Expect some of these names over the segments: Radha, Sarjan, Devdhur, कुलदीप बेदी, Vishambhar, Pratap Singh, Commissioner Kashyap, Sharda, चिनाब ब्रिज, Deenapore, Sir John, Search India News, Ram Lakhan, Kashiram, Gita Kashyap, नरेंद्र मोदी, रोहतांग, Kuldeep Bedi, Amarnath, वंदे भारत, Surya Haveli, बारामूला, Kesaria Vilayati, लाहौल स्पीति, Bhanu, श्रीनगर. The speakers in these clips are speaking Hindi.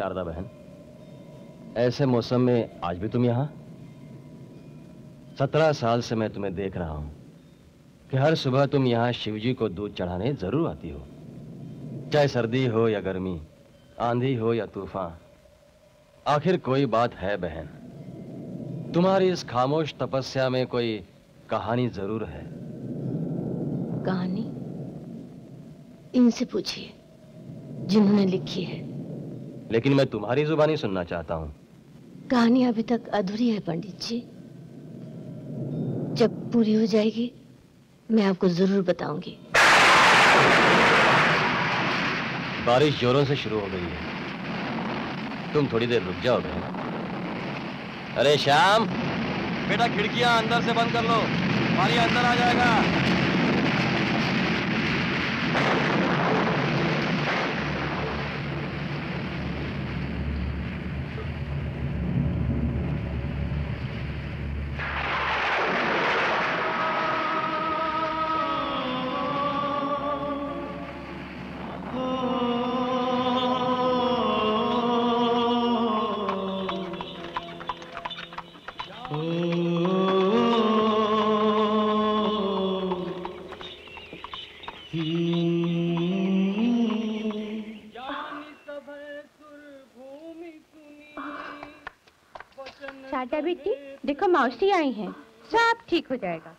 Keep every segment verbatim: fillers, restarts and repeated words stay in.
शारदा बहन, ऐसे मौसम में आज भी तुम यहाँ? सत्रह साल से मैं तुम्हें देख रहा हूँ कि हर सुबह तुम यहाँ शिवजी को दूध चढ़ाने जरूर आती हो। चाहे सर्दी हो या गर्मी, आंधी हो या तूफान, आखिर कोई बात है बहन। तुम्हारी इस खामोश तपस्या में कोई कहानी जरूर है। कहानी इनसे पूछिए जिन्होंने लिखी है, लेकिन मैं तुम्हारी जुबानी सुनना चाहता हूँ। कहानी अभी तक अधूरी है पंडित जी, जब पूरी हो जाएगी मैं आपको जरूर बताऊंगी। बारिश जोरों से शुरू हो गई है, तुम थोड़ी देर रुक जाओ। अरे श्याम बेटा, खिड़कियां अंदर से बंद कर लो, पानी अंदर आ जाएगा। मौसी आई हैं, सब ठीक हो जाएगा।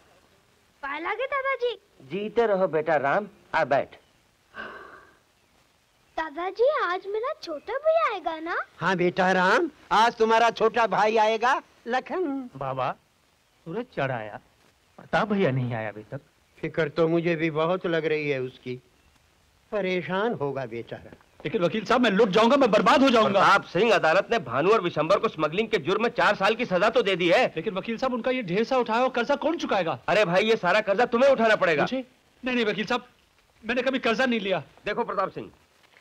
पाला के दादाजी जीते रहो बेटा। राम आ बैठ। दादाजी आज मेरा छोटा भाई आएगा ना? हाँ बेटा राम, आज तुम्हारा छोटा भाई आएगा लखन। बाबा सूरज चढ़ आया, प्रताप भैया नहीं आया अभी तक। फिक्र तो मुझे भी बहुत लग रही है उसकी, परेशान होगा बेचारा। लेकिन वकील साहब मैं लुट जाऊंगा, मैं बर्बाद हो जाऊंगा। प्रताप सिंह, अदालत ने भानु और विशंबर को स्मगलिंग के जुर्म में चार साल की सजा तो दे दी है। लेकिन वकील साहब उनका ये ढेर सा उठाया और कर्जा कौन चुकाएगा? अरे भाई ये सारा कर्जा तुम्हें उठाना पड़ेगा। नहीं नहीं वकील साहब, मैंने कभी कर्जा नहीं लिया। देखो प्रताप सिंह,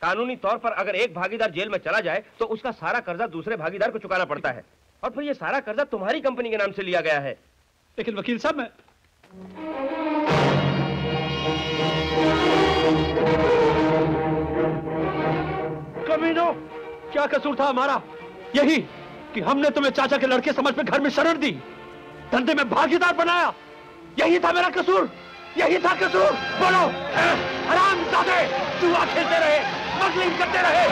कानूनी तौर पर अगर एक भागीदार जेल में चला जाए तो उसका सारा कर्जा दूसरे भागीदार को चुकाना पड़ता है, और फिर ये सारा कर्जा तुम्हारी कंपनी के नाम से लिया गया है। लेकिन वकील साहब मैं कमीनों, क्या कसूर था हमारा? यही कि हमने तुम्हें चाचा के लड़के समझ में घर में शरण दी, धंधे में भागीदार बनाया। यही था मेरा कसूर, यही था कसूर। बोलो हरामजादे, जुआ खेलते रहे, स्मगलिंग करते रहे,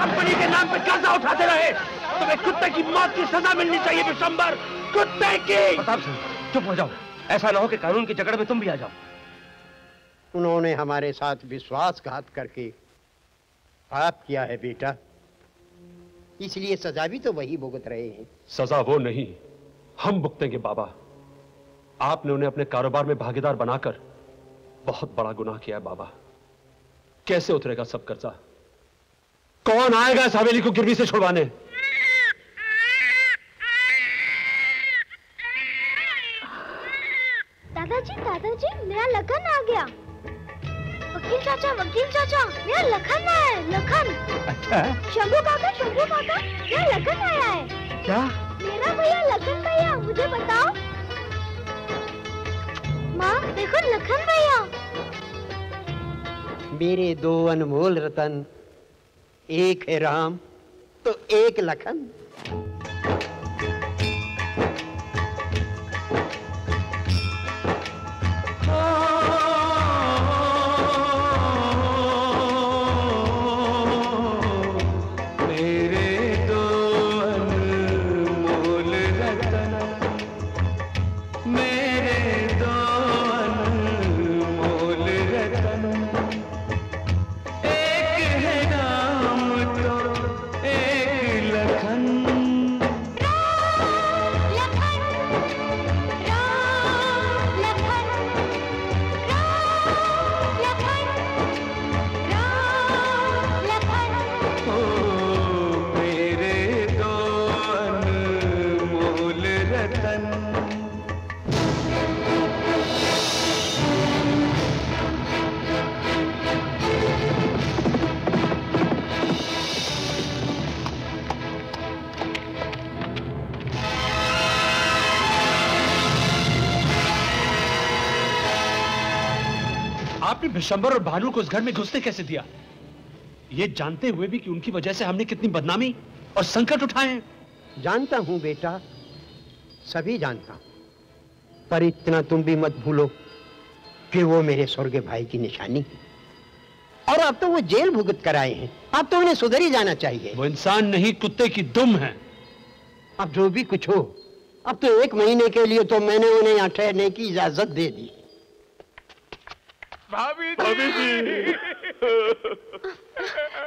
कंपनी के नाम पे कर्जा उठाते रहे। तुम्हें कुत्ते की मौत की सजा मिलनी चाहिए विशंबर, कुत्ते की। प्रताप सिंह चुप हो जाओ, ऐसा ना हो कि कानून की जकड़ में तुम भी आ जाओ। उन्होंने हमारे साथ विश्वासघात करके आप किया है बेटा, इसलिए सजा भी तो वही भुगत रहे हैं। सजा वो नहीं, हम भुगतेंगे बाबा। आपने उन्हें अपने कारोबार में भागीदार बनाकर बहुत बड़ा गुनाह किया है बाबा। कैसे उतरेगा सब कर्जा? कौन आएगा इस हवेली को गिरवी से छुड़वाने? दादाजी दादाजी मेरा लगन आ गया। वकील चाचा वकील चाचा मेरा लखन आया है, लखन। अच्छा शंभू काका शंभू काका मेरा लखन आया है। क्या? मेरा भैया लखन भैया, मुझे बताओ। माँ देखो लखन भैया। मेरे दो अनमोल रतन, एक है राम तो एक लखन। आपने विशंबर और भानु को उस घर में घुसने कैसे दिया? ये जानते हुए भी कि उनकी वजह से हमने कितनी बदनामी और संकट उठाए हैं। जानता हूं बेटा, सभी जानता हूं, पर इतना तुम भी मत भूलो कि वो मेरे स्वर्गीय भाई की निशानी है। और अब तो वो जेल भुगत कर आए हैं, अब तो उन्हें सुधर ही जाना चाहिए। वो इंसान नहीं कुत्ते की दुम है। अब जो भी कुछ हो, अब तो एक महीने के लिए तो मैंने उन्हें यहाँ ठहरने की इजाजत दे दी। भाभी जी,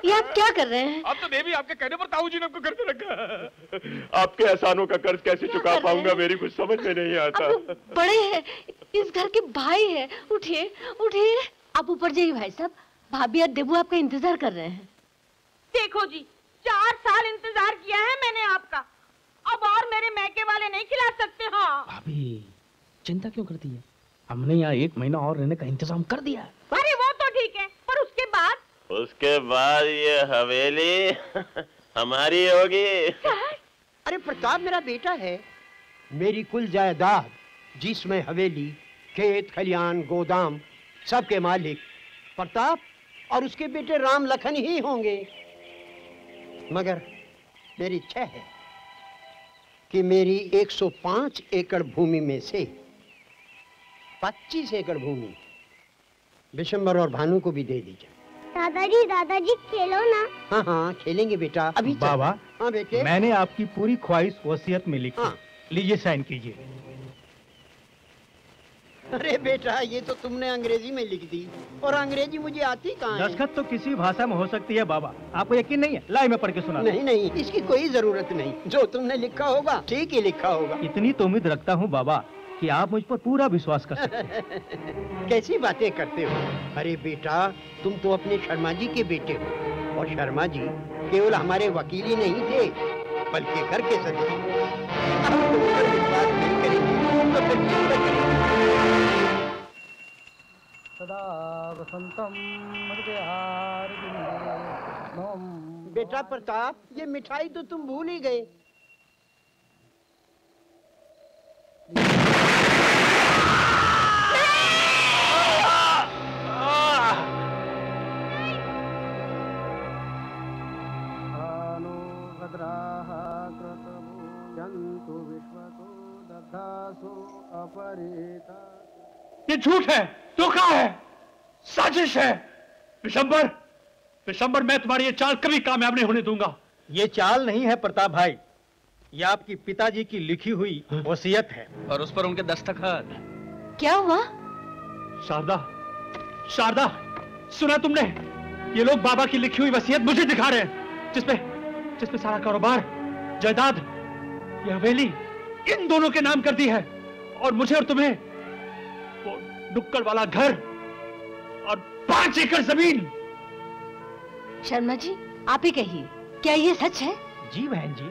ये आप क्या कर रहे हैं? अब तो देवी आपके कहने पर ताऊ जी ने आपको कर्ज रखा। आपके एहसानों का कर्ज कैसे चुका पाऊंगा मेरी कुछ समझ में नहीं आता। आप बड़े हैं, इस घर के भाई हैं। उठिए उठिए, आप ऊपर जाइए। भाई साहब, भाभी और देबू आपका इंतजार कर रहे हैं। देखो जी, चार साल इंतजार किया है मैंने आपका, अब और मेरे मैके वाले नहीं खिला सकते हो। भाभी चिंता क्यों करती है, हमने यहाँ एक महीना और रहने का इंतजाम कर दिया। अरे वो तो ठीक है, पर उसके बाद उसके बाद ये हवेली हमारी होगी। अरे प्रताप मेरा बेटा है, मेरी कुल जायदाद जिसमें हवेली, खेत खलियान, गोदाम सबके मालिक प्रताप और उसके बेटे राम लखन ही होंगे। मगर मेरी इच्छा है कि मेरी एक सौ पाँच एकड़ भूमि में से पच्चीस एकड़ भूमि विशंबर और भानु को भी दे दी जाए। दादाजी दादाजी खेलो ना। हाँ हाँ खेलेंगे बेटा, अभी बाबा। हाँ बेटे, मैंने आपकी पूरी ख्वाहिश वसीयत में लिखी। हाँ। लीजिए साइन कीजिए। अरे बेटा, ये तो तुमने अंग्रेजी में लिख दी, और अंग्रेजी मुझे आती कहाँ है? दस्तखत तो किसी भाषा में हो सकती है बाबा, आपको यकीन नहीं है? लाई मैं पढ़ के सुना। नहीं नहीं, इसकी कोई जरूरत नहीं, जो तुमने लिखा होगा ठीक ही लिखा होगा। इतनी तो उम्मीद रखता हूँ बाबा कि आप मुझ पर पूरा विश्वास कर सकते हैं। कैसी बातें करते हो? अरे बेटा, तुम तो अपने शर्मा जी के बेटे हो, और शर्मा जी केवल हमारे वकील ही नहीं थे बल्कि घर के सदस्य। सदा वसंतम नम। बेटा प्रताप, ये मिठाई तो तुम भूल ही गए। भानु जंतु विश्वतो दधासु अपरेता। ये झूठ है, धोखा है, साजिश है। विशंबर, विशंबर मैं तुम्हारी ये चाल कभी कामयाब नहीं होने दूंगा। ये चाल नहीं है प्रताप भाई, ये आपकी पिताजी की लिखी हुई वसीयत है और उस पर उनके दस्तखत। क्या हुआ? शारदा, शारदा सुना तुमने? ये लोग बाबा की लिखी हुई वसीयत मुझे दिखा रहे हैं, जिसमें जिसमें सारा कारोबार, जायदाद, ये हवेली इन दोनों के नाम कर दी है, और मुझे और तुम्हें नुक्कड़ वाला घर और पांच एकड़ जमीन। शर्मा जी आप ही कहिए, क्या ये सच है? जी बहन जी,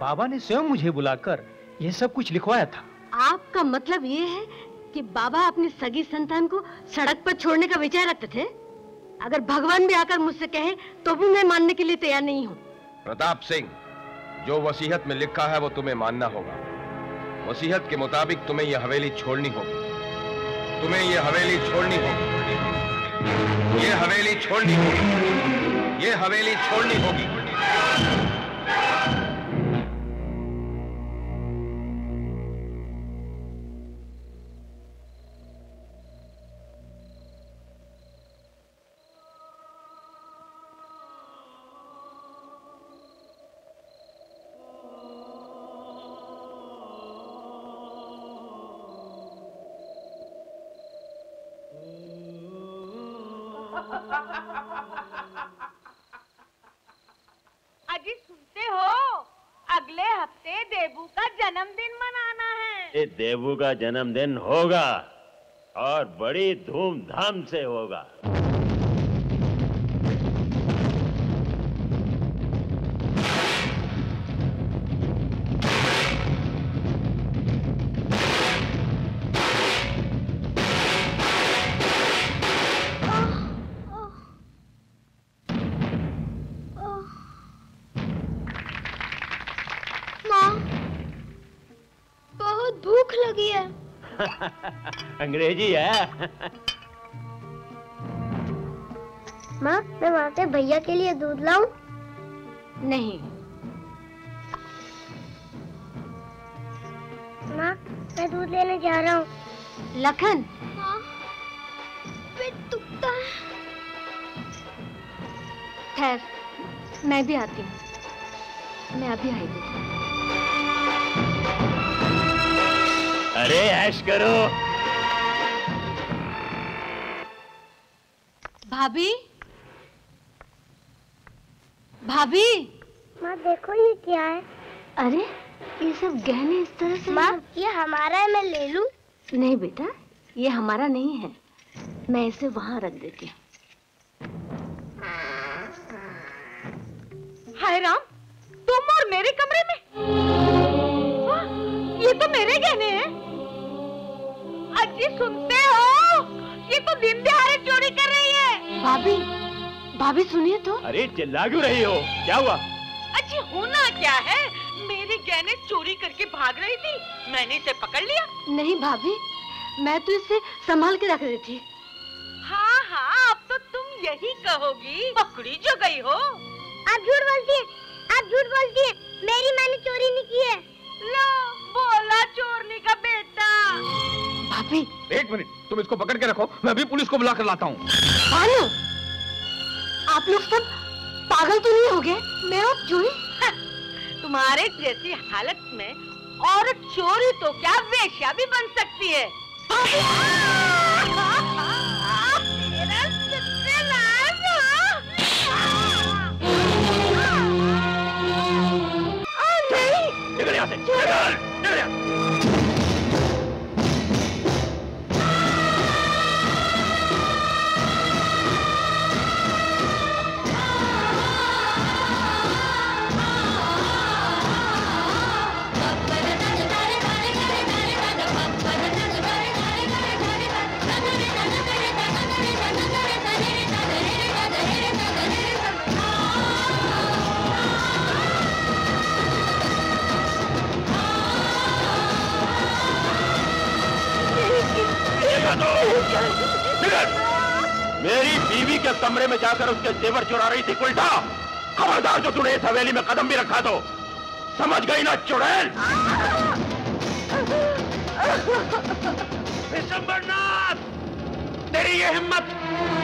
बाबा ने स्वयं मुझे बुलाकर ये सब कुछ लिखवाया था। आपका मतलब ये है कि बाबा अपनी सगी संतान को सड़क पर छोड़ने का विचार रखते थे? अगर भगवान भी आकर मुझसे कहे तो भी मैं मानने के लिए तैयार नहीं हूँ। प्रताप सिंह, जो वसीयत में लिखा है वो तुम्हें मानना होगा। वसीयत के मुताबिक तुम्हें यह हवेली छोड़नी होगी, तुम्हें ये हवेली छोड़नी होगी, ये हवेली छोड़नी होगी, ये हवेली छोड़नी होगी। अजी सुनते हो, अगले हफ्ते देबू का जन्मदिन मनाना है। देबू का जन्मदिन होगा और बड़ी धूमधाम से होगा। अंग्रेजी है। माँ, मैं वहाँ से भैया के लिए दूध लाऊं? नहीं माँ, मैं दूध लेने जा रहा हूँ। लखन, हाँ, पेट दुखता है। खैर, मैं भी आती हूँ। मैं अभी आई हूँ। अरे ऐश करो। भाभी, भाभी, माँ देखो ये क्या है। अरे ये सब गहने इस तरह से। माँ ये हमारा है, मैं ले लूं? नहीं बेटा, ये हमारा नहीं है, मैं इसे वहाँ रख देती हूँ। हाय राम, तुम और मेरे कमरे में? आ, ये तो मेरे गहने हैं। अजी सुनते हो, ये तो दिन दिहाड़े चोरी कर रही है। भाभी, भाभी सुनिए तो। अरे चिल्ला क्यों रही हो, क्या हुआ? अच्छी होना क्या है, मेरे गहने चोरी करके भाग रही थी, मैंने इसे पकड़ लिया। नहीं भाभी, मैं तो इसे संभाल के रख रही थी। हाँ हाँ, अब तो तुम यही कहोगी, पकड़ी जो गई हो। आप झूठ बोलती है, आप झूठ बोलती है, मेरी माँ ने चोरी नहीं की है। लो बोला चोरनी का बेटा। भाभी एक मिनट, तुम इसको पकड़ के रखो, मैं अभी पुलिस को बुला कर लाता हूँ। भानु, आप लोग सब पागल तो नहीं हो गए? मैं और चोरी? हाँ, तुम्हारे जैसी हालत में और चोरी तो क्या वेश्या भी बन सकती है। मेरी बीवी के कमरे में जाकर उसके जेवर चुरा रही थी कुलटा। खबरदार जो तूने इस हवेली में कदम भी रखा तो। समझ गई ना चुड़ैल? विशंबरनाथ, तेरी ये हिम्मत!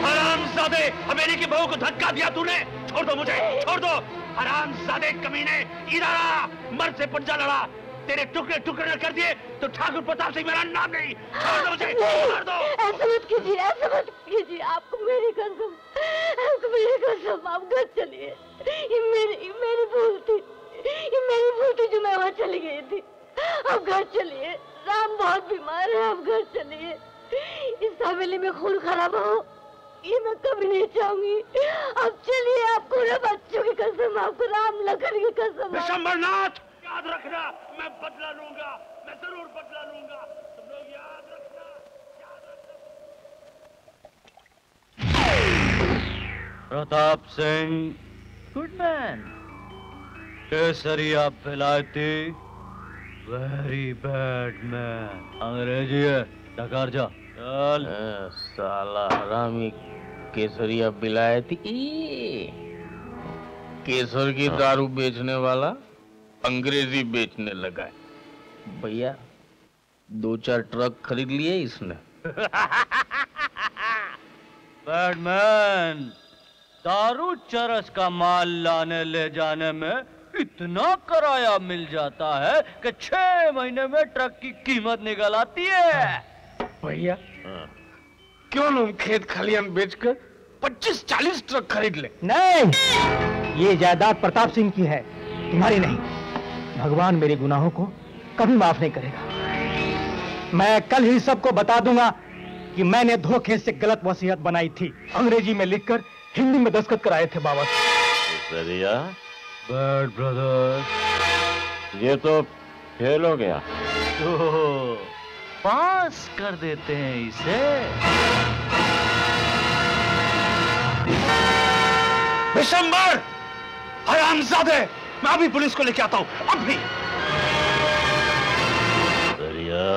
हरामजादे, हवेली की बहू को धक्का दिया तूने। छोड़ दो मुझे, छोड़ दो। हरामजादे कमीने, इधर आ। मर्द से पंजा लड़ा, तेरे टुकड़े टुकड़े न कर दिए तो ठाकुर प्रताप सिंह मेरा नाम नहीं। छोड़ दो मुझे, छोड़ दो। ऐसा मत कीजिए, ऐसा मत कीजिए। आपको मेरी कसम, आपको मेरी कसम, आप घर चलिए। ये मेरी ये मेरी भूल थी, ये मेरी भूल थी जो मैं वहाँ चली गई थी। आप घर चलिए, राम बहुत बीमार है, आप घर चलिए। इस हवेली में खून खराब हो, ये मैं कभी नहीं चाहूंगी। आप चलिए, आपको ना बच्चों की कसम, आपको राम लखन की कसम। विशंबरनाथ याद रखना, मैं बदला लूंगा, मैं जरूर बदला लूंगा। तुम लोग याद रखना, याद रखना। Pratap Singh, good man. Kesariya Vilayati, very bad man. अंग्रेजी है, डकार जा। चल साला हरामी केसरिया विलायती, केसर की दारू बेचने वाला अंग्रेजी बेचने लगा है। भैया दो चार ट्रक खरीद लिए इसने। बैडमैन, दारू चरस का माल लाने ले जाने में इतना किराया मिल जाता है कि छह महीने में ट्रक की कीमत निकल आती है। भैया क्यों लोग खेत खलियान बेचकर पच्चीस चालीस ट्रक खरीद ले? नहीं, ये जायदाद प्रताप सिंह की है, तुम्हारी नहीं। भगवान मेरे गुनाहों को कभी माफ नहीं करेगा। मैं कल ही सबको बता दूंगा कि मैंने धोखे से गलत वसीयत बनाई थी, अंग्रेजी में लिखकर हिंदी में दस्तखत कराए थे बाबा। केसरिया, बट ब्रदर ये तो फेल हो गया। तो पास कर देते हैं इसे। विशंभर हरामजादे, मैं अभी पुलिस को लेके आता हूँ, अभी। केसरिया,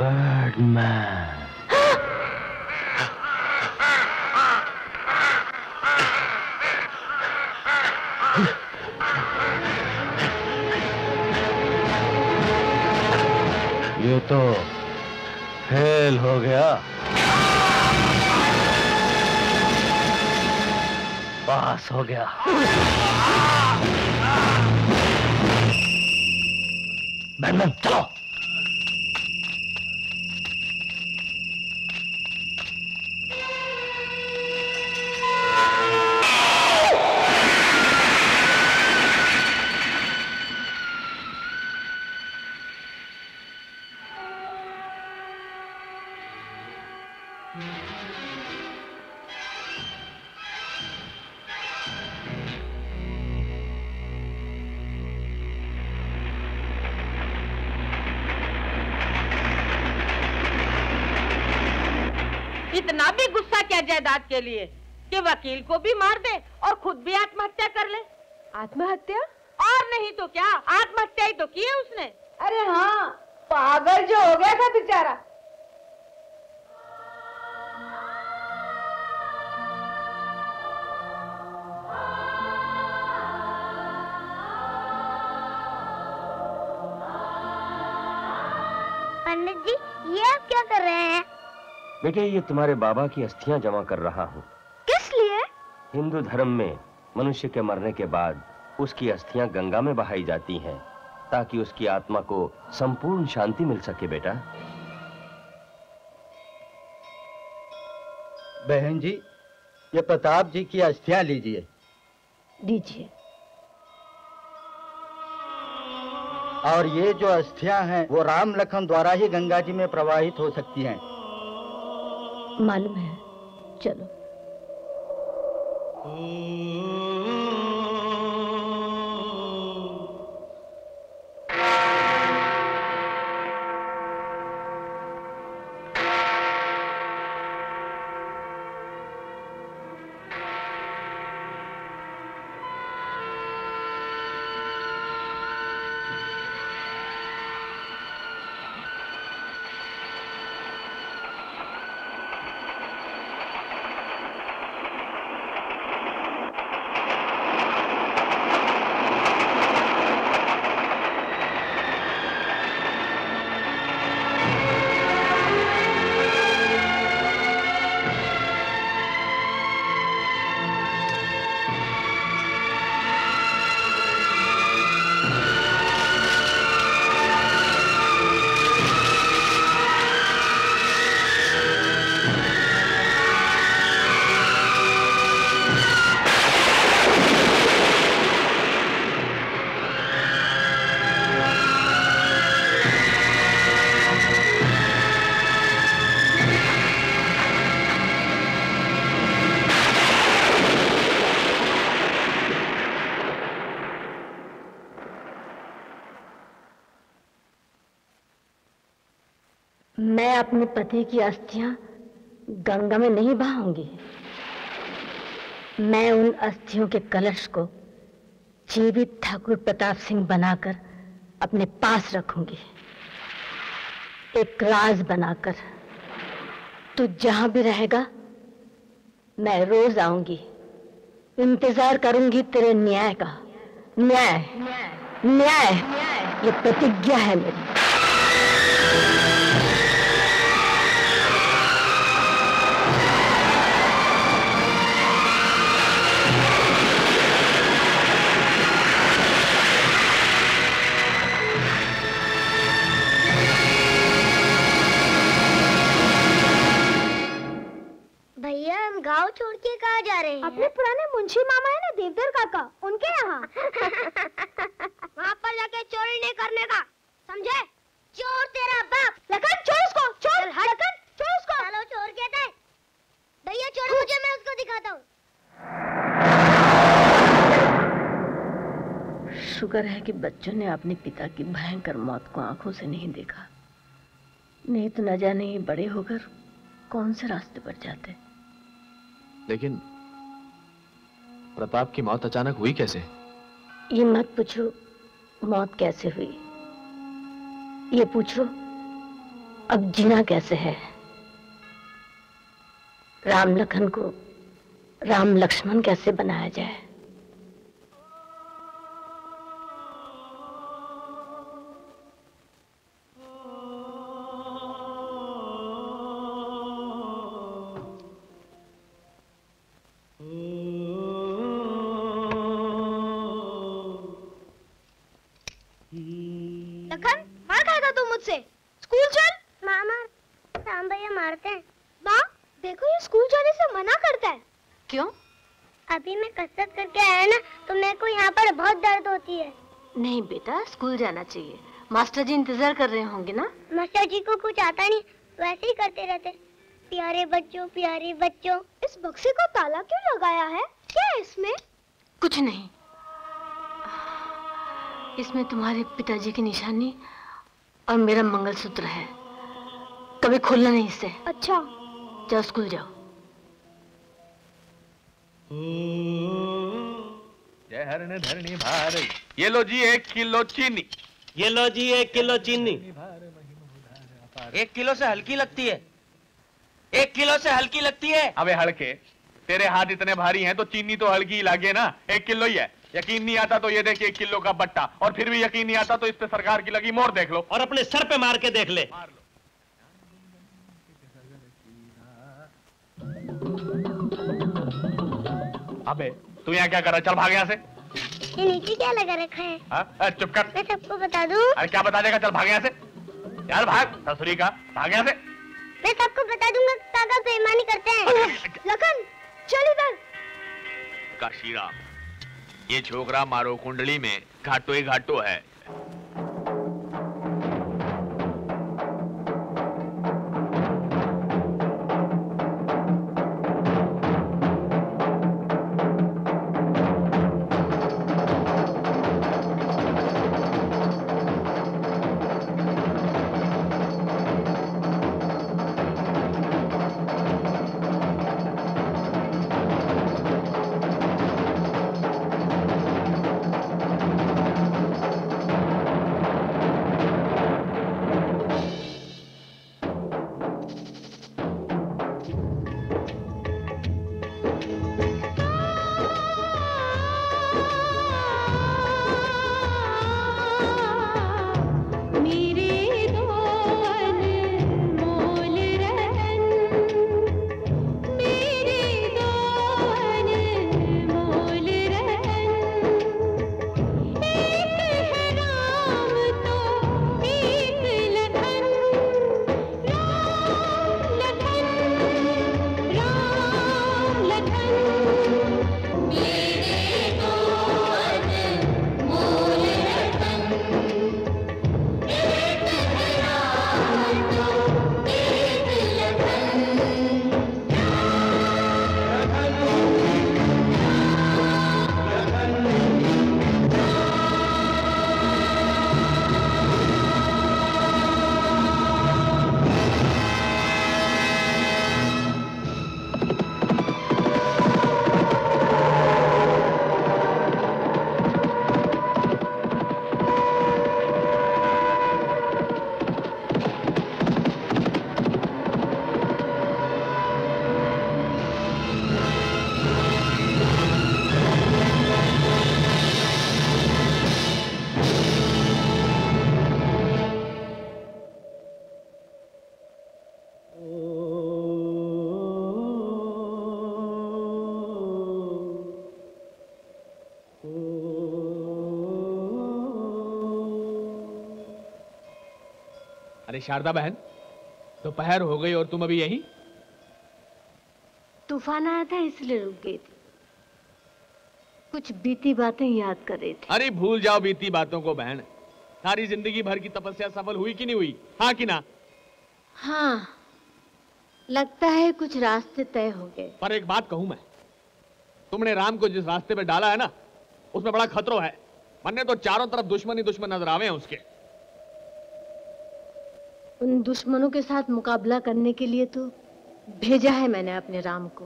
बैडमैन। तो फेल हो गया। पास हो गया। बैडमिंटन चलो। जायदाद के लिए कि वकील को भी मार दे और खुद भी आत्महत्या कर ले। आत्महत्या और नहीं तो क्या, आत्महत्या ही तो की है उसने। अरे हाँ, पागल जो हो गया था बेचारा। पंडित जी, ये आप क्या कर रहे हैं? बेटे, ये तुम्हारे बाबा की अस्थियां जमा कर रहा हूँ। किस लिए? हिंदू धर्म में मनुष्य के मरने के बाद उसकी अस्थियां गंगा में बहाई जाती हैं, ताकि उसकी आत्मा को संपूर्ण शांति मिल सके। बेटा। बहन जी, ये प्रताप जी की अस्थियां लीजिए। दीजिए। और ये जो अस्थियां हैं वो राम लखन द्वारा ही गंगा जी में प्रवाहित हो सकती हैं। मालूम है, चलो। अपने पति की अस्थियां गंगा में नहीं बहाऊंगी। मैं उन अस्थियों के कलश को जीवित ठाकुर प्रताप सिंह बनाकर अपने पास रखूंगी, एक राज बनाकर। तू जहां भी रहेगा मैं रोज आऊंगी, इंतजार करूंगी तेरे न्याय का। न्याय न्याय, न्याय। ये प्रतिज्ञा है मेरी। गांव छोड़ के कहाँ जा रहे हैं? अपने पुराने मुंशी मामा है ना, देवधर काका, उनके यहाँ। वहाँ पर जाके चोरी नहीं करने का, समझे? चोर तेरा बाप। लखन छोड़ उसको, छोड़। लखन छोड़ उसको। चलो छोड़ के दे। भैया छोड़ मुझे, मैं उसको दिखाता हूँ। शुक्र है कि बच्चों ने अपने पिता की भयंकर मौत को आंखों से नहीं देखा, नहीं तो न जाने बड़े होकर कौन से रास्ते पर जाते। लेकिन प्रताप की मौत अचानक हुई कैसे? ये मत पूछो मौत कैसे हुई, ये पूछो अब जीना कैसे है। राम लखन को राम लक्ष्मण कैसे बनाया जाए? मारते हैं। माँ देखो ये स्कूल जाने से मना करता है। क्यों? अभी मैं कसरत करके आया ना तो मेरे को यहाँ पर बहुत दर्द होती है। नहीं बेटा स्कूल जाना चाहिए, मास्टर जी इंतजार कर रहे होंगे ना। मास्टर जी को कुछ आता नहीं, वैसे ही करते रहते। प्यारे बच्चों प्यारे बच्चों, इस बक्से को ताला क्यों लगाया है? क्या है इसमें? कुछ नहीं, इसमें तुम्हारे पिताजी की निशानी और मेरा मंगलसूत्र है। कभी खोलना नहीं इसे। अच्छा जाओ स्कूल जाओ। जय हरण धरणी भार। ये लो जी एक किलो चीनी। ये लो जी एक किलो चीनी। एक किलो से हल्की लगती है। एक किलो से हल्की लगती है। अबे हल्के, तेरे हाथ इतने भारी हैं तो चीनी तो हल्की ही लागे ना। एक किलो ही है। यकीन नहीं आता तो ये देख एक किलो का बट्टा, और फिर भी यकीन नहीं आता तो इस पे सरकार की लगी मोर देख लो और अपने सर पे मार के देख ले। मार लो। अबे तू यहाँ क्या कर रहा है? चल भाग यहाँ से। ये नीचे क्या लगा रखा है? चुप कर। मैं सबको बता दूँ। अरे क्या बता देगा, चल भाग यहाँ से। यार भाग ससुरी का, भाग यहाँ से। मैं सबको बता दूंगा काका बेईमानी करते हैं। लखन चल इधर। काशीराम ये छोकरा मारो कुंडली में घाटो ही घाटो है। अरे शारदा बहन दोपहर तो हो गई और तुम अभी यहीं? तूफान आया था इसलिए रुक गई थी, कुछ बीती बातें याद कर रही थी। अरे भूल जाओ बीती बातों को बहन, सारी जिंदगी भर की तपस्या सफल हुई कि नहीं हुई? हाँ कि ना? हाँ लगता है कुछ रास्ते तय हो गए। पर एक बात कहूँ मैं, तुमने राम को जिस रास्ते पे डाला है ना उसमें बड़ा खतरो है। मन्ने तो चारों तरफ दुश्मन ही दुश्मन नजर आवे हैं उसके। उन दुश्मनों के साथ मुकाबला करने के लिए तो भेजा है मैंने अपने राम को।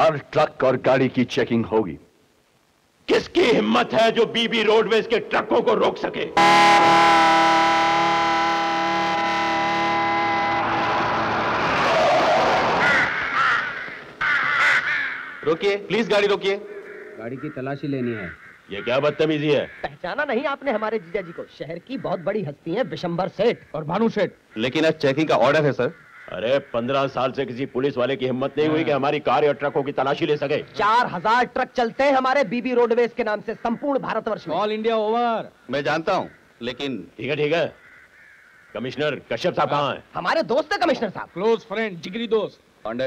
हर ट्रक और गाड़ी की चेकिंग होगी। किसकी हिम्मत है जो बीबी रोडवेज के ट्रकों को रोक सके? रोकिए प्लीज, गाड़ी रोकिए। गाड़ी की तलाशी लेनी है। ये क्या बदतमीजी है? पहचाना नहीं आपने हमारे जीजा जी को? शहर की बहुत बड़ी हस्ती है विशंभर सेठ और भानु सेठ। लेकिन आज चेकिंग का ऑर्डर है सर। अरे पंद्रह साल से किसी पुलिस वाले की हिम्मत नहीं हुई कि हमारी कार और ट्रकों की तलाशी ले सके। चार हजार ट्रक चलते हैं हमारे बीबी रोडवेज के नाम से संपूर्ण भारतवर्ष में। All India over. मैं जानता हूँ लेकिन ठीक है ठीक है, कमिश्नर कश्यप साहब कहाँ हैं? हमारे दोस्त है कमिश्नर साहब, क्लोज फ्रेंड, जिगरी दोस्त। Pandey,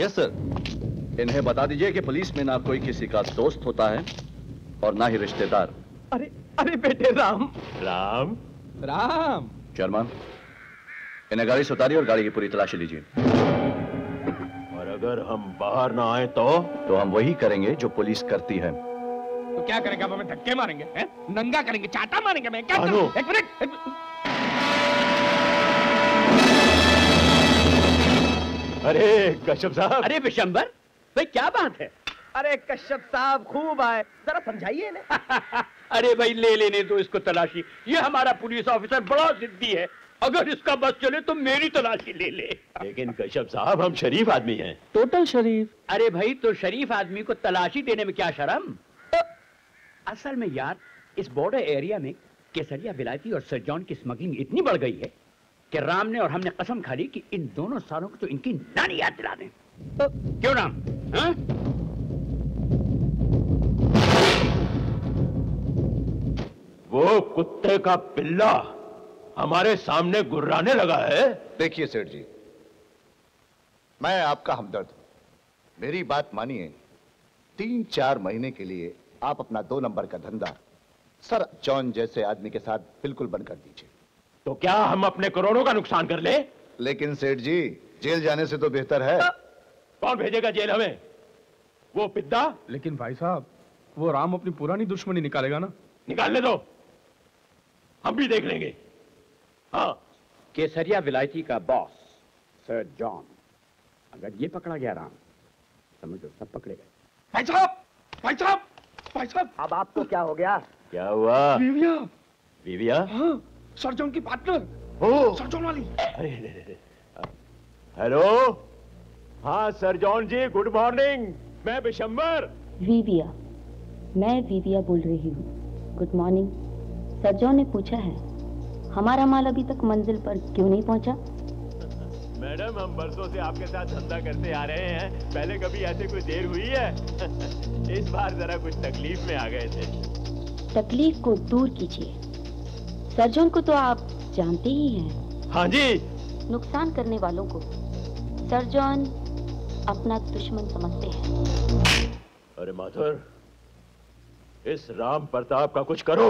yes sir. इन्हें बता दीजिए कि पुलिस में ना कोई किसी का दोस्त होता है और ना ही रिश्तेदार। अरे अरे बेटे राम राम राम। शर्मा, इन्हें गाड़ी से उतारिए और गाड़ी की पूरी तलाशी लीजिए। और अगर हम बाहर ना आए तो तो हम वही करेंगे जो पुलिस करती है। तो क्या करेंगे? हमें धक्के मारेंगे, है? नंगा करेंगे, चाटा मारेंगे। मैं क्या करूं? एक मिनट, एक... अरे कश्यप साहब। अरे विशंबर भाई, क्या बात है? अरे कश्यप साहब खूब आए, जरा समझाइए इन्हें। अरे भाई ले लेने दो इसको तलाशी। ये हमारा पुलिस ऑफिसर बड़ा जिद्दी है, अगर इसका बस चले तो मेरी तलाशी ले ले। लेकिन कश्यप साहब, हम शरीफ आदमी हैं। टोटल शरीफ। अरे भाई, तो शरीफ आदमी को तलाशी देने में क्या शर्म? असल में यार, इस बॉर्डर एरिया में केसरिया विलायती और सर जॉन की स्मगलिंग इतनी बढ़ गई है कि राम ने और हमने कसम खा ली कि इन दोनों सालों को तो इनकी नानी याद दिला दें। तो क्यों राम? हाँ? वो कुत्ते का पिल्ला हमारे सामने गुर्राने लगा है। देखिए सेठ जी, मैं आपका हमदर्द हूं। मेरी बात मानिए, तीन चार महीने के लिए आप अपना दो नंबर का धंधा सर जॉन जैसे आदमी के साथ बिल्कुल बंद कर दीजिए। तो क्या हम अपने करोड़ों का नुकसान कर ले? लेकिन सेठ जी, जेल जाने से तो बेहतर है। कौन भेजेगा जेल हमें? वो पिद्दा। लेकिन भाई साहब, वो राम अपनी पुरानी दुश्मनी निकालेगा ना। निकालने दो, हम भी देख लेंगे। हाँ, केसरिया विलायती का बॉस सर जॉन, अगर ये पकड़ा गया राम, समझो सब पकड़े गए। भाई साहब, भाई साहब, भाई साहब, अब आपको क्या हो गया? क्या हुआ? बीविया, बीविया? हाँ, सर जॉन की पार्टनर। ओ, सर जॉन वाली। अरे ले ले ले। हेलो, हाँ sir John ji, good morning. मैं विशंभर। बीविया, मैं बीविया बोल रही हूँ। Good morning. सर जॉन ने पूछा है हमारा माल अभी तक मंजिल पर क्यों नहीं पहुँचा? मैडम, हम बरसों से आपके साथ धंधा करते आ रहे हैं, पहले कभी ऐसे कोई देर हुई है? इस बार जरा कुछ तकलीफ में आ गए थे। तकलीफ को दूर कीजिए। सर्जन को तो आप जानते ही हैं। हाँ जी। नुकसान करने वालों को सर्जन अपना दुश्मन समझते हैं। अरे माथुर, इस राम प्रताप का कुछ करो,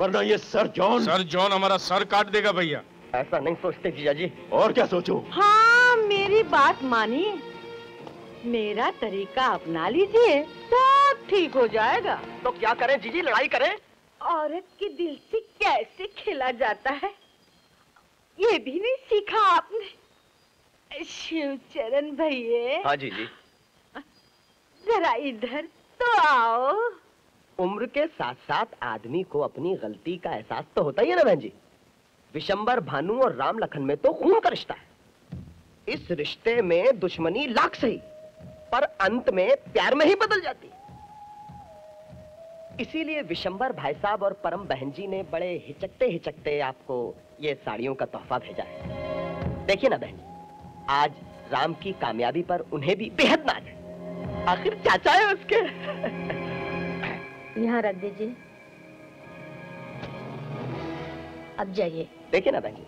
वरना ये सर जॉन सर जॉन हमारा सर काट देगा। भैया, ऐसा नहीं सोचते जीजा जी? और क्या सोचूं? हाँ, मेरी बात मानिए, मेरा तरीका अपना लीजिए, सब ठीक हो जाएगा। तो क्या करें जीजी, लड़ाई करें? औरत के दिल से कैसे खेला जाता है ये भी नहीं सीखा आपने? शिवचरण भैया। हाँ जीजी। जरा इधर तो आओ। उम्र के साथ साथ आदमी को अपनी गलती का एहसास तो होता ही है ना बहन जी। विशंभर, भानु और राम लखन में तो खून का रिश्ता है। इस रिश्ते में दुश्मनी लाख सही, पर अंत में प्यार में ही बदल जाती। इसीलिए विशंभर भाई साहब और परम बहन जी ने बड़े हिचकते हिचकते आपको ये साड़ियों का तोहफा भेजा है। देखिए ना बहन जी, आज राम की कामयाबी पर उन्हें भी बेहद नाज है, आखिर चाचा है उसके। यहाँ रख दीजिए, अब जाइए। देखिए ना बहन जी,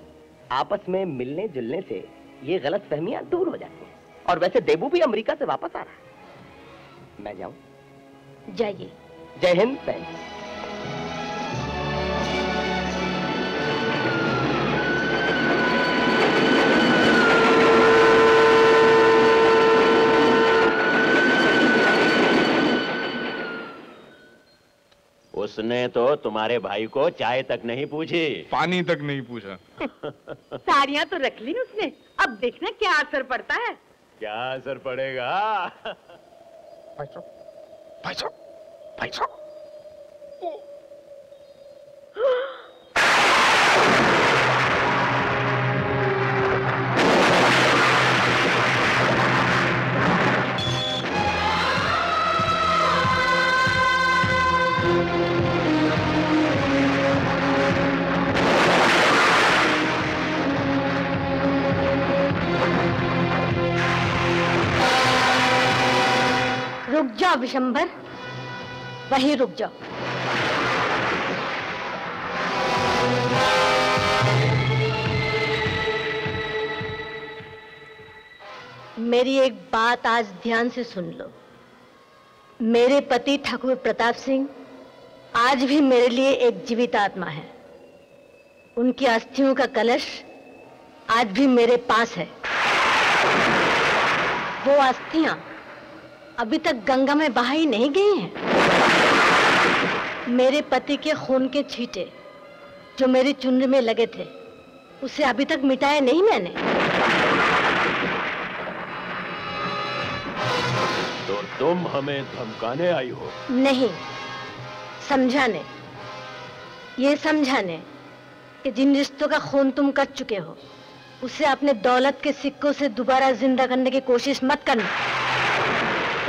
आपस में मिलने जुलने से ये गलत फहमियां दूर हो जाती हैं। और वैसे देबू भी अमेरिका से वापस आ रहा है। मैं जाऊं? जाइए। जय हिंद बहन जी। उसने तो तुम्हारे भाई को चाय तक नहीं पूछी, पानी तक नहीं पूछा। साड़ियाँ तो रख ली उसने, अब देखना क्या असर पड़ता है। क्या असर पड़ेगा? भाई साहब, भाई साहब, भाई साहब। रुक जाओ विशंभर, वहीं रुक जाओ। मेरी एक बात आज ध्यान से सुन लो। मेरे पति ठाकुर प्रताप सिंह आज भी मेरे लिए एक जीवित आत्मा है। उनकी अस्थियों का कलश आज भी मेरे पास है। वो अस्थियां अभी तक गंगा में बहा ही नहीं गई हैं। मेरे पति के खून के छींटे जो मेरी चुनरी में लगे थे उसे अभी तक मिटाया नहीं मैंने। तो तुम हमें धमकाने आई हो? नहीं, समझाने। ये समझाने कि जिन रिश्तों का खून तुम कर चुके हो उसे अपने दौलत के सिक्कों से दोबारा जिंदा करने की कोशिश मत करना।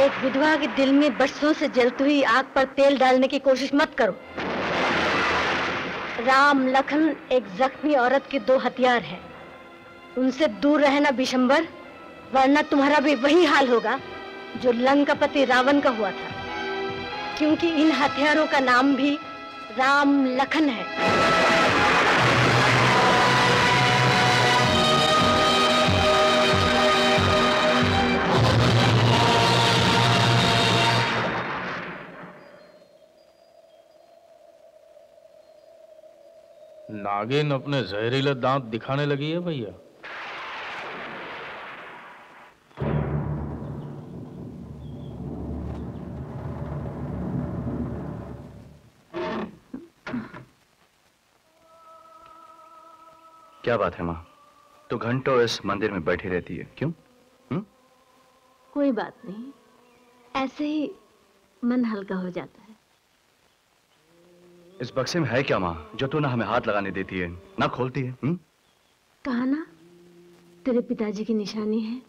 एक विधवा के दिल में बरसों से जलती हुई आग पर तेल डालने की कोशिश मत करो। राम लखन एक जख्मी औरत के दो हथियार हैं। उनसे दूर रहना विशंबर, वरना तुम्हारा भी वही हाल होगा जो लंकापति रावण का हुआ था, क्योंकि इन हथियारों का नाम भी राम लखन है। नागिन अपने जहरीले दांत दिखाने लगी है भैया। क्या बात है माँ, तो घंटों इस मंदिर में बैठी रहती है क्यों? हुँ? कोई बात नहीं, ऐसे ही मन हल्का हो जाता है। इस बक्से में है क्या माँ जो तू ना हमें हाथ लगाने देती है ना खोलती है? हुँ? कहा ना, तेरे पिताजी की निशानी है,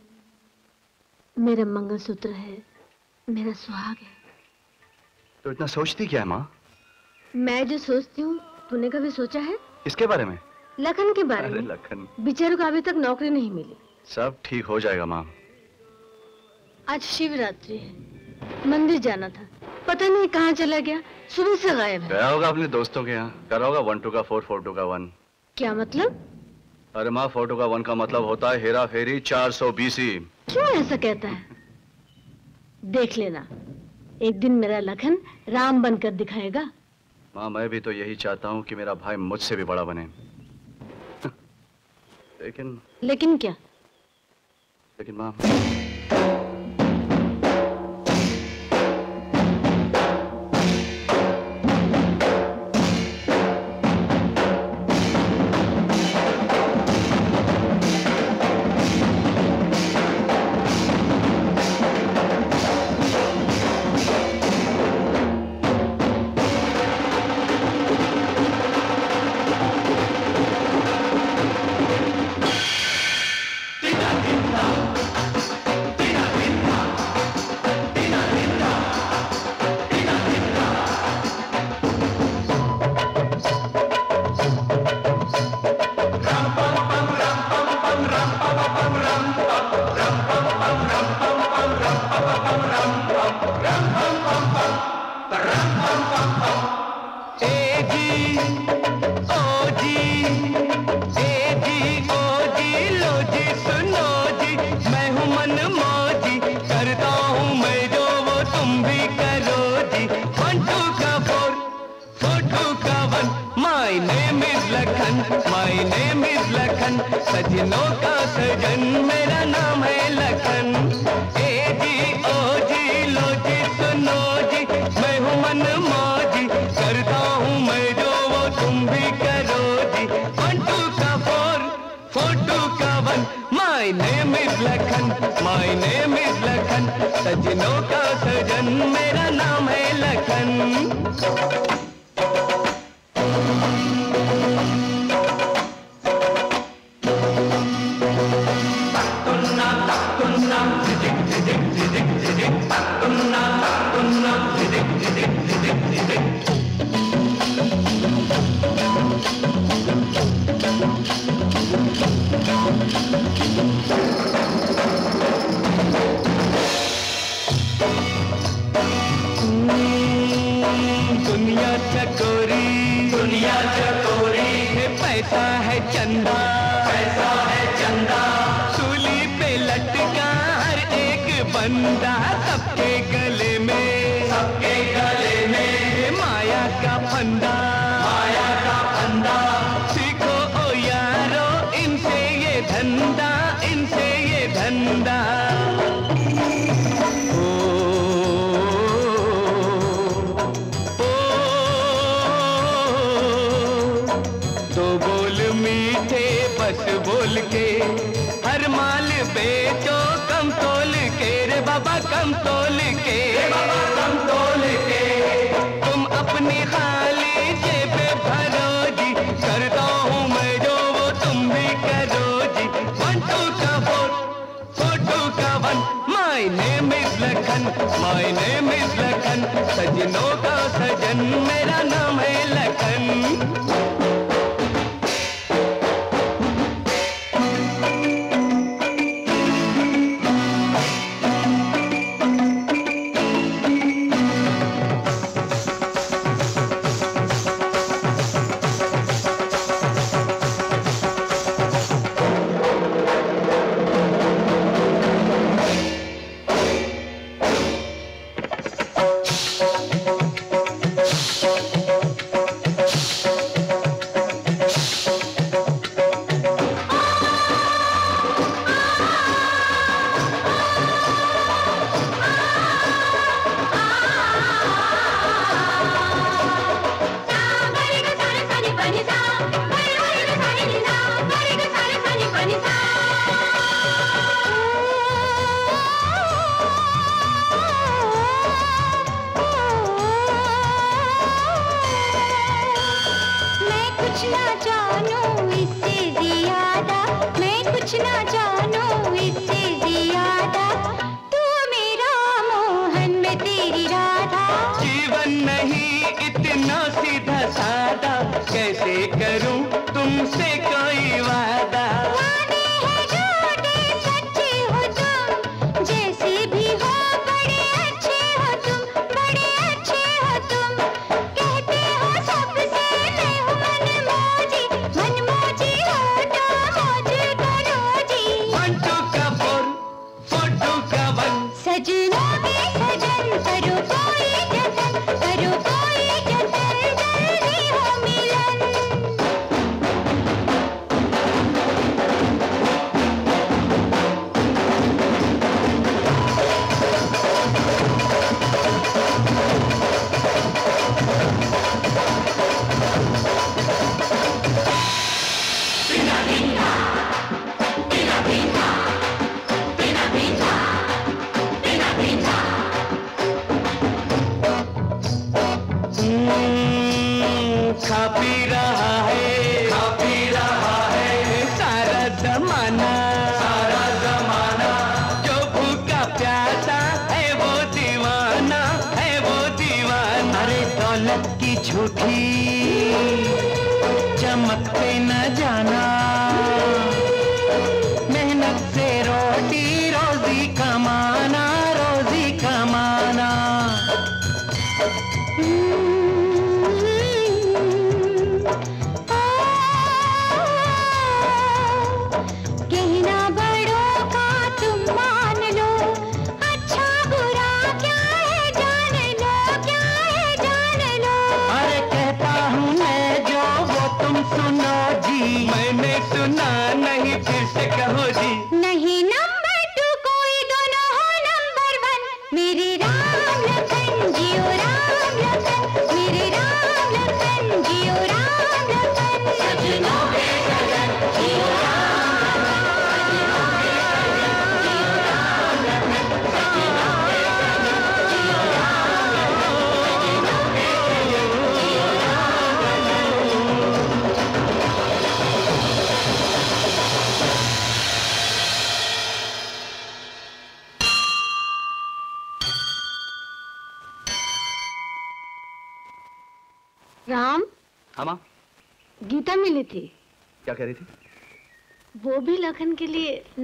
मेरा मंगलसूत्र है, मेरा सुहाग है। तो इतना सोचती क्या है माँ? मैं जो सोचती हूँ तूने कभी सोचा है? इसके बारे में? लखन के बारे में? लखन बेचारे को अभी तक नौकरी नहीं मिली। सब ठीक हो जाएगा माँ। आज शिवरात्रि है, मंदिर जाना था, पता नहीं कहाँ चला गया, सुबह से गायब है। गया होगा अपने दोस्तों के यहाँ, करा होगा वन टू का फोर, फोर टू का वन। क्या मतलब? अरे माँ, फोर टू का वन का मतलब होता है हेरा फेरी चार सौ बीसी। क्यों ऐसा कहता है? देख लेना, एक दिन मेरा लखन राम बनकर दिखाएगा। माँ, मैं भी तो यही चाहता हूँ कि मेरा भाई मुझसे भी बड़ा बने। लेकिन लेकिन क्या? लेकिन माँ, दुनिया फंदा सबके गले में, सबके गले में माया का फंदा, माया का फंदा। सीखो ओ यारो इनसे ये धंधा, इनसे ये धंधा। बोल के हर माल बेचो कम तोल के, रे बाबा कम तोल के, रे बाबा कम तोल के। तुम अपनी खाली जेब भरो जी, करता हूँ मैं जो वो तुम भी करो जी। वन टू का फोर, फोर टू का one. My name is Lakhan, my name is Lakhan. सजनों का सजन मेरा नाम है लखन।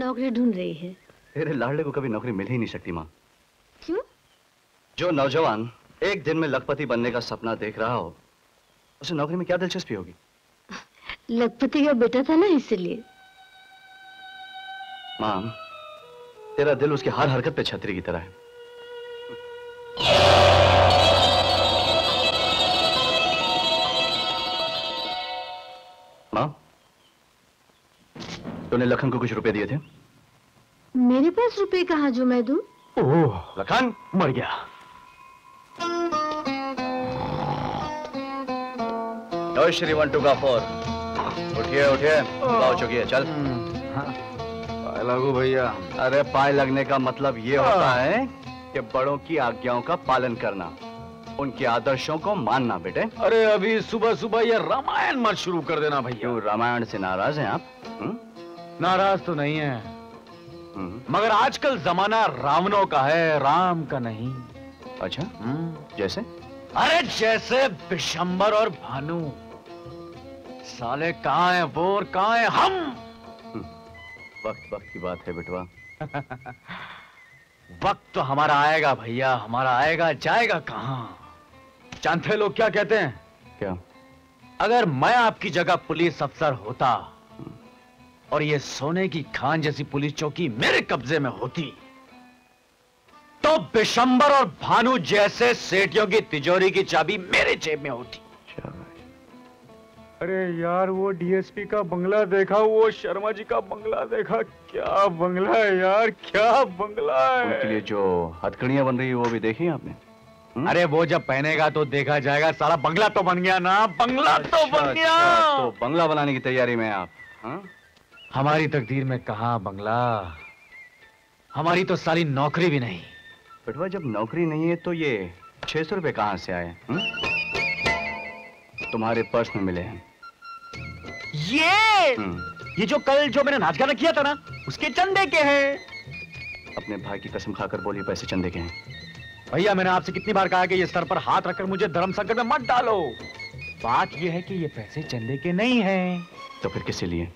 नौकरी ढूंढ रही है। तेरे लाडले को कभी नौकरी मिल ही नहीं सकती माँ। क्यों? जो नौजवान एक दिन में लखपति बनने का सपना देख रहा हो, उसे नौकरी में क्या दिलचस्पी होगी? लखपति का बेटा था ना, इसलिए। माँ, तेरा दिल उसकी हर हरकत पे छतरी की तरह है। माँ, तूने लखन को कुछ रुपए दिए थे? मेरे पास रुपए कहाँ जो मैं दूं? ओह, लखन मर गया। नो श्री वन टू का फोर। उठिए उठिए, हो चुकी है, चल। पाए लगो भैया। अरे पाए लगने का मतलब ये होता है कि बड़ों की आज्ञाओं का पालन करना, उनके आदर्शों को मानना बेटे। अरे अभी सुबह सुबह ये रामायण मत शुरू कर देना भैया। रामायण से नाराज हैं आप? हुँ? नाराज तो नहीं है, हुँ? मगर आजकल जमाना रावणों का है, राम का नहीं। अच्छा, हुँ? जैसे? अरे जैसे विशंभर और भानु। साले कहाँ हैं वो और कहाँ हैं हम? वक्त वक्त की बात है बिटवा। वक्त तो हमारा आएगा भैया, हमारा आएगा जाएगा कहाँ? जानते लोग क्या कहते हैं? क्या? अगर मैं आपकी जगह पुलिस अफसर होता और ये सोने की खान जैसी पुलिस चौकी मेरे कब्जे में होती तो विशंभर और भानु जैसे सेठियों की तिजोरी की चाबी मेरे जेब में होती। अरे यार वो डीएसपी का बंगला देखा, वो शर्मा जी का बंगला देखा, क्या बंगला है यार, क्या बंगला है। उनके लिए जो हथकड़ियां बन रही है वो भी देखी आपने? हुँ? अरे वो जब पहनेगा तो देखा जाएगा। सारा बंगला तो बन गया ना, बंगला तो बन गया। तो बंगला बनाने की तैयारी में आप? हुँ? हमारी तकदीर में कहाँ बंगला, हमारी तो सारी नौकरी भी नहीं। बेटवा जब नौकरी नहीं है तो ये छह सौ रुपए कहाँ से आए? तुम्हारे पर्स में मिले हैं। ये ये जो कल जो मैंने नाच गाना किया था ना, उसके चंदे के हैं। अपने भाई की कसम खाकर बोलिए पैसे चंदे के हैं। भैया मैंने आपसे कितनी बार कहा कि ये सर पर हाथ रखकर मुझे धर्म संकट में मत डालो। बात ये है कि ये पैसे चंदे के नहीं हैं। तो फिर किससे लिए?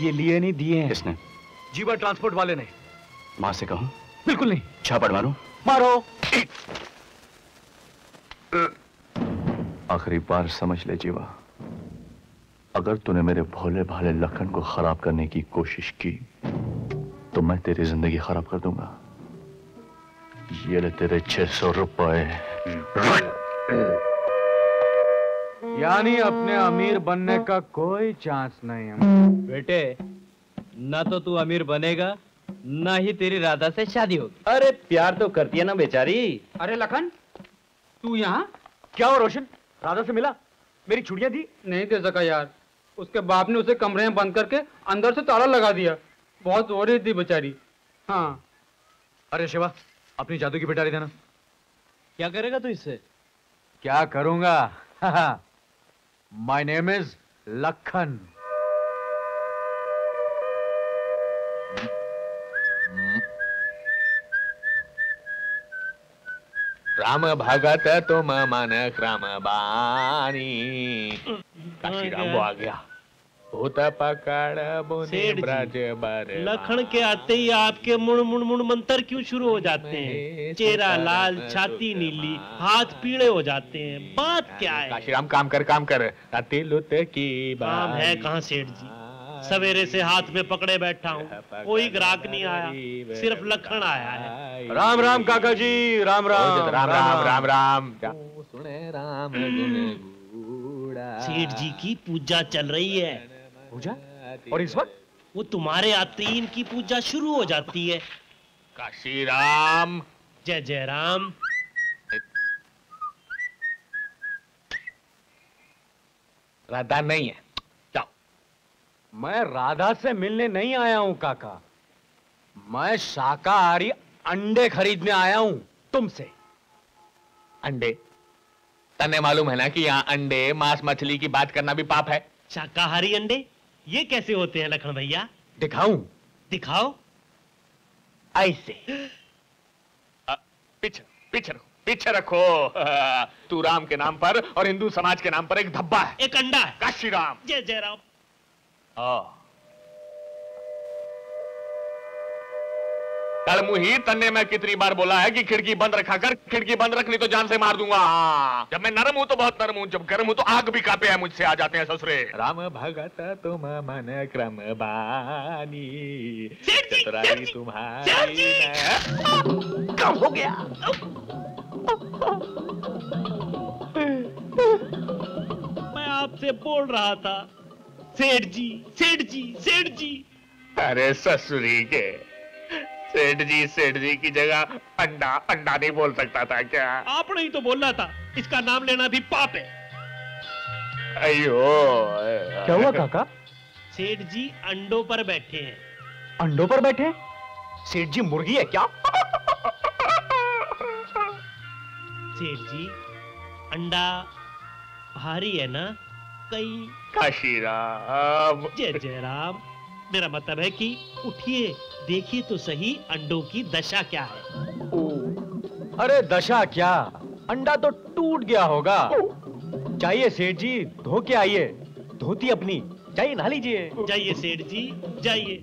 ये लिए नहीं, दिए हैं। किसने? जीवा ट्रांसपोर्ट वाले ने। माँ से कहूँ? बिल्कुल नहीं। छापड़ मारो। मारो। आखिरी बार समझ ले जीवा, अगर तूने मेरे भोले भाले लखन को खराब करने की कोशिश की तो मैं तेरी जिंदगी खराब कर दूंगा। ये ले तेरे छह सौ रुपए। यानी अपने अमीर बनने का कोई चांस नहीं है बेटे। ना तो तू अमीर बनेगा ना ही तेरी राधा से शादी होगी। अरे प्यार तो करती है ना बेचारी। अरे लखन तू यहाँ क्या हो? रोशन राधा से मिला, मेरी छुट्टियां दी। नहीं दे सका यार, उसके बाप ने उसे कमरे में बंद करके अंदर से ताला लगा दिया। बहुत रो रही थी बेचारी। हाँ अरे शिवा अपनी जादू की पिटारी देना। क्या करेगा तू इससे? क्या करूंगा? My name is Lakhan. Ram भगत तुम मन क्रम बानी। काशीराम आ गया। भूत पकड़ बुनी ब्रज बर। लखन के आते ही आपके मुड़ मुड़ मुड़ मंत्र क्यों शुरू हो जाते हैं? चेहरा लाल, छाती नीली, हाथ पीले हो जाते हैं, बात क्या है? काशीराम काम कर काम कर। तिलुत की काम है कहाँ सेठ जी? सवेरे से हाथ में पकड़े बैठा हूँ, कोई ग्राहक नहीं आया, सिर्फ लखन आया है। राम राम काका जी, राम राम राम राम राम राम। सुने राम सेठ जी की पूजा चल रही है। पूजा? और इस वक्त वो तुम्हारे आते ही इनकी पूजा शुरू हो जाती है। काशी राम जय जय राम। राधा नहीं है। मैं राधा से मिलने नहीं आया हूँ काका, मैं शाकाहारी अंडे खरीदने आया हूँ तुमसे। अंडे? तने मालूम है ना कि यहाँ अंडे मांस मछली की बात करना भी पाप है। शाकाहारी अंडे ये कैसे होते हैं लखन भैया? दिखाऊं? दिखाओ। ऐसे पीछे पीछे रखो, पीछे रखो। तू राम के नाम पर और हिंदू समाज के नाम पर एक धब्बा है, एक अंडा है। काशी राम जय जय राम। कलमुही तन्ने में कितनी बार बोला है कि खिड़की बंद रखा कर, खिड़की बंद रखनी तो जान से मार दूंगा। जब मैं नरम हूँ तो बहुत नरम हूँ, जब गर्म हूँ तो आग भी कांपे है, मुझसे आ जाते हैं ससुरे। राम भगत तुम मन क्रम बानी। सेठ जी ससुराली तुम्हारी मैं। कम हो गया। मैं आपसे बोल रहा था सेठ जी सेठ जी सेठ जी। अरे ससुरी के सेठ जी सेठ जी की जगह अंडा अंडा नहीं बोल सकता था क्या? आपने ही तो बोलना था, इसका नाम लेना भी पाप है। अयो क्या हुआ काका? सेठ जी अंडों पर बैठे हैं। अंडों पर बैठे? सेठ जी मुर्गी है क्या? सेठ जी अंडा भारी है ना, कई काशीराम। जय जय राम। मेरा मतलब है कि उठिए देखिए तो सही अंडों की दशा क्या है। ओ, अरे दशा क्या, अंडा तो टूट गया होगा। चाहिए सेठ जी धो के आइए, धोती अपनी जाइए नहा लीजिए। जाइए सेठ जी जाइए,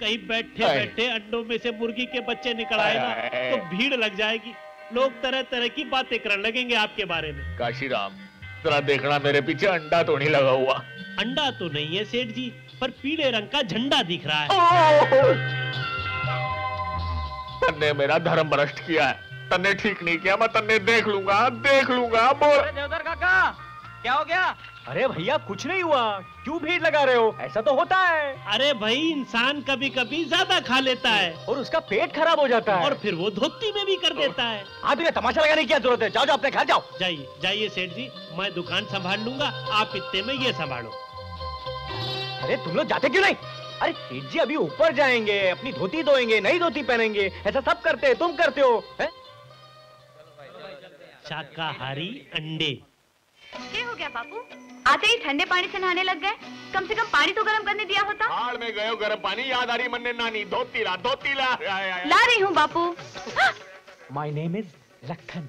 कहीं बैठे बैठे अंडों में से मुर्गी के बच्चे निकल आए ना तो भीड़ लग जाएगी, लोग तरह तरह की बातें करने लगेंगे आपके बारे में। काशीराम जरा देखना मेरे पीछे अंडा तो नहीं लगा हुआ। अंडा तो नहीं है सेठ जी, पर पीले रंग का झंडा दिख रहा है। तन्ने मेरा धर्म भ्रष्ट किया है, तन्ने ठीक नहीं किया। मैं तन्ने देख लूंगा देख लूंगा। बोल देवधर काका क्या हो गया? अरे भैया कुछ नहीं हुआ, क्यों भीड़ लगा रहे हो? ऐसा तो होता है। अरे भाई इंसान कभी कभी ज्यादा खा लेता है और उसका पेट खराब हो जाता है और फिर वो धोती में भी कर देता है। आपने तमाशा लगाने की क्या जरूरत है, जाओ जाओ अपने घर जाओ। जाइए जाइए सेठ जी, मैं दुकान संभाल लूंगा, आप इतने में ये संभालो। अरे तुम लोग जाते क्यों नहीं? अरे सेठ जी अभी ऊपर जाएंगे, अपनी धोती धोएंगे, नई धोती पहनेंगे। ऐसा सब करते हैं, तुम करते हो। शाकाहारी अंडे। क्या हो गया बापू, आते ही ठंडे पानी से नहाने लग गए? कम से कम पानी तो गर्म करने दिया होता। हाड़ में गयो गर्म पानी, याद आ रही मन्ने नानी, धोती ला धोती ला। ला रही हूँ बापू। My name is Lakhan.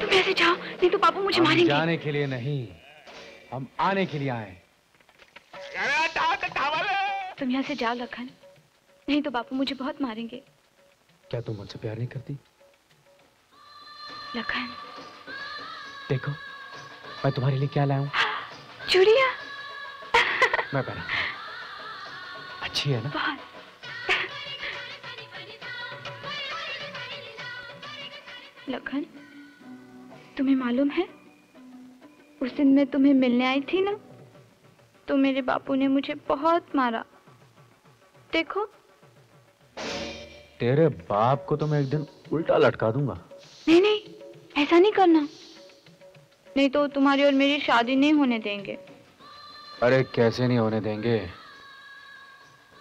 तुम ऐसे जाओ नहीं तो बापू मुझे मारेंगे। जाने के लिए नहीं, हम आने के लिए आए। तुम यहाँ से जाओ लखन, नहीं तो बापू मुझे बहुत मारेंगे। क्या तुम मुझसे प्यार नहीं करती लखन? देखो मैं तुम्हारे लिए क्या लाया हूँ। चूड़िया मैं पहना। अच्छी है ना? बहुत। लखन तुम्हें मालूम है उस दिन मैं तुम्हें मिलने आई थी ना, तो मेरे बापू ने मुझे बहुत मारा। देखो तेरे बाप को तो मैं एक दिन उल्टा लटका दूंगा। नहीं नहीं ऐसा नहीं करना, नहीं तो तुम्हारी और मेरी शादी नहीं होने देंगे। अरे कैसे नहीं होने देंगे,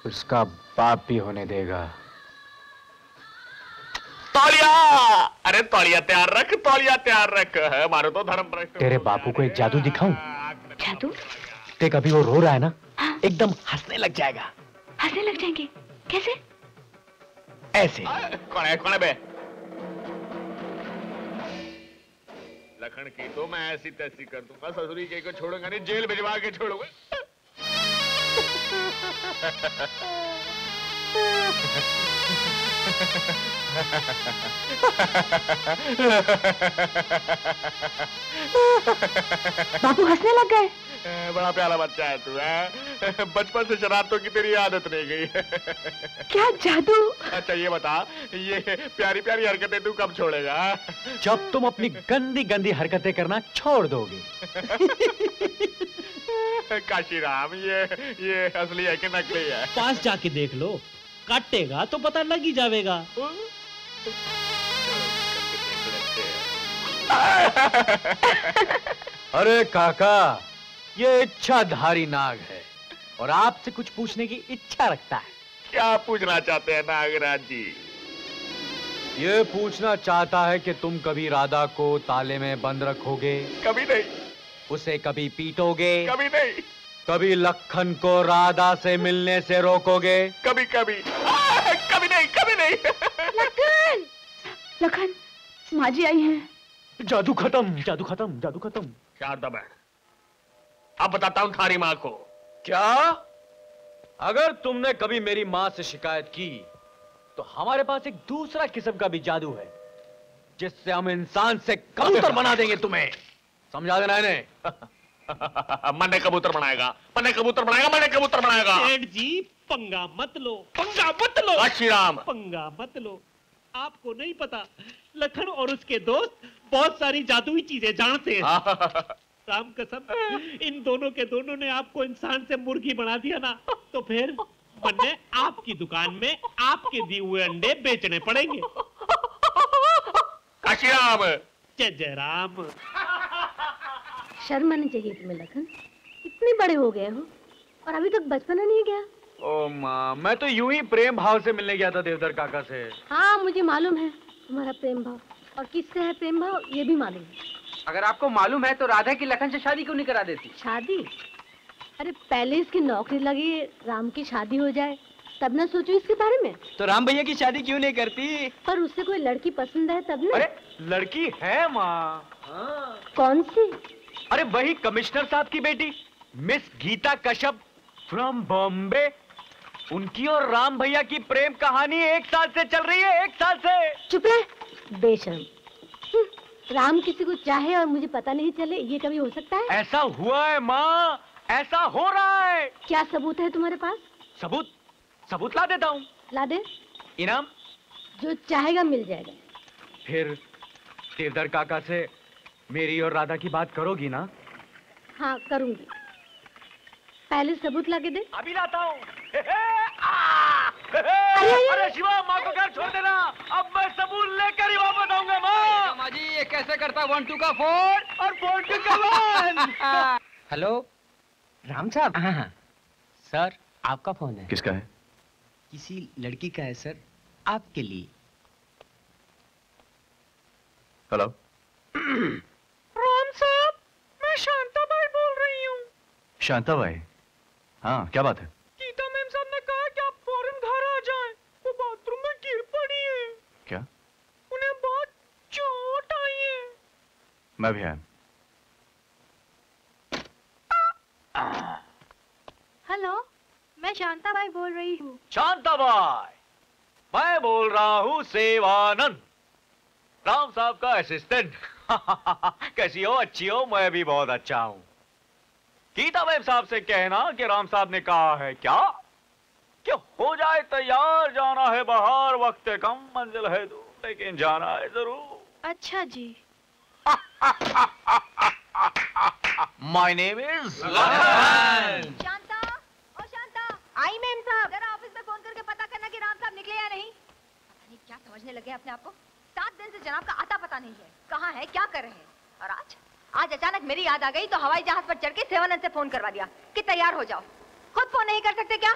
उसका बाप भी होने देगा। तौलिया, अरे तौलिया तैयार रख, तौलिया तैयार रख। मारो तो धर्म भ्रष्ट। तेरे बापू को एक जादू दिखाऊं? जादू? देख अभी वो रो रहा है ना। हाँ? एकदम हंसने लग जाएगा। हंसने लग जाएंगे कैसे? ऐसे। कौन है कौन है बे? लखन की तो मैं ऐसी तैसी कर दूंगा, ससुरी के को छोड़ूंगा नहीं, जेल भिजवा के छोड़ूंगा। बापू हंसने लग गए। बड़ा प्यारा बच्चा है तू है, बचपन से शरारतों की तेरी आदत रह गई। क्या जादू? अच्छा ये बता, ये प्यारी प्यारी हरकतें तू कब छोड़ेगा? जब तुम अपनी गंदी गंदी हरकतें करना छोड़ दोगे। काशीराम ये ये असली है कि नकली है? पास जाके देख लो, काटेगा तो पता लग ही जाएगा। अरे काका ये इच्छाधारी नाग है और आपसे कुछ पूछने की इच्छा रखता है। क्या पूछना चाहते हैं नागराज जी? ये पूछना चाहता है कि तुम कभी राधा को ताले में बंद रखोगे? कभी नहीं। उसे कभी पीटोगे? कभी नहीं। कभी लखन को राधा से मिलने से रोकोगे? कभी कभी आ, कभी नहीं कभी नहीं। लखन लखन माँ जी आई हैं। जादू खत्म जादू खत्म जादू खत्म। शारदा बहन अब बताता हूँ थारी माँ को। क्या? अगर तुमने कभी मेरी माँ से शिकायत की तो हमारे पास एक दूसरा किस्म का भी जादू है जिससे हम इंसान से कबूतर बना देंगे तुम्हें। समझा देना है। मैंने कबूतर बनाएगा, मैंने कबूतर बनाएगा, मैंने कबूतर बनाएगा। सेठ जी पंगा मत लो, पंगा मत लो, काशीराम पंगा मत लो। आपको नहीं पता लखन और उसके दोस्त बहुत सारी जादुई चीजें जानते हैं। राम कसम इन दोनों के दोनों ने आपको इंसान से मुर्गी बना दिया ना, तो फिर मैंने आपकी दुकान में आपके दिए हुए अंडे बेचने पड़ेंगे। काशीराम जय जय राम। शर्मा ने चाहिए तुम्हें लखन, इतने बड़े हो गए हो और अभी तक बचपना नहीं गया। ओ माँ, मैं तो यूं ही प्रेम भाव से मिलने गया था देवधर काका से। हाँ मुझे मालूम है तुम्हारा प्रेम भाव, और किससे है प्रेम भाव ये भी मालूम है। अगर आपको मालूम है तो राधा की लखन से शादी क्यों नहीं करा देती? शादी? अरे पहले इसकी नौकरी लगे, राम की शादी हो जाए तब ना सोचो इसके बारे में। तो राम भैया की शादी क्यों नहीं करती? पर उससे कोई लड़की पसंद है तब ना। अरे लड़की है माँ। कौन सी? अरे वही कमिश्नर साहब की बेटी मिस गीता कश्यप फ्रॉम बॉम्बे। उनकी और राम भैया की प्रेम कहानी एक साल से चल रही है, एक साल से। चुप रह बेशर्म। राम किसी को चाहे और मुझे पता नहीं चले, ये कभी हो सकता है? ऐसा हुआ है माँ, ऐसा हो रहा है। क्या सबूत है तुम्हारे पास? सबूत? सबूत ला देता हूँ। ला दे। इनाम? जो चाहेगा मिल जाएगा। फिर देवधर काका से मेरी और राधा की बात करोगी ना? हाँ करूँगी, पहले सबूत लाके दे। अभी लाता हूँ। अरे, अरे शिवा माँ को घर छोड़ देना, अब मैं सबूत लेकर ही वापस आऊंगा। माँ माँ जी ये कैसे करता वन टू का फोर और फोर टू का वन। हेलो राम साहब। हाँ सर आपका फोन है। किसका है? किसी लड़की का है सर, आपके लिए। हेलो राम साहब, मैं शांता भाई बोल रही हूँ। शांता भाई? हाँ क्या बात है? गीता मैम साहब ने कहा कि आप फौरन घर आ जाएं, वो बाथरूम में गिर पड़ी है। क्या? उन्हें बहुत चोट आई है। मैं भी आया। हेलो, मैं शांता भाई बोल रही हूँ। शांता भाई, मैं बोल रहा हूँ सेवानंद, राम साहब का असिस्टेंट। कैसी हो? अच्छी हो? मैं भी बहुत अच्छा हूँ। गीता मैम साहब से कहना कि राम साहब ने कहा है क्या कि हो जाए तैयार, जाना है बाहर, वक्त कम, मंजिल है दूर, लेकिन जाना है जरूर। अच्छा जी। My name is Lakhan. Shanta, ओ शांता। आई मैम साहब, जरा ऑफिस में फोन करके पता करना कि राम साहब निकले या नहीं। पता नहीं क्या समझने लगे अपने आप को। सात दिन से जनाब का आता पता नहीं है, कहाँ है, क्या कर रहे हैं, और आज आज अचानक मेरी याद आ गई तो हवाई जहाज पर चढ़ के सेवानंद से फोन करवा दिया कि तैयार हो जाओ। खुद फोन नहीं कर सकते क्या?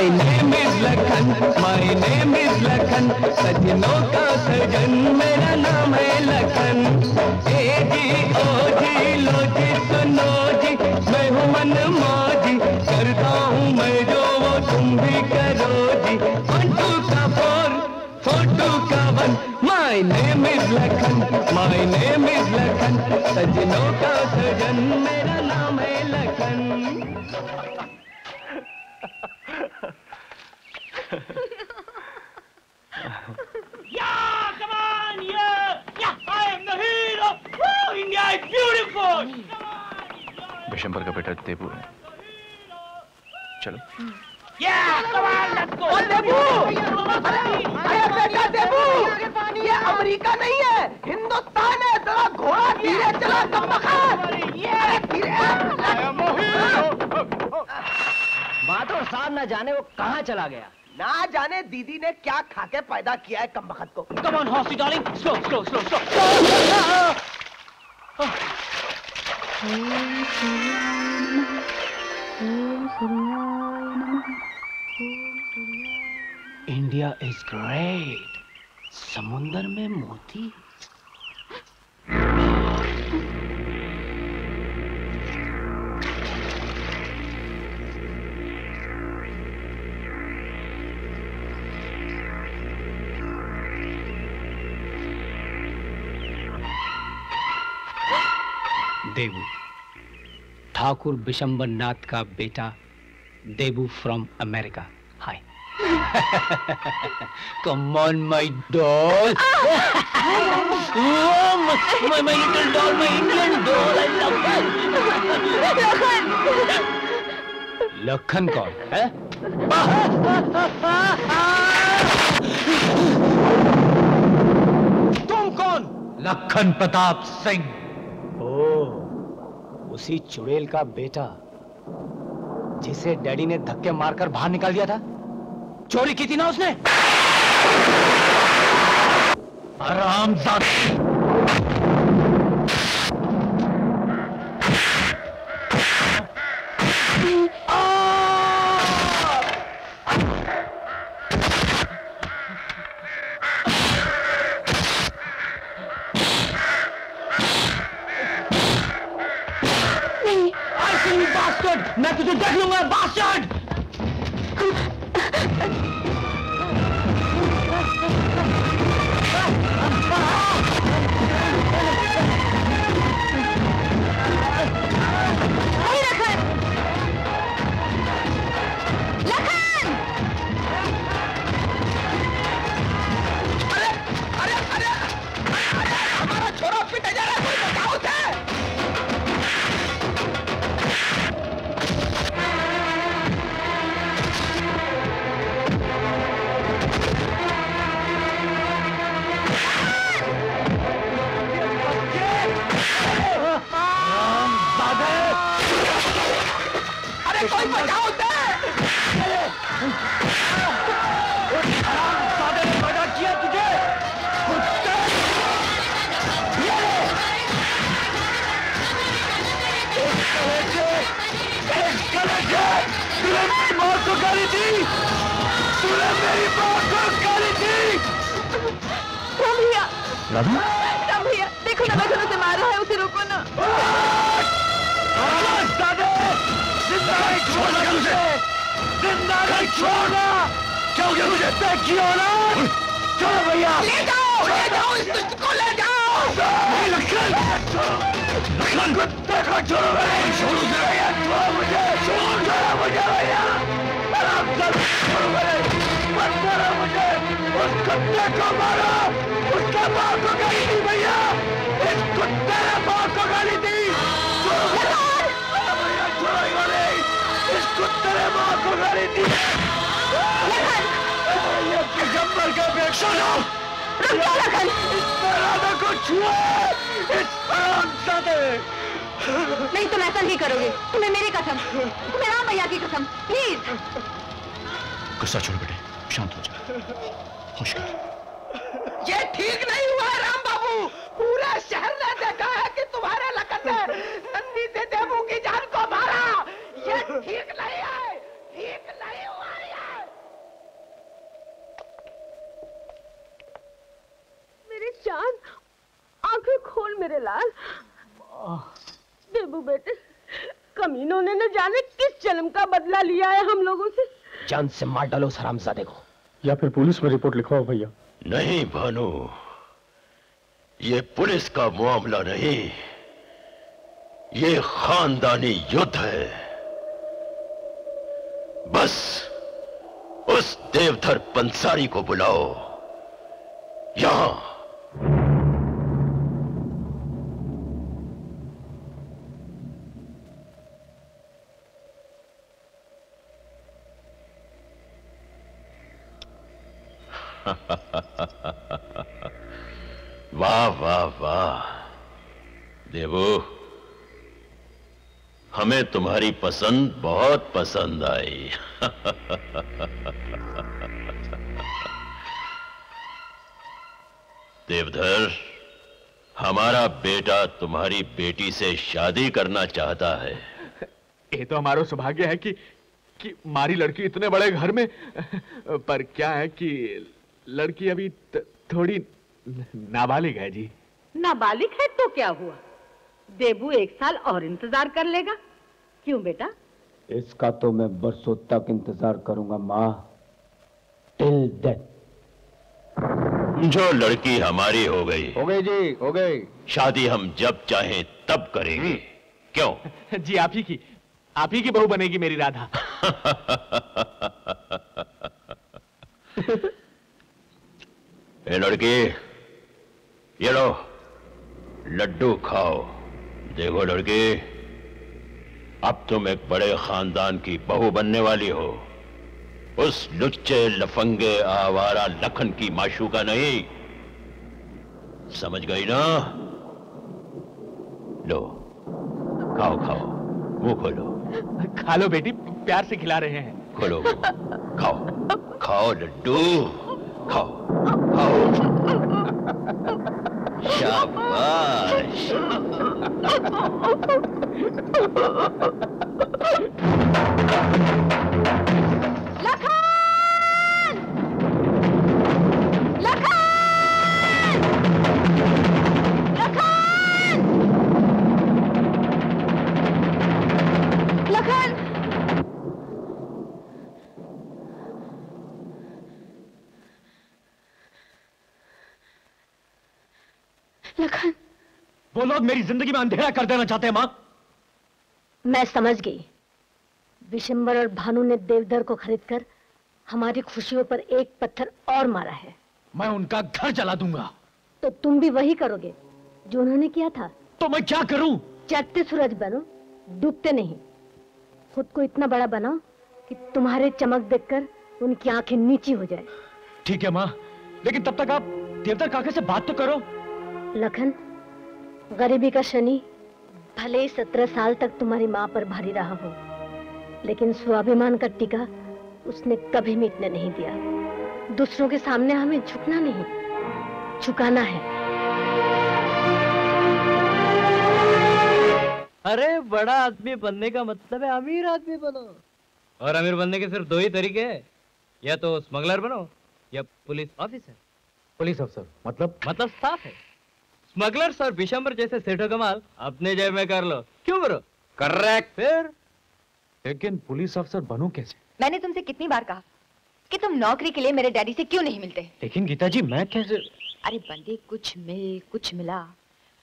My name is Lakhan, my name is Lakhan, सजनों का सजन, मेरा नाम है लखन। ए जी ओ जी लो जी सुनो जी, मैं हूँ मन मौजी, करता हूँ मैं जो वो तुम भी करो जी। वन टू का फोर, फोर टू का one, my name is Lakhan, my name is Lakhan, सजनों का सजन, मेरा नाम है Lakhan. Yeah, come on, yeah, yeah, I am the hero. Woo, India is beautiful. Vishambhar का बेटा देवू है. चलो. Yeah, come on, let's go. Oh, देवू! अरे बेटा देवू! ये अमेरिका नहीं है, हिंदुस्तान है. जरा घोड़ा धीरे चला कमबख्त. ये धीरे. I am the hero. बात और साहब ना जाने वो कहाँ चला गया. ना जाने दीदी ने क्या खाके पैदा किया है कमबख्त को. Come on, horsey darling, slow, slow, slow, slow. India is great. समुंदर में मोती. देवू, ठाकुर विशंबर नाथ का बेटा Devu from America. Hi. Come on my doll. My my little doll, my Indian doll. I love you. Lakhan कौन है? तुम कौन? लखन प्रताप सिंह. ओ, उसी चुड़ैल का बेटा जिसे डैडी ने धक्के मारकर बाहर निकाल दिया था. चोरी की थी ना उसने. आरामजादा. मैं तुझे देख लूंगा बास्टर्ड. लखन, लखन. अरे अरे अरे हमारा छोरा पिटा जा रहा है. कोई बचाओ दे. सादे ने मर्डर किया तुझे. तूने मेरी माँ को गाली दी. तूने मेरी माँ को गाली दी. राम भैया, राम भैया देखो ना, देखो उसे मार रहा है. उसे रोको ना. छोड़ना मुझे, जिंदा नहीं छोड़ना. क्यों क्या मुझे पैक किया ना? छोड़ो भैया. ले जाओ, ले जाओ इस तुझको, ले जाओ. नहीं लखन, लखन को देखो. छोड़ो भैया, छोड़ो भैया, छोड़ो मुझे, छोड़ो मुझे भैया. आप सब छोड़ो भैया, मत मारो मुझे. उस कुत्ते को मारो, उसके बाप को गाली दी भैया. इस कुत्ते ने बाप को गाली दी. तेरे माँ को गाली दी है. ये विशंबर का बेटा ना. रुको लखन, इस पर राधा को छुआ. इस पर राधा नहीं. तुम ऐसा नहीं करोगे. तुम्हें मेरी कसम, तुम्हें राम भैया की कसम. प्लीज गुस्सा छोड़ बेटे, शांत हो जा. खुश कर. ये ठीक नहीं हुआ राम बाबू. पूरा शहर ने देखा है कि तुम्हारे लखन ने नंदी से देवू की जान को मारा. ये ठीक नहीं है, ठीक नहीं हुआ यार. मेरे लाल। देबू बेटे, कमीनों ने न जाने किस जन्म का बदला लिया है हम लोगों से। जान से मार डालो उस हरामजादे को, या फिर पुलिस में रिपोर्ट लिखवाओ भैया। नहीं भानु, ये पुलिस का मामला नहीं, ये खानदानी युद्ध है। बस उस देवधर पंसारी को बुलाओ यहां। वाह वाह वाह देवू, हमें तुम्हारी पसंद बहुत पसंद आई। देवधर, हमारा बेटा तुम्हारी बेटी से शादी करना चाहता है। ये तो हमारा सौभाग्य है कि कि मारी लड़की इतने बड़े घर में, पर क्या है कि लड़की अभी थोड़ी नाबालिग है जी। नाबालिग है तो क्या हुआ, देबू एक साल और इंतजार कर लेगा। क्यों बेटा? इसका तो मैं बरसों तक इंतजार करूंगा माँ, टिल डेथ। जो लड़की हमारी हो गई हो गई जी, हो गई। शादी हम जब चाहें तब करेंगे। क्यों जी? आप ही की आप ही की बहू बनेगी मेरी राधा। ए लड़की, ये लो लड्डू खाओ। देखो लड़की, अब तुम एक बड़े खानदान की बहू बनने वाली हो, उस लुच्चे लफंगे आवारा लखन की माशू का नहीं। समझ गई ना? लो खाओ खाओ, मुंह खोलो। खा लो बेटी, प्यार से खिला रहे हैं। खोलो, खाओ खाओ लड्डू, खाओ खाओ। शाबाश। लखन! लखन! लखन! लखन! लखन, वो लोग मेरी जिंदगी में अंधेरा कर देना चाहते हैं माँ। मैं समझ गई, विशंबर और भानु ने देवधर को खरीदकर हमारी खुशियों पर एक पत्थर और मारा है। मैं उनका घर जला दूंगा। तो तुम भी वही करोगे जो उन्होंने किया था। तो मैं क्या करूं? चढ़ते सूरज बनो, डूबते नहीं। खुद को इतना बड़ा बनाओ कि तुम्हारे चमक देखकर उनकी आंखें नीची हो जाए। ठीक है माँ, लेकिन तब तक आप देवधर काका से बात तो करो। लखन, गरीबी का शनि भले ही सत्रह साल तक तुम्हारी माँ पर भारी रहा हो, लेकिन स्वाभिमान का टीका उसने कभी मिटने नहीं दिया। दूसरों के सामने हमें झुकना नहीं, झुकाना है। अरे बड़ा आदमी बनने का मतलब है अमीर आदमी बनो, और अमीर बनने के सिर्फ दो ही तरीके हैं, या तो स्मगलर बनो या पुलिस ऑफिसर। पुलिस ऑफिसर मतलब मतलब साफ है, स्मगलर्स और विशंबर जैसे सेठों का माल अपने जेब में कर लो। क्यों बरो? करेक्ट। फिर लेकिन पुलिस अफसर बनूं कैसे? मैंने तुमसे कितनी बार कहा कि तुम नौकरी के लिए मेरे डैडी से क्यों नहीं मिलते? लेकिन गीता जी मैं कैसे? अरे बंदे, कुछ मिल कुछ मिला,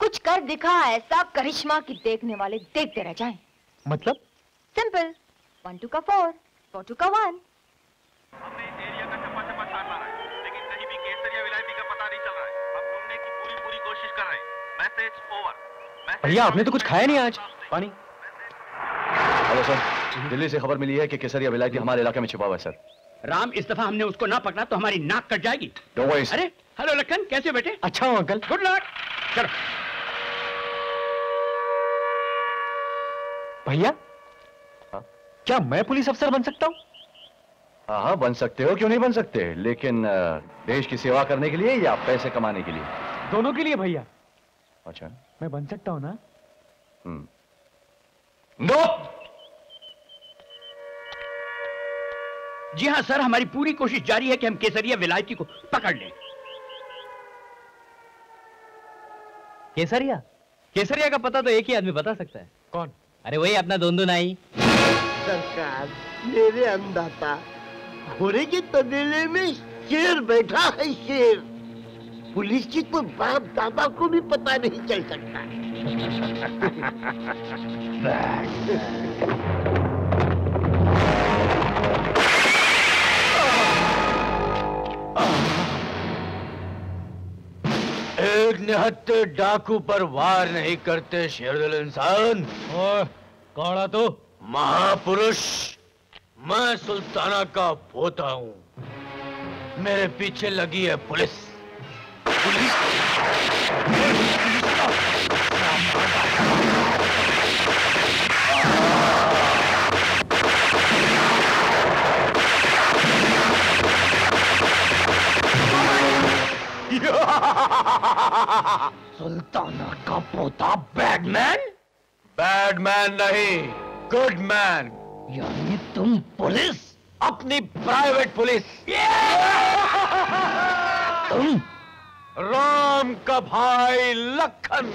कुछ कर दिखा, ऐसा करिश्मा कि देखने वाले देखते रह जाएं। मतलब सिंपल, वन टू का फोर, फोर टू का वन। हमने एरिया का चप्पा चप्पा छान मारा है, लेकिन कहीं भी केसरिया विलायती का पता नहीं चल रहा है। हम ढूंढने की पूरी पूरी कोशिश कर रहे हैं। Message over. भैया आपने तो कुछ खाया नहीं आज? पानी। हेलो सर, दिल्ली से खबर मिली है कि केसरिया विलायती हमारे इलाके में छुपा हुआ है सर। राम, इस दफा हमने उसको ना पकड़ा तो हमारी नाक कट जाएगी। अरे हेलो लखन, कैसे बेटे? अच्छा हूँ अंकल। Good luck. चलो भैया, क्या मैं पुलिस अफसर बन सकता हूँ? हाँ हाँ बन सकते हो, क्यों नहीं बन सकते, लेकिन देश की सेवा करने के लिए या पैसे कमाने के लिए? दोनों के लिए भैया। अच्छा, मैं बन सकता हूँ ना? नो। जी हाँ सर, हमारी पूरी कोशिश जारी है कि हम केसरिया विलायती को पकड़ लें। केसरिया? केसरिया का पता तो एक ही आदमी बता सकता है। कौन? अरे वही अपना दोंदू नाई। सरकार मेरे अंदाता, घोड़े के तबेले में शेर बैठा है शेर। पुलिस की तो बाप दादा को भी पता नहीं चल सकता। एक निहत्ते डाकू पर वार नहीं करते शेरदल इंसान। और कौन है तू? महापुरुष, मैं सुल्ताना का पोता हूँ। मेरे पीछे लगी है पुलिस। पुलिस, सुल्ताना का पोता बैडमैन? बैडमैन नहीं, गुड मैन। यानी तुम पुलिस? अपनी प्राइवेट पुलिस। तुम राम का भाई लखन।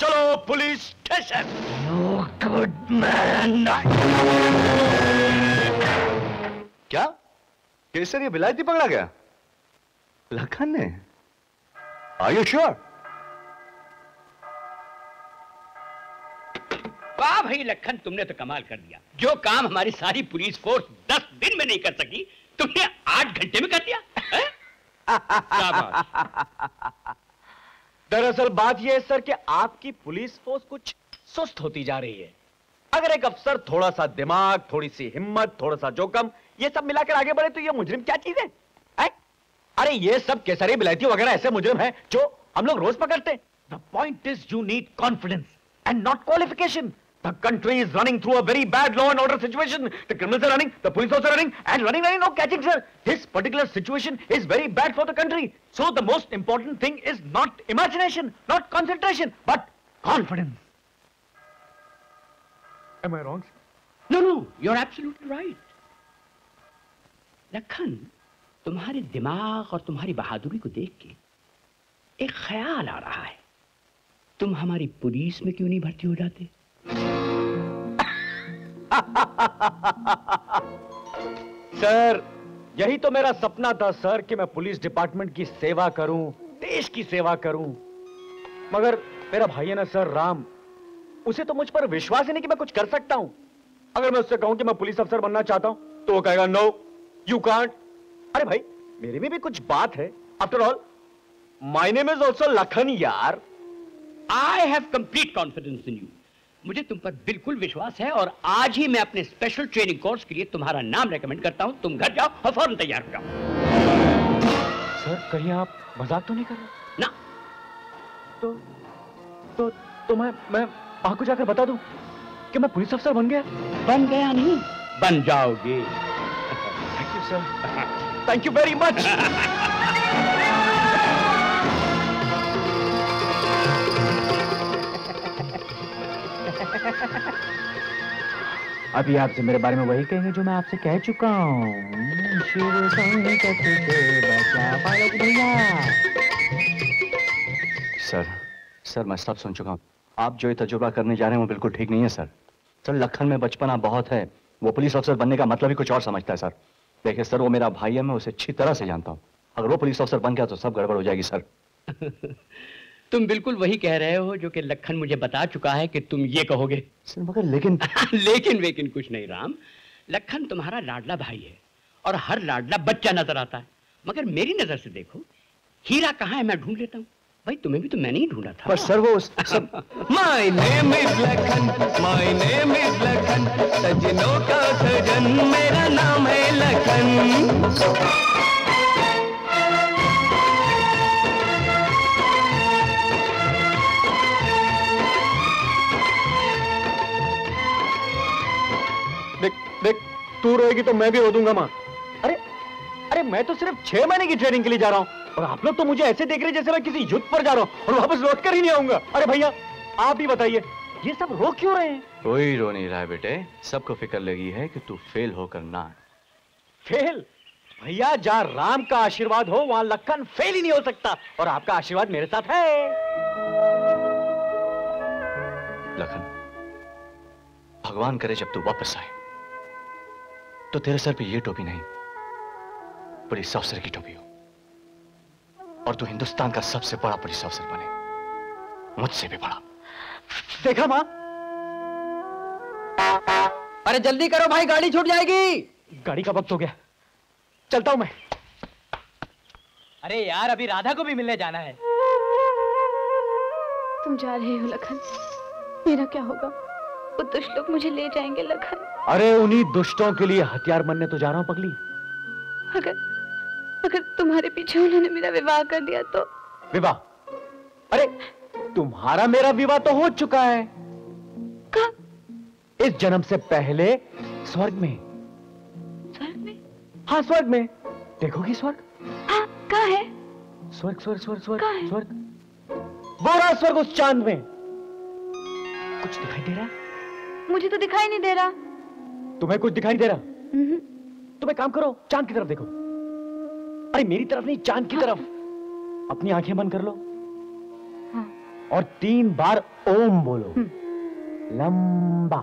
चलो police station. No good man. क्या केसरिया विलायती पकड़ा गया? लखन ने? Are you sure? वाह भाई लखन, तुमने तो कमाल कर दिया। जो काम हमारी सारी पुलिस फोर्स दस दिन में नहीं कर सकी, तुमने आठ घंटे में कर दिया। दरअसल बात यह है सर कि आपकी पुलिस फोर्स कुछ सुस्त होती जा रही है। अगर एक अफसर थोड़ा सा दिमाग, थोड़ी सी हिम्मत, थोड़ा सा जोखम, ये सब मिलाकर आगे बढ़े तो ये मुजरिम क्या चीज है? अरे ये सब केसरिया विलायती वगैरह ऐसे मुजरिम है जो हम लोग रोज पकड़ते। The point is you need confidence and not qualification. The country is running through a very bad law and order situation. The criminals are running, the police also running, and running, running, no catching, sir. This particular situation is very bad for the country. So the most important thing is not imagination, not concentration, but confidence. Am I wrong, sir? No, no, you're absolutely right. Lakhan, तुम्हारे दिमाग और तुम्हारी बहादुरी को देख के एक ख्याल आ रहा है। तुम हमारी पुलिस में क्यों नहीं भर्ती हो जाते? सर, यही तो मेरा सपना था सर कि मैं पुलिस डिपार्टमेंट की सेवा करूं, देश की सेवा करूं। मगर मेरा भाई है ना सर राम, उसे तो मुझ पर विश्वास ही नहीं कि मैं कुछ कर सकता हूं। अगर मैं उससे कहूं कि मैं पुलिस अफसर बनना चाहता हूं तो वो कहेगा नो यू कांट। अरे भाई मेरे में भी कुछ बात है। After all my name is also Lakhan यार। I have complete confidence in you. मुझे तुम पर बिल्कुल विश्वास है और आज ही मैं अपने स्पेशल ट्रेनिंग कोर्स के लिए तुम्हारा नाम रेकमेंड करता हूँ। तुम घर जाओ और फौरन तैयार हो जाओ। सर कहीं आप मजाक तो नहीं कर रहे ना? तो तो तो मैं मैं आपको जाकर बता दूँ कि मैं पुलिस अफसर बन गया। बन गया नहीं, बन जाओगे। Thank you sir, thank you very much. अभी आपसे मेरे बारे में वही कहेंगे जो मैं आपसे कह चुका हूँ। सर, सर मैं सब सुन चुका हूँ। आप जो ये तजुर्बा करने जा रहे हैं वो बिल्कुल ठीक नहीं है सर। सर लखन में बचपना बहुत है, वो पुलिस अफसर बनने का मतलब ही कुछ और समझता है सर। देखिए सर वो मेरा भाई है, मैं उसे अच्छी तरह से जानता हूँ। अगर वो पुलिस अफसर बन गया तो सब गड़बड़ हो जाएगी सर। तुम बिल्कुल वही कह रहे हो जो कि लखन मुझे बता चुका है कि तुम ये कहोगे सर। मगर लेकिन लेकिन लेकिन कुछ नहीं राम। लखन तुम्हारा लाडला भाई है और हर लाडला बच्चा नजर आता है, मगर मेरी नजर से देखो हीरा कहाँ है मैं ढूंढ लेता हूँ। भाई तुम्हें भी तो मैंने ही ढूंढा था। पर सर वो सब my name is Lakhan, my name is Lakhan, सजनों का सजन, मेरा नाम है लखन। देख तू रोएगी तो मैं भी रो दूंगा माँ। अरे अरे मैं तो सिर्फ छह महीने की ट्रेनिंग के लिए जा रहा हूँ और आप लोग तो मुझे ऐसे देख रहे जैसे मैं किसी युद्ध पर जा रहा हूँ और वापस लौट कर ही नहीं आऊंगा। अरे भैया आप ही बताइए ये सब रो क्यों रहे हैं? कोई रो नहीं रहा है बेटे, सबको फिक्र लगी है कि तू फेल होकर ना। फेल? भैया जहाँ राम का आशीर्वाद हो वहाँ लखन फेल ही नहीं हो सकता और आपका आशीर्वाद मेरे साथ है। लखन, भगवान करे जब तू वापस आए तो तेरे सर पे ये टोपी नहीं, पुलिस अफसर की टोपी हो और तू हिंदुस्तान का सबसे बड़ा पुलिस अफसर बने, मुझसे भी बड़ा। देखा मां? अरे जल्दी करो भाई, गाड़ी छूट जाएगी। गाड़ी का वक्त हो गया, चलता हूं मैं। अरे यार, अभी राधा को भी मिलने जाना है। तुम जा रहे हो लखन, मेरा क्या होगा? वो दुष्ट लोग मुझे ले जाएंगे लखन। अरे उन्हीं दुष्टों के लिए हथियार बनने तो जा रहा हूँ पगली। अगर अगर तुम्हारे पीछे उन्होंने मेरा विवाह कर दिया तो? विवाह? अरे तुम्हारा मेरा विवाह तो हो चुका है। कब? इस जन्म से पहले स्वर्ग में। स्वर्ग में? हाँ स्वर्ग में। देखोगी स्वर्ग? हाँ, कहाँ है? स्वर्ग स्वर्ग स्वर्ग स्वर्ग स्वर्ग वो रहा स्वर्ग उस चांद में। कुछ दिखाई दे रहा है? मुझे तो दिखाई नहीं दे रहा। तुम्हें कुछ दिखाई नहीं दे रहा? तुम्हें काम करो, चांद की तरफ देखो। अरे मेरी तरफ नहीं, चांद की हाँ। तरफ अपनी आंखें बंद कर लो हाँ। और तीन बार ओम बोलो, लंबा।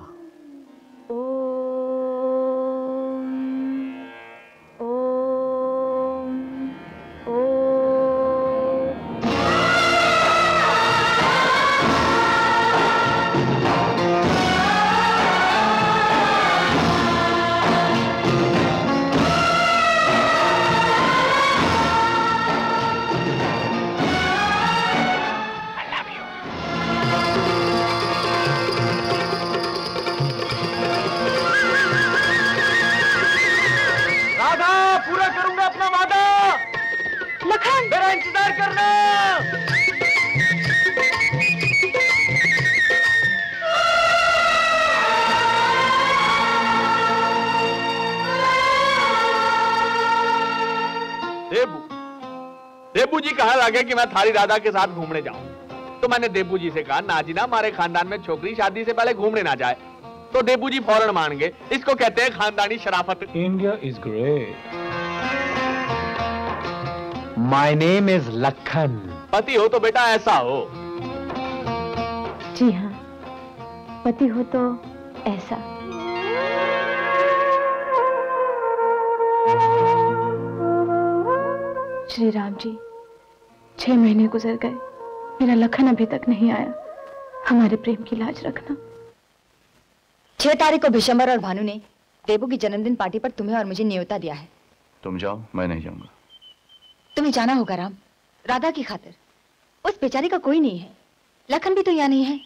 कि मैं थारी राधा के साथ घूमने जाऊं तो मैंने देबू जी से कहा नाजिना हमारे खानदान में छोकरी शादी से पहले घूमने ना जाए, तो देबू जी फौरन मान गए। इसको कहते हैं खानदानी शराफत। India is great. My name is Lakhan. पति हो तो बेटा ऐसा हो। जी हाँ, पति हो तो ऐसा। श्री राम जी, छह महीने गुजर गए, मेरा लखन अभी तक नहीं आया। हमारे प्रेम की लाज रखना। छह तारीख को विशंभर और भानु ने देबू की जन्मदिन पार्टी पर तुम्हें और मुझे न्योता दिया है। तुम जाओ, मैं नहीं जाऊंगा। तुम्हें जाना होगा राम, राधा की खातिर। उस बेचारी का कोई नहीं है, लखन भी तो यहाँ नहीं है।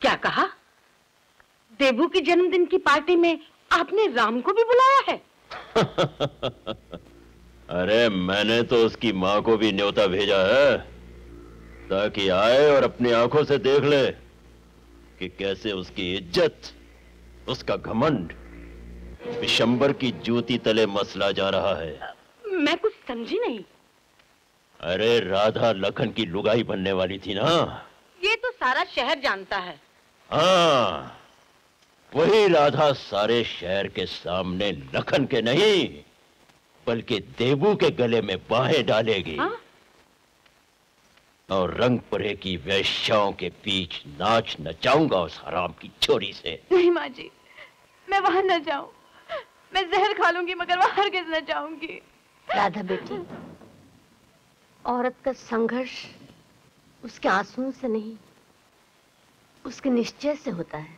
क्या कहा? देबू की जन्मदिन की पार्टी में आपने राम को भी बुलाया है? अरे मैंने तो उसकी माँ को भी न्योता भेजा है ताकि आए और अपनी आंखों से देख ले कि कैसे उसकी इज्जत, उसका घमंड विशंभर की जूती तले मसला जा रहा है। मैं कुछ समझी नहीं। अरे राधा लखन की लुगाई बनने वाली थी ना। ये तो सारा शहर जानता है। हाँ, वही राधा सारे शहर के सामने लखन के नहीं बल्कि देबू के गले में बाहें डालेगी हा? और रंगपुरे की वेश्याओं के बीच नाच नचाऊंगा उस हराम की छोरी से। नहीं माँ जी, मैं वहां न जाऊं। मैं जहर खा लूंगी मगर वहां हरगिज न जाऊंगी। राधा बेटी, औरत का संघर्ष उसके आंसुओं से नहीं, उसके निश्चय से होता है।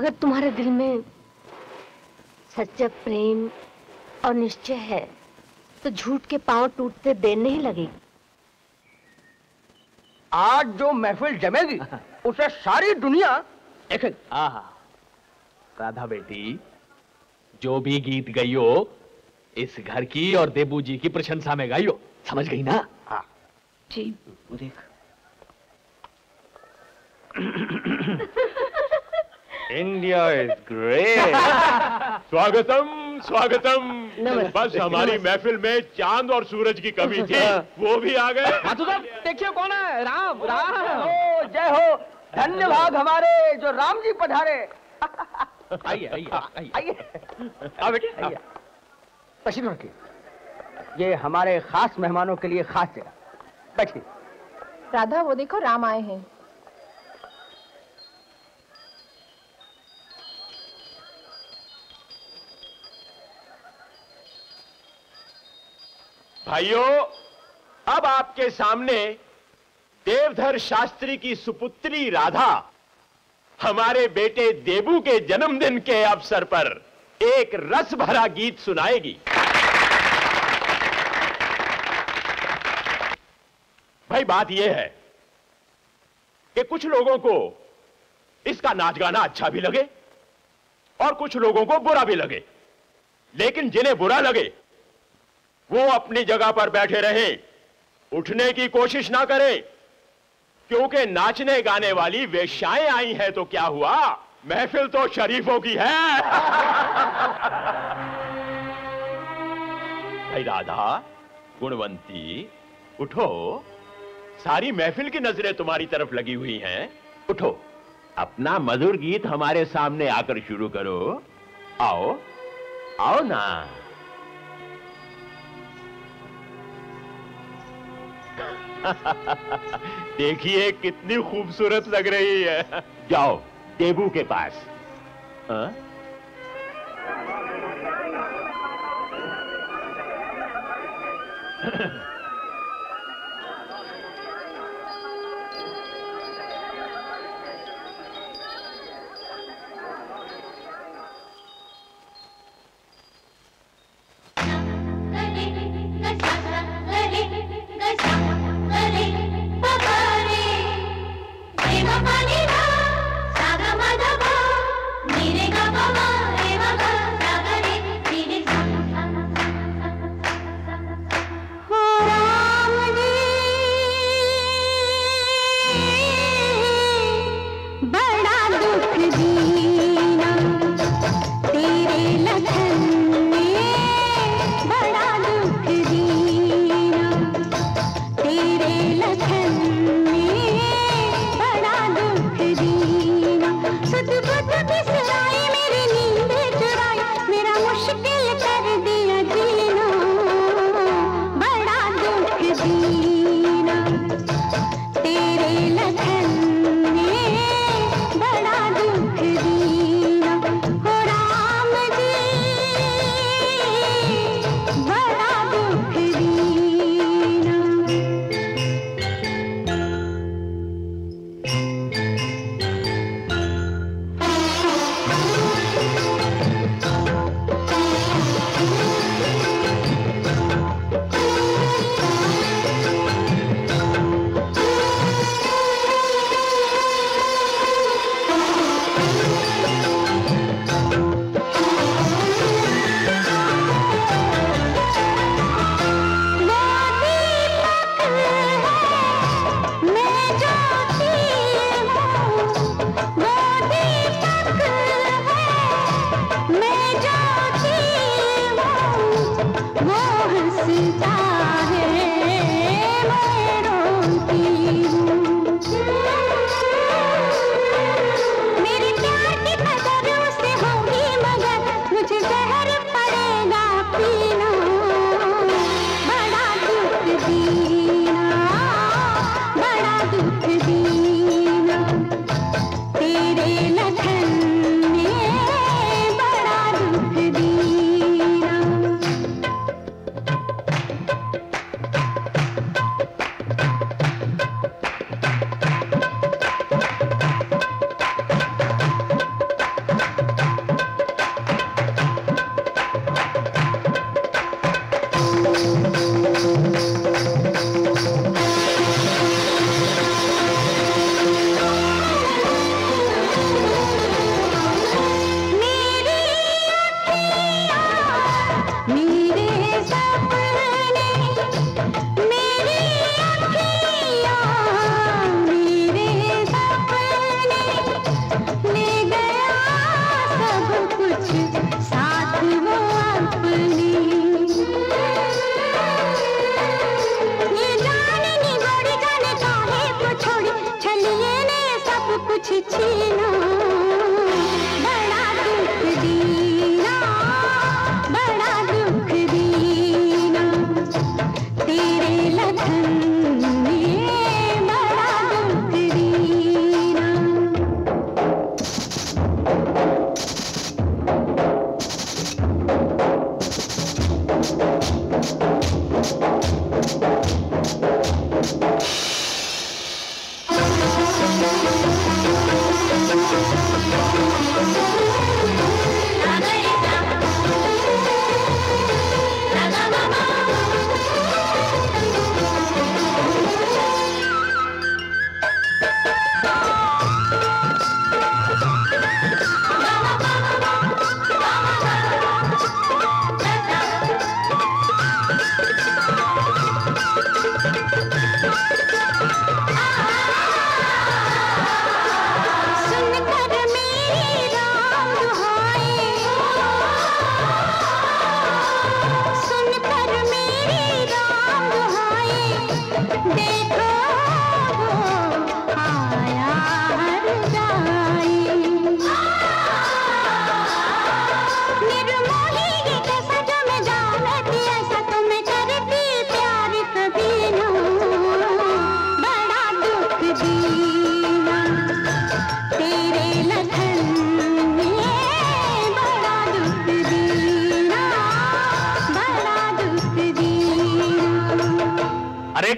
अगर तुम्हारे दिल में सच्चा प्रेम और निश्चय है तो झूठ के पांव टूटते देर नहीं लगेगी। आज जो महफिल जमेगी उसे सारी दुनिया देखेगी। आहा, राधा बेटी, जो भी गीत गाइयो इस घर की और देबू जी की प्रशंसा में गाइयो, समझ गई ना? हाँ जी। देख इंडिया इज ग्रेट। स्वागतम स्वागतम। बस हमारी महफिल में चांद और सूरज की कमी थी, वो भी आ गए। देखिए कौन है। राम राम हो, जय हो। धन्यवाद हमारे जो राम जी पधारे। आइए आइए आइए। तशरीफ रखिए, ये हमारे खास मेहमानों के लिए खास है। बैठिए। राधा वो देखो राम आए हैं। भाइयों, अब आपके सामने देवधर शास्त्री की सुपुत्री राधा हमारे बेटे देबू के जन्मदिन के अवसर पर एक रस भरा गीत सुनाएगी। भाई बात यह है कि कुछ लोगों को इसका नाच गाना अच्छा भी लगे और कुछ लोगों को बुरा भी लगे, लेकिन जिन्हें बुरा लगे वो अपनी जगह पर बैठे रहे, उठने की कोशिश ना करें, क्योंकि नाचने गाने वाली वेश्याएं आई हैं तो क्या हुआ, महफिल तो शरीफों की है। भाई राधा गुणवंती उठो, सारी महफिल की नजरें तुम्हारी तरफ लगी हुई हैं। उठो, अपना मधुर गीत हमारे सामने आकर शुरू करो। आओ आओ ना। देखिए कितनी खूबसूरत लग रही है। जाओ देबू के पास। हाँ? बड़ा दुख दीना तेरे लखन।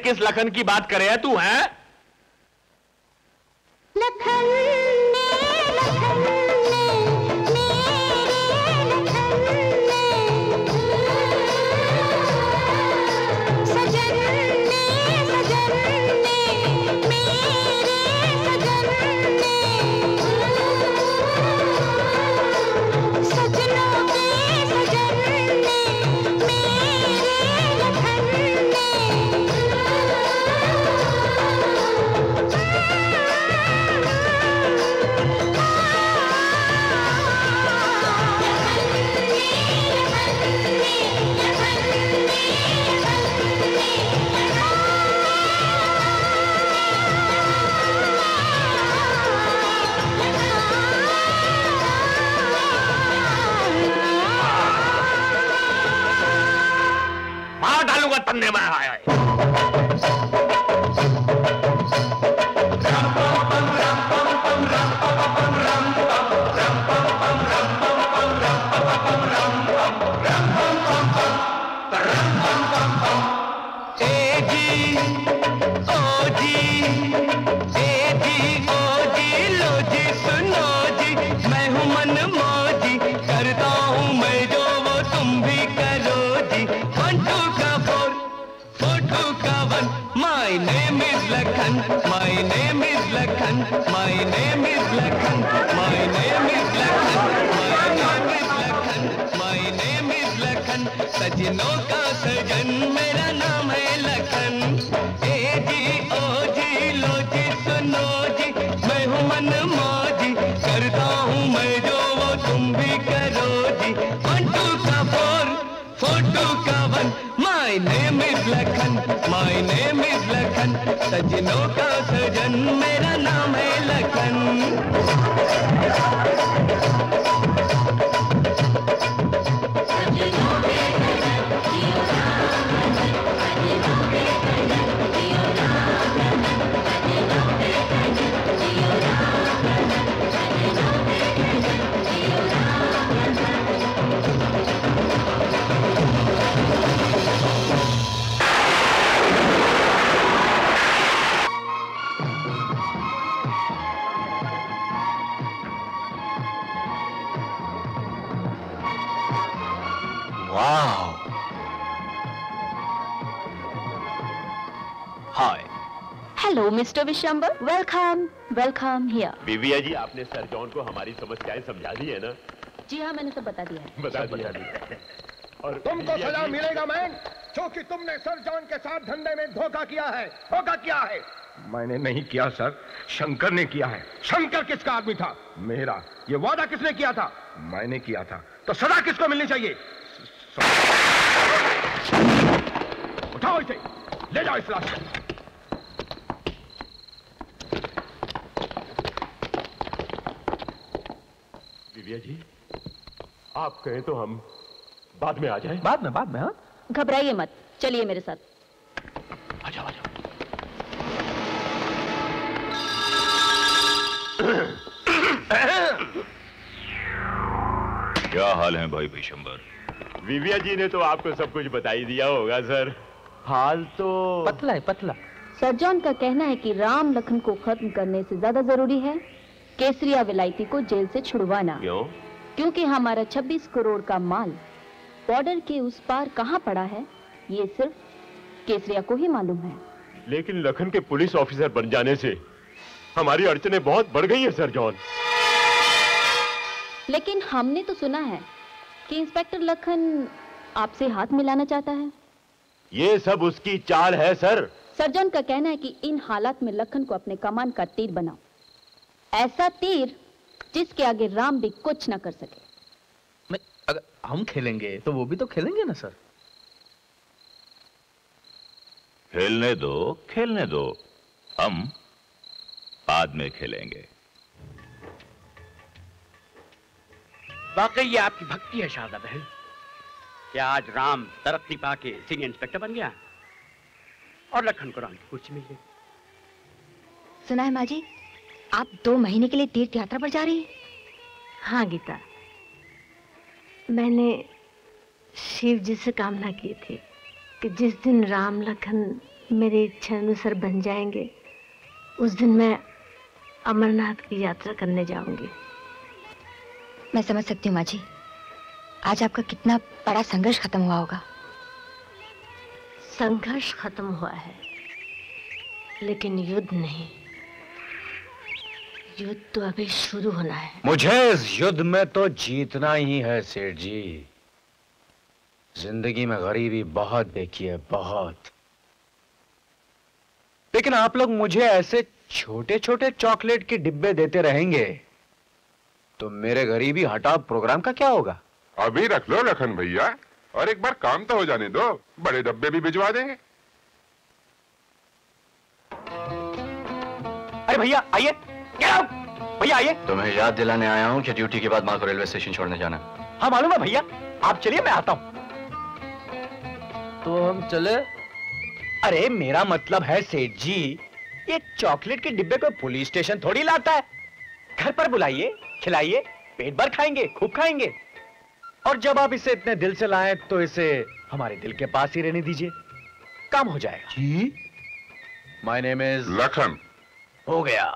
किस लखन की बात करे है तू है? लखन ने, लखन ने, मेरे लखन ने, सजन ने, सजन ने, मेरे सजन ने, सजनों के सजन ने, मेरे लखन ने। तन्ने में आया है सजनों का सजन मेरा नाम है लखन। ए जी ओ जी लो जी सुनो जी मैं हूँ मन मौजी करता हूँ मैं जो वो तुम भी करो जी। फोटो का फोर फोटो का one my name is Lakhan my name is Lakhan. सजनों का सजन मेरा नाम है Lakhan. Mister Vishambar, welcome, welcome here. Bibiya ji, आपने सर जॉन को हमारी समस्याएं समझा दी है ना? जी हाँ, मैंने सब बता दिया है। बता दिया। और तुमको सजा मिलेगा मैन, क्योंकि तुमने सर जॉन के साथ धंधे में धोखा किया है। धोखा किया है? मैंने नहीं किया सर, शंकर ने किया है। शंकर किसका आदमी था? मेरा। ये वादा किसने किया था? मैंने किया था। तो सजा किसको मिलनी चाहिए? उठाओ इसे, ले जाओ इस रास्ते। दिव्या जी, आप कहें तो हम बाद में आ जाएं। बाद में, बाद में। हाँ, घबराइए मत, चलिए मेरे साथ। आ जाओ, आ जाओ। क्या हाल है भाई विशंबर? विविया जी ने तो आपको सब कुछ बता ही दिया होगा सर। हाल तो पतला है, पतला। सर जॉन का कहना है कि राम लखन को खत्म करने से ज्यादा जरूरी है केसरिया विलायती को जेल से छुड़वाना। क्यों? क्योंकि हमारा छब्बीस करोड़ का माल बॉर्डर के उस पार कहाँ पड़ा है, ये सिर्फ केसरिया को ही मालूम है। लेकिन लखन के पुलिस ऑफिसर बन जाने से हमारी अड़चने बहुत बढ़ गई है सर जॉन। लेकिन हमने तो सुना है कि इंस्पेक्टर लखन आपसे हाथ मिलाना चाहता है। ये सब उसकी चाल है सर। सर्जन का कहना है कि इन हालात में लखन को अपने कमान का तीर बनाओ, ऐसा तीर जिसके आगे राम भी कुछ ना कर सके। मैं अगर हम खेलेंगे तो वो भी तो खेलेंगे ना सर। खेलने दो, खेलने दो, हम बाद में खेलेंगे। वाकई ये आपकी भक्ति है शारदा बहन। क्या आज राम तरक्की पाके सीनियर इंस्पेक्टर बन गया और लखन को राम की कुर्सी मिल गई। सुना है माँ जी, आप दो महीने के लिए तीर्थ यात्रा पर जा रही हैं? हाँ गीता, मैंने शिव जी से कामना की थी कि जिस दिन राम लखन मेरे इच्छा अनुसार बन जाएंगे उस दिन मैं अमरनाथ की यात्रा करने जाऊंगी। मैं समझ सकती हूँ माँ जी, आज आपका कितना बड़ा संघर्ष खत्म हुआ होगा। संघर्ष खत्म हुआ है लेकिन युद्ध नहीं। युद्ध तो अभी शुरू होना है। मुझे इस युद्ध में तो जीतना ही है सेठ जी। जिंदगी में गरीबी बहुत देखी है, बहुत, लेकिन आप लोग मुझे ऐसे छोटे छोटे चॉकलेट के डिब्बे देते रहेंगे तो मेरे गरीबी हटाओ प्रोग्राम का क्या होगा? अभी रख लो लखन भैया और एक बार काम तो हो जाने दो, बड़े डब्बे भी भिजवा देंगे। अरे भैया आइए, भैया आइए। तुम्हें याद दिलाने आया हूँ कि ड्यूटी के बाद माँ को रेलवे स्टेशन छोड़ने जाना। हाँ मालूम है भैया, आप चलिए मैं आता हूँ। तो हम चले? अरे मेरा मतलब है सेठ जी, ये चॉकलेट के डिब्बे को पुलिस स्टेशन थोड़ी लाता है। घर पर बुलाइए, खिलाइए, पेट भर खाएंगे, खूब खाएंगे। और जब आप इसे इतने दिल से लाएं तो इसे हमारे दिल के पास ही रहने दीजिए, काम हो जाएगा। जी? My name is Lakhan. हो गया।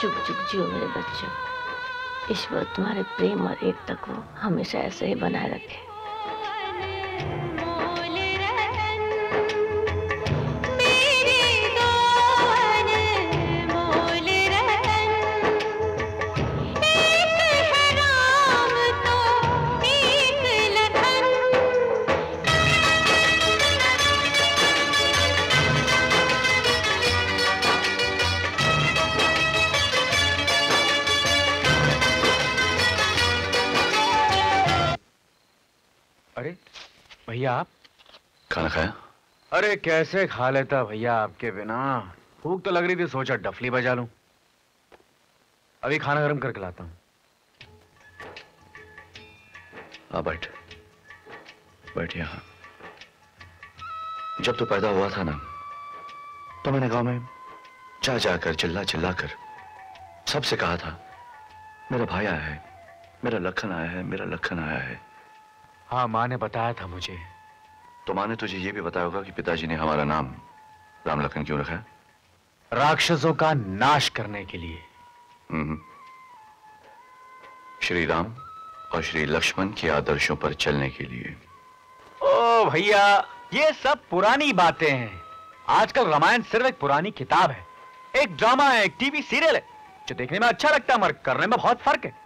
चुप चुप जियो मेरे बच्चों, ईश्वर तुम्हारे प्रेम और एकता को हमेशा ऐसे ही बनाए रखे। भैया आप खाना खाया? अरे कैसे खा लेता भैया आपके बिना, भूख तो लग रही थी, सोचा डफली बजा लूं। अभी खाना गर्म करके लाता हूं। आ बैठ बैठ यहाँ। जब तू पैदा हुआ था ना तो मैंने गांव में जा जाकर चिल्ला चिल्ला कर सबसे कहा था, मेरा भाई आया है, मेरा लखन आया है, मेरा लखन आया है। हाँ माँ ने बताया था मुझे। तो माँ ने तुझे ये भी बताया होगा कि पिताजी ने हमारा नाम राम लखन क्यों रखा? राक्षसों का नाश करने के लिए। हम्म, श्री राम और श्री लक्ष्मण के आदर्शों पर चलने के लिए। ओ भैया ये सब पुरानी बातें हैं। आजकल रामायण सिर्फ एक पुरानी किताब है, एक ड्रामा है, एक टीवी सीरियल है जो देखने में अच्छा लगता है मगर करने में बहुत फर्क है।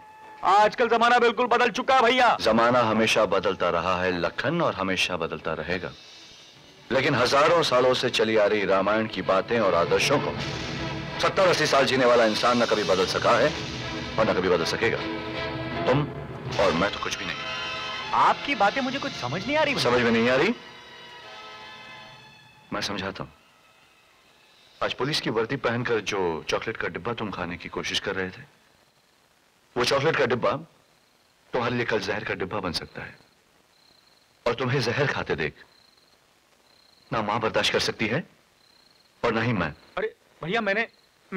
आजकल जमाना बिल्कुल बदल चुका है भैया। जमाना हमेशा बदलता रहा है लखन और हमेशा बदलता रहेगा, लेकिन हजारों सालों से चली आ रही रामायण की बातें और आदर्शों को सत्तर अस्सी साल जीने वाला इंसान न कभी बदल सका है और न कभी बदल सकेगा। तुम और मैं तो कुछ भी नहीं। आपकी बातें मुझे कुछ समझ नहीं आ रही। समझ में नहीं आ रही? मैं समझाता हूँ। आज पुलिस की वर्दी पहनकर जो चॉकलेट का डिब्बा तुम खाने की कोशिश कर रहे थे, वो चॉकलेट का डिब्बा तुम्हारे लिए कल जहर का डिब्बा बन सकता है। और तुम्हें जहर खाते देख ना मां बर्दाश्त कर सकती है और ना ही मैं। अरे भैया मैंने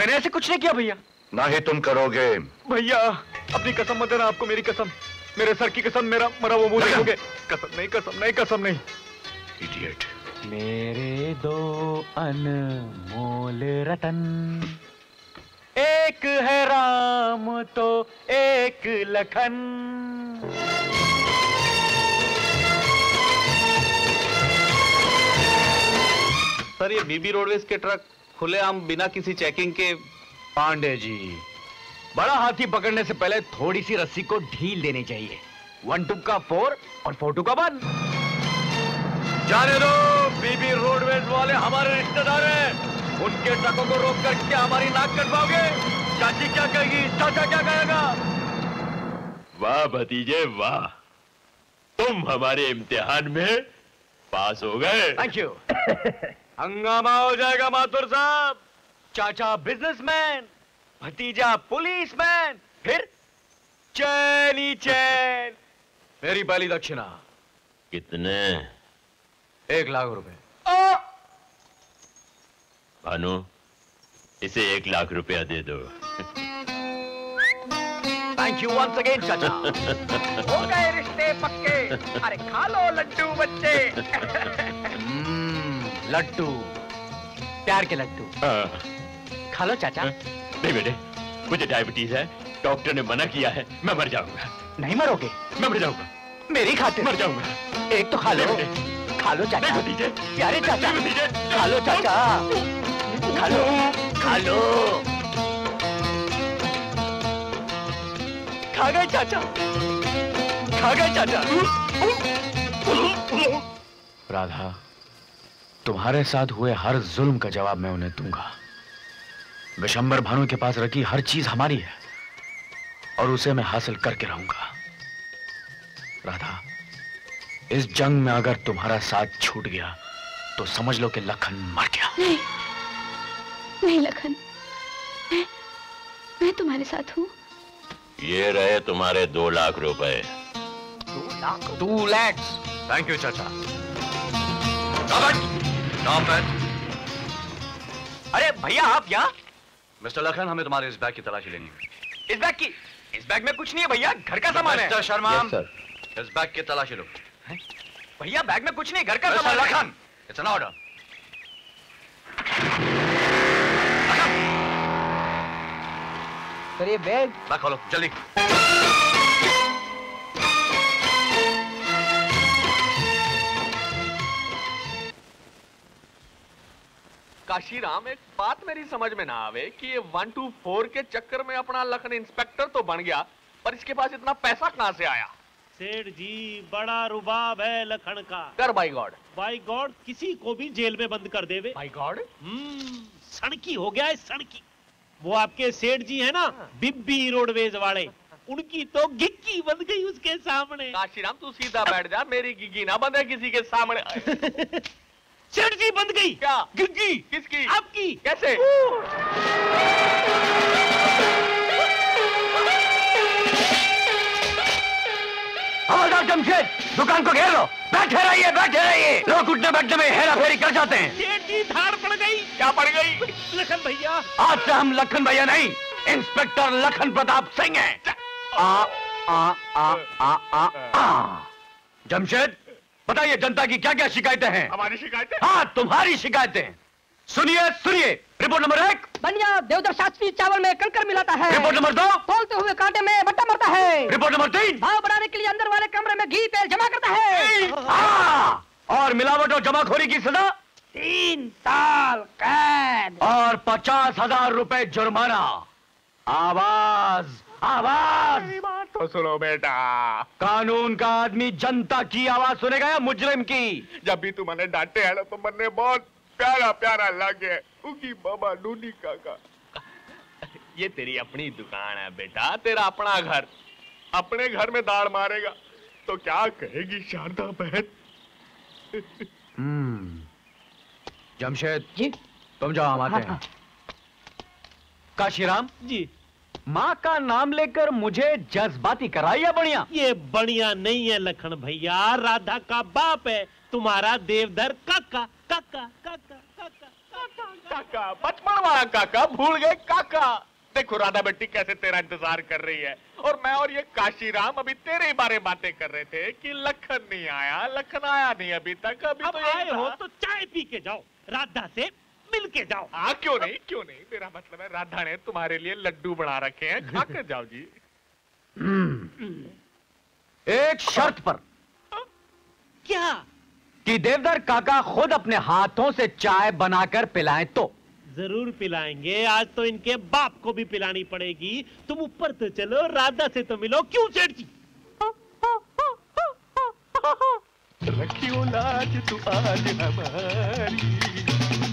मैंने ऐसे कुछ नहीं किया भैया। ना ही तुम करोगे भैया, अपनी कसम मत देना। आपको मेरी कसम, मेरे सर की कसम, मेरा मरा वो मुंह देखोगे। कसम नहीं, कसम नहीं, कसम नहीं। इडियट। मेरे दो अनमोल रतन, एक है राम तो एक लखन। सर ये बीबी रोडवेज के ट्रक खुलेआम बिना किसी चेकिंग के। पांडे जी, बड़ा हाथी पकड़ने से पहले थोड़ी सी रस्सी को ढील देनी चाहिए। वन टू का फोर और फोर टू का वन। जाने दो, बीबी रोडवेज वाले हमारे रिश्तेदार हैं, उनके ट्रकों को रोक कर क्या हमारी नाक कटवाओगे? चाची क्या कहेगी, चाचा क्या कहेगा? वाह भतीजे वाह, तुम हमारे इम्तिहान में पास हो गए। Thank you. हंगामा हो जाएगा माथुर साहब, चाचा बिजनेसमैन, भतीजा पुलिसमैन, फिर चैन ही चैन। मेरी पहली दक्षिणा। कितने? एक लाख रुपए। भानु, इसे एक लाख रुपया दे दो। थैंक यू वंस अगेन चाचा। हो गए रिश्ते पक्के। अरे खा लो लड्डू बच्चे। mm, लड्डू, प्यार के लड्डू। खा लो चाचा। नहीं बेटे, मुझे डायबिटीज है, डॉक्टर ने मना किया है, मैं मर जाऊंगा। नहीं मरोगे। मैं मर जाऊंगा मेरी खातिर। मर जाऊंगा। एक तो खा लो। खा लो चाचा। प्यारे चाचा, खा लो चाचा, खा लो खा लो। खा गए चाचा, खा गए चाचा। राधा, तुम्हारे साथ हुए हर जुल्म का जवाब मैं उन्हें दूंगा। विशंबर भानु के पास रखी हर चीज हमारी है और उसे मैं हासिल करके रहूंगा। राधा, इस जंग में अगर तुम्हारा साथ छूट गया तो समझ लो कि लखन मर गया। नहीं, नहीं लखन, मैं, मैं तुम्हारे साथ हूं। ये रहे तुम्हारे दो लाख रुपए। दो lakh? Two lakhs. Thank you चाचा। अरे भैया आप यहाँ? मिस्टर लखन, हमें तुम्हारे इस बैग की तलाशी लेनी है। इस बैग की? इस बैग में कुछ नहीं है भैया, घर का सामान है। मिस्टर शर्मा, इस बैग की तलाशी लो। भैया बैग में कुछ नहीं, घर का सामान। Lakhan, it's an order. Sir ये बैग बैग खोलो जल्दी। काशीराम, एक बात मेरी समझ में ना आवे कि ये वन टू फोर के चक्कर में अपना लखन इंस्पेक्टर तो बन गया, पर इसके पास इतना पैसा कहाँ से आया? सेठ जी, बड़ा रुबाब है लखन का। कर बाय गॉड, बाय गॉड किसी को भी जेल में बंद कर देवे। बाय गॉड, हम्म, सड़की हो गया है सड़की। वो आपके सेठ जी है ना, बीबी रोडवेज वाले, उनकी तो गिग्गी बंद गई उसके सामने। काशीराम तू सीधा बैठ जा, मेरी गिग्गी ना बंद है किसी के सामने। सेठ जी बंद गई। क्या गिग्गी? किसकी? आपकी। कैसे? हवलदार जमशेद, दुकान को घेर लो। बैठ ठहराइए, बैठ ठहराइए, लोग उठने बैठने में हेरा फेरी कर जाते हैं। सेठ जी धार पड़ गई। क्या पड़ गई? लखन भैया। आज से हम लखन भैया नहीं, इंस्पेक्टर लखन प्रताप सिंह हैं। आ आ आ आ आ आ जमशेद, बताइए जनता की क्या क्या शिकायतें हैं? हमारी शिकायतें? हाँ, तुम्हारी शिकायतें। सुनिए सुनिए, रिपोर्ट नंबर एक। बनिया देवधर शास्त्री चावल में कंकर मिलाता है। रिपोर्ट नंबर दो। बोलते हुए कांटे में बट्टा मरता है। रिपोर्ट नंबर तीन। भाव बढ़ाने के लिए अंदर वाले कमरे में घी तेल जमा करता है। हाँ, और मिलावट और जमाखोरी की सजा तीन साल कैद और पचास हजार रूपए जुर्माना। आवाज आवाज तो सुनो बेटा, कानून का आदमी जनता की आवाज सुनेगा या मुजरिम की? जब भी तुम्हारे डांटे है ना, तो मैंने बहुत प्यारा प्यारा लगे उनकी बाबा नूनी काका। ये तेरी अपनी दुकान है बेटा, तेरा अपना घर। अपने घर में दाड़ मारेगा तो क्या कहेगी शारदा बहन? हम्म। जमशेद जी, तुम जाओ, हम आते हैं। काशीराम जी, माँ का नाम लेकर मुझे जज्बाती कराइया बढ़िया। ये बढ़िया नहीं है लखन भैया, राधा का बाप है तुम्हारा देवधर काका। काका काका काका काका बचपन वाला काका भूल गए काका। देखो राधा बेटी कैसे तेरा इंतजार कर रही है, और मैं और ये काशीराम अभी तेरे बारे बातें कर रहे थे कि लखन नहीं आया, लखन आया नहीं अभी तक। अभी तो आए हो तो चाय पी के जाओ, राधा से मिल के जाओ। आ, क्यों नहीं क्यों नहीं, मेरा मतलब है राधा ने तुम्हारे लिए लड्डू बना रखे हैं, खा कर जाओ जी। एक शर्त पर। आ? क्या? कि देवधर काका खुद अपने हाथों से चाय बनाकर पिलाएं तो। जरूर पिलाएंगे, आज तो इनके बाप को भी पिलानी पड़ेगी। तुम ऊपर तो चलो, राधा से तो मिलो। क्यों सेठ जी? आ, आ, रखियो लाज तू आज हमारी,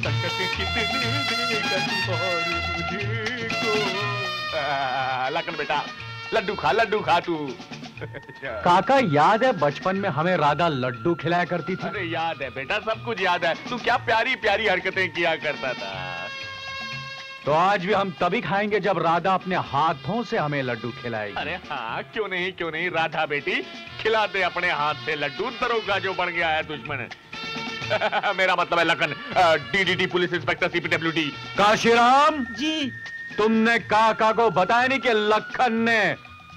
संकट कितने देगा तू और मुझे को। लखन बेटा लड्डू खा, लड्डू खा तू। काका याद है बचपन में हमें राधा लड्डू खिलाया करती थी? अरे याद है बेटा, सब कुछ याद है। तू क्या प्यारी प्यारी हरकतें किया करता था। तो आज भी हम तभी खाएंगे जब राधा अपने हाथों से हमें लड्डू खिलाएगी। अरे हाँ, क्यों नहीं क्यों नहीं राधा बेटी, खिलाते अपने हाथ से लड्डू। दरोगा जो बन गया है दुश्मन। मेरा मतलब है Lakhan, D D T police inspector C P W D Kashiram ji. तुमने काका को बताया नहीं कि लखन ने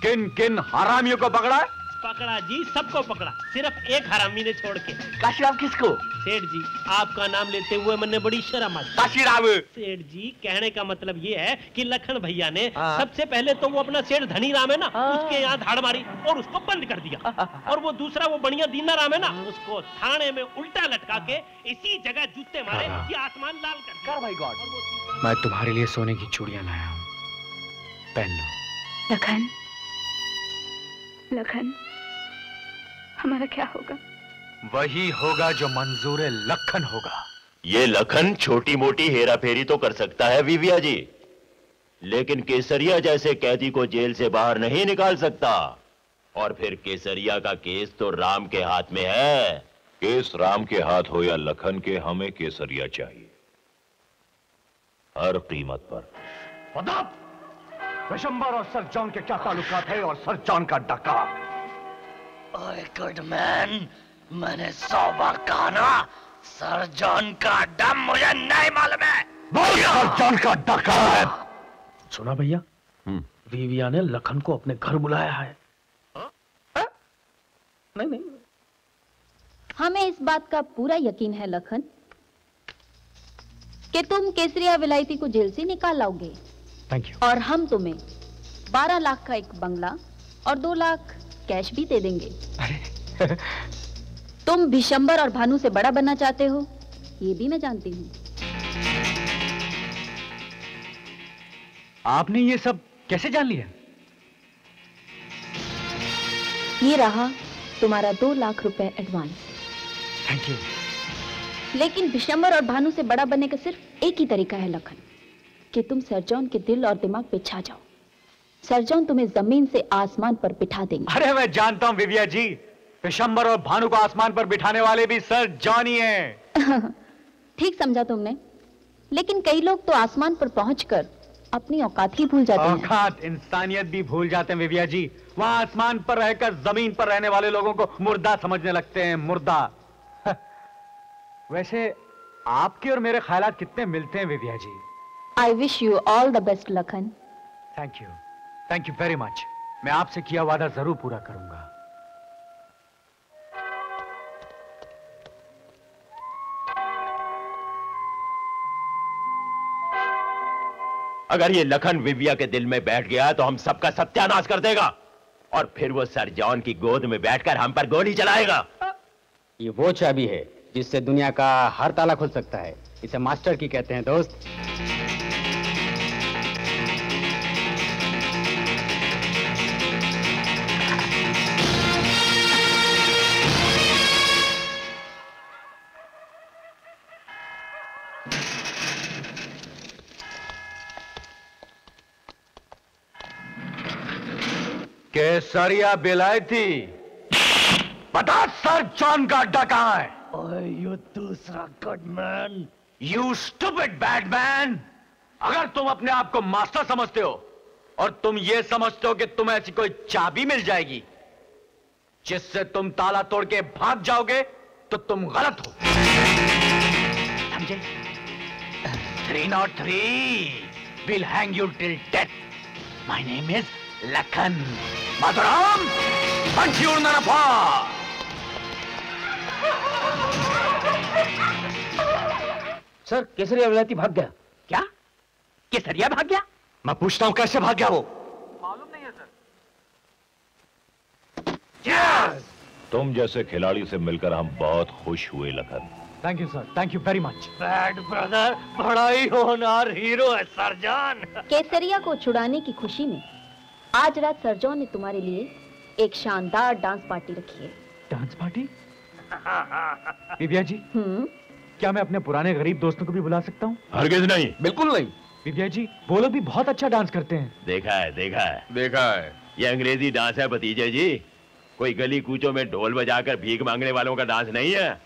किन किन हरामियों को पकड़ा? पकड़ा जी, सबको पकड़ा, सिर्फ एक हरामी ने छोड़ के। काशीराम किसको? सेठ जी, आपका नाम लेते हुए मैंने बड़ी शर्म आई। काशीराम सेठ जी, कहने का मतलब ये है कि लखन भैया ने सबसे पहले तो वो अपना सेठ धनी राम है ना, उसके यहाँ धाड़ मारी और उसको बंद कर दिया। और वो दूसरा वो बढ़िया दीना राम है ना, उसको थाने में उल्टा लटका के इसी जगह जूते मारे कि आसमान लाल कर। माय गॉड, मैं तुम्हारे लिए सोने की चूड़ियां लाया हूँ, पहन लो। लखन लखन, हमारा क्या होगा? वही होगा जो मंजूरे लखन होगा। ये लखन छोटी मोटी हेरा फेरी तो कर सकता है विविया जी, लेकिन केसरिया जैसे कैदी को जेल से बाहर नहीं निकाल सकता। और फिर केसरिया का केस तो राम के हाथ में है। केस राम के हाथ हो या लखन के, हमें केसरिया चाहिए हर कीमत पर। प्रताप, विशंभर और सर जॉन के क्या ताल्लुकात है? और सर जॉन का डकार? ओए गुड मैन, मैंने सौ बार कहा ना, सर जॉन का डम मुझे नहीं मालूम है। सर जॉन का डकार है। सुना भैया, विविया ने लखन को अपने घर बुलाया है। हा? हा? नहीं नहीं, हमें इस बात का पूरा यकीन है लखन कि तुम केसरिया विलायती को जेल से निकाल लाओगे। Thank you. और हम तुम्हें बारह लाख का एक बंगला और दो लाख कैश भी दे देंगे। अरे तुम विशंभर और भानु से बड़ा बनना चाहते हो, ये भी मैं जानती हूँ। आपने ये सब कैसे जान लिया? ये रहा तुम्हारा दो लाख रुपए एडवांस। Thank you. लेकिन विशंभर और भानु से बड़ा बनने का सिर्फ एक ही तरीका है लखन, कि तुम सरजन के दिल और दिमाग पे छा जाओ। सरजन तुम्हें जमीन से आसमान पर बिठा देंगे। अरे मैं जानता हूँ विविया जी, विशंभर और भानु को आसमान पर बिठाने वाले भी सरजन ही हैं। ठीक समझा तुमने, लेकिन कई लोग तो आसमान पर पहुंचकर अपनी औकात ही भूल जाते हैं। औकात, इंसानियत भी भूल जाते हैं विविया जी। वहाँ आसमान पर रहकर जमीन पर रहने वाले लोगों को मुर्दा समझने लगते हैं, मुर्दा। वैसे आपके और मेरे ख्याल कितने मिलते हैं Viviya ji. I wish you all the best Lakhan. Thank you, thank you very much. मैं आपसे किया वादा जरूर पूरा करूंगा। अगर ये लखन विविया के दिल में बैठ गया तो हम सबका सत्यानाश कर देगा, और फिर वो सर जॉन की गोद में बैठकर हम पर गोली चलाएगा। ये वो चाबी है जिससे दुनिया का हर ताला खुल सकता है। इसे मास्टर की कहते हैं दोस्त। केसरिया विलायती, बता सर जॉन का डका है। ओए यू दूसरा good man, you stupid bad man. अगर तुम अपने आप को मास्टर समझते हो और तुम ये समझते हो कि तुम्हें ऐसी कोई चाबी मिल जाएगी जिससे तुम ताला तोड़ के भाग जाओगे, तो तुम गलत हो। समझे? Three not three will hang you till death. My name is Lakhan. Madhuram पंछी उड़ना न पा। सर, केसरिया विलायती भाग गया। क्या? केसरिया भाग गया? मैं पूछता हूं कैसे भाग गया वो? मालूम नहीं है सर। यस! तुम जैसे खिलाड़ी से मिलकर हम बहुत खुश हुए Lakhan. Thank you sir, thank you very much. Bad brother बड़ा ही होनहार हीरो है सरजान। केसरिया को छुड़ाने की खुशी में आज रात सरजोन ने तुम्हारे लिए एक शानदार डांस पार्टी रखी है। Dance party? विद्या जी, क्या मैं अपने पुराने गरीब दोस्तों को भी बुला सकता हूँ? हरगिज़ नहीं, बिल्कुल नहीं। विद्या जी, वो लोग भी बहुत अच्छा डांस करते हैं। देखा है, देखा है, देखा है। ये अंग्रेजी डांस है भतीजे जी, कोई गली कूचों में ढोल बजाकर भीख मांगने वालों का डांस नहीं है।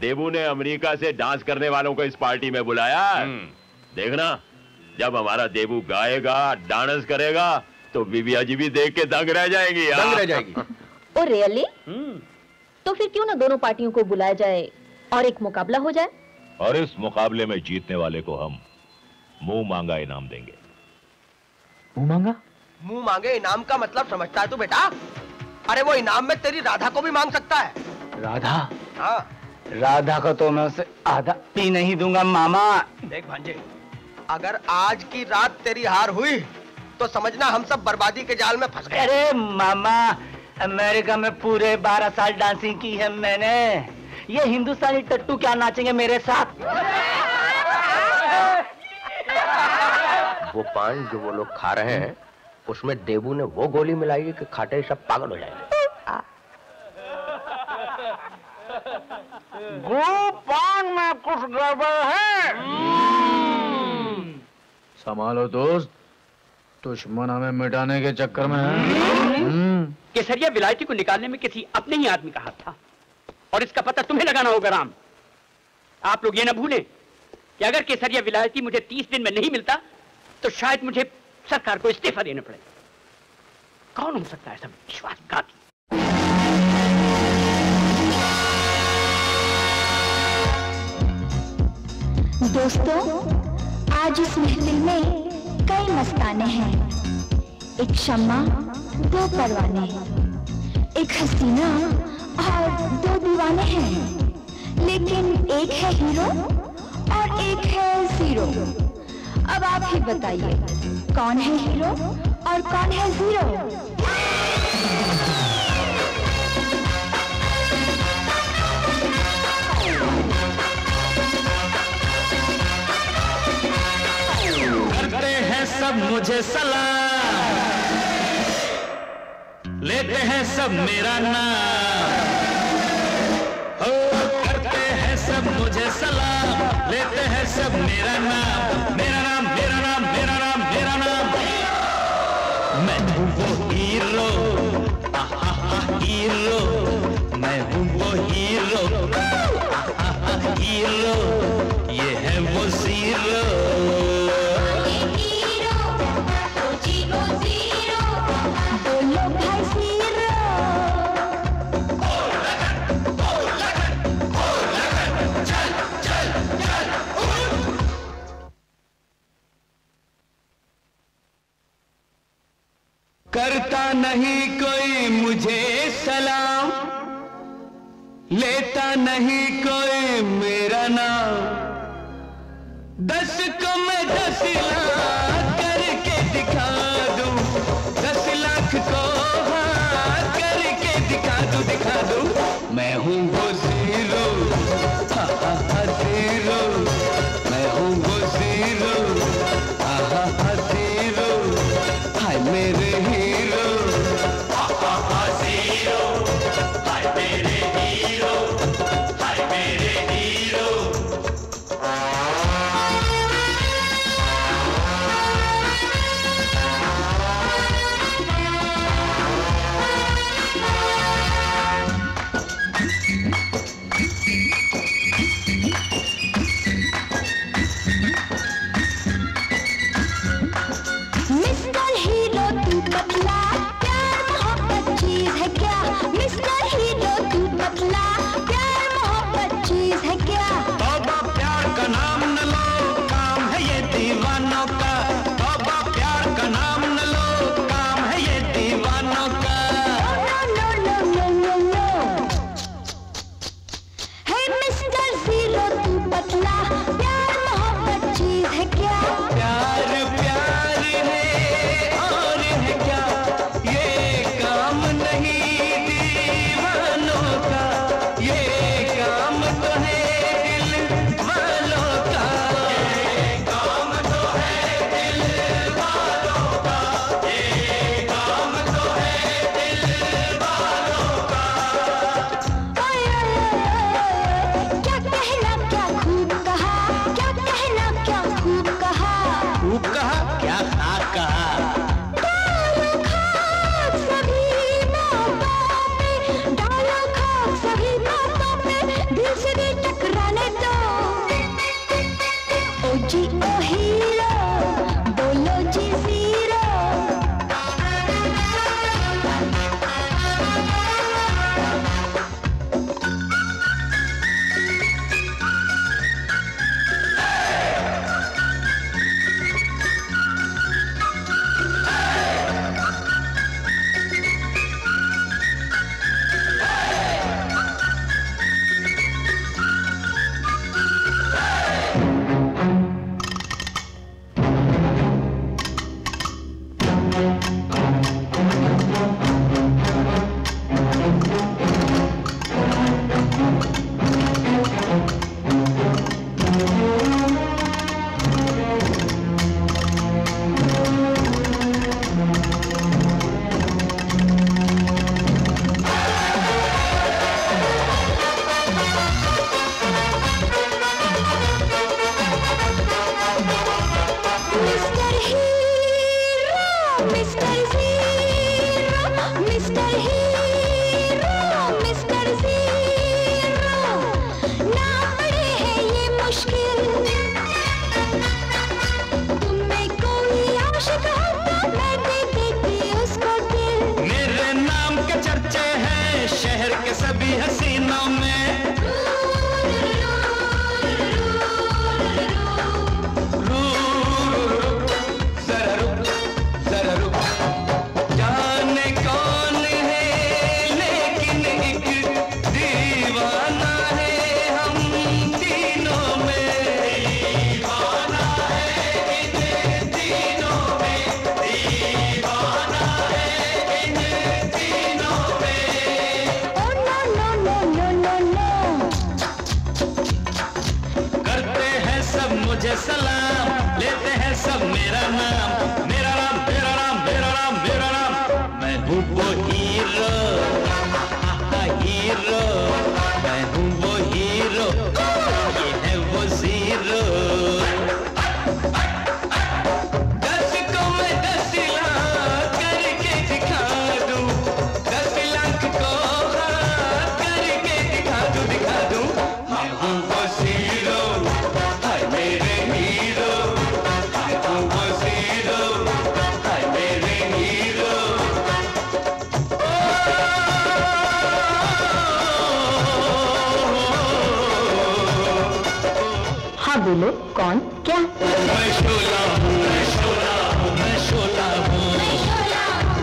देवू ने अमेरिका से डांस करने वालों को इस पार्टी में बुलाया। देखना, जब हमारा देवू गाएगा, डांस करेगा, तो बीबिया जी भी देख के दंग रह जाएगी। दंग रह जाएगी। Oh really? तो फिर क्यों ना दोनों पार्टियों को बुलाया जाए और एक मुकाबला हो जाए, और इस मुकाबले में जीतने वाले को हम मुंह मांगा इनाम देंगे। मुंह मांगा? मुंह मांगे इनाम का मतलब समझता है तू बेटा? अरे वो इनाम में तेरी राधा को भी मांग सकता है। राधा? हाँ। राधा को तो मैं उसे आधा पी नहीं दूंगा मामा। देख भांजे, अगर आज की रात तेरी हार हुई तो समझना हम सब बर्बादी के जाल में फंस गए। अरे मामा, अमेरिका में पूरे बारह साल डांसिंग की है मैंने, ये हिंदुस्तानी टट्टू क्या नाचेंगे मेरे साथ। वो पान जो वो लोग खा रहे हैं उसमें देवू ने वो गोली मिलाई कि खाते ही सब पागल हो जाएंगे। गोपान में कुछ गड़बड़ है। संभालो दोस्त, दुश्मन हमें मिटाने के चक्कर में है। केसरिया विलायती को निकालने में किसी अपने ही आदमी का हाथ था, और इसका पता तुम्हें लगाना होगा राम। आप लोग ये ना भूलें कि अगर केसरिया विलायती मुझे तीस दिन में नहीं मिलता तो शायद मुझे सरकार को इस्तीफा देना पड़ेगा। कौन हो सकता है ऐसा विश्वासघाती? दोस्तों, आज इस महफिल में कई मस्ताने हैं। एक शम्मा, दो परवाने, एक हसीना और दो दीवाने हैं, लेकिन एक है हीरो और एक है जीरो। अब आप ही बताइए कौन है हीरो और कौन है जीरो। करते हैं सब मुझे सलाम, लेते हैं सब मेरा नाम। ओ, करते हैं सब मुझे सलाम, लेते हैं सब मेरा नाम। मेरा नाम करता नहीं कोई मुझे सलाम, लेता नहीं कोई मेरा नाम। दस को मैं दस लाख करके दिखा दूं, दस लाख को हाँ करके दिखा दूं, दिखा दूं। मैं हूँ वो जीरो, हा हा हा जीरो, मैं हूँ वो जीरो, हा हा हा जीरो, हाय मेरे ही। सलाम लेते हैं सब मेरा नाम, मेरा नाम मेरा नाम मेरा नाम मेरा नाम। मैं हूँ वो हीरो, हीरो मैं हूँ वो हीरो, ये है वो जीरो। दस को मैं दस लाख करके दिखा दूँ, दस लाख को हाथ करके दिखा दूँ दिखा दूँ। मैं हूँ वो जीरो, हाय मेरे हीरो, मैं हूँ वो जीरो, हाय मेरे हीरो। हाँ बोलो कौन क्या। मैं शोला हूँ, मैं शोला हूँ, मैं शोला हूँ,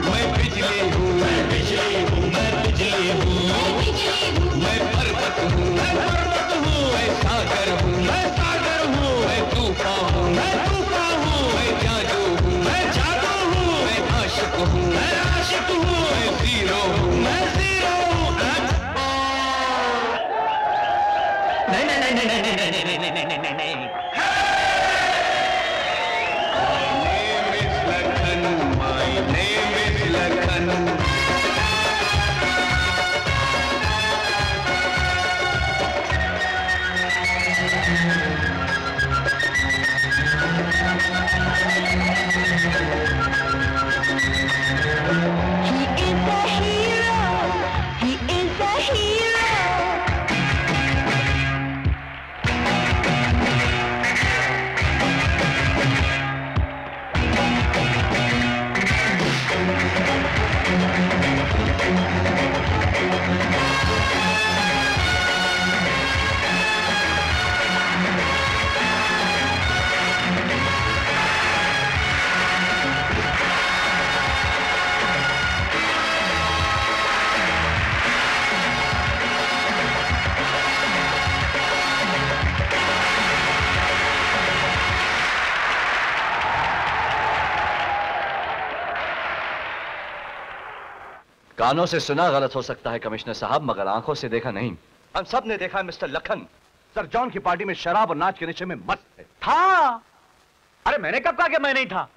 मैं बिजली हूँ, मैं बिजली हूँ, मैं बिजली हूँ, मैं पर्वत हूँ, मैं पर्वत हूँ, मैं सागर हूँ, मैं सागर हूँ, मैं तूफान हूँ, मैं तूफान हूँ, मैं जादू हूँ, मैं जादू हूँ, मैं आशिक हूँ, मैं आशिक हूँ, मैं जीरो हूँ, मैं जीरो हूँ। नहीं नहीं नहीं नहीं नहीं नहीं नहीं नहीं नहीं नहीं नहीं। My name is Lakhan, my name is Lakhan. He is a hero. He is a hero. कानों से सुना गलत हो सकता है कमिश्नर साहब, मगर आंखों से देखा नहीं। हम सब ने देखा है मिस्टर लखन, सर जॉन की पार्टी में शराब और नाच के नशे में मस्त था। अरे मैंने कब कहा कि मैं नहीं था।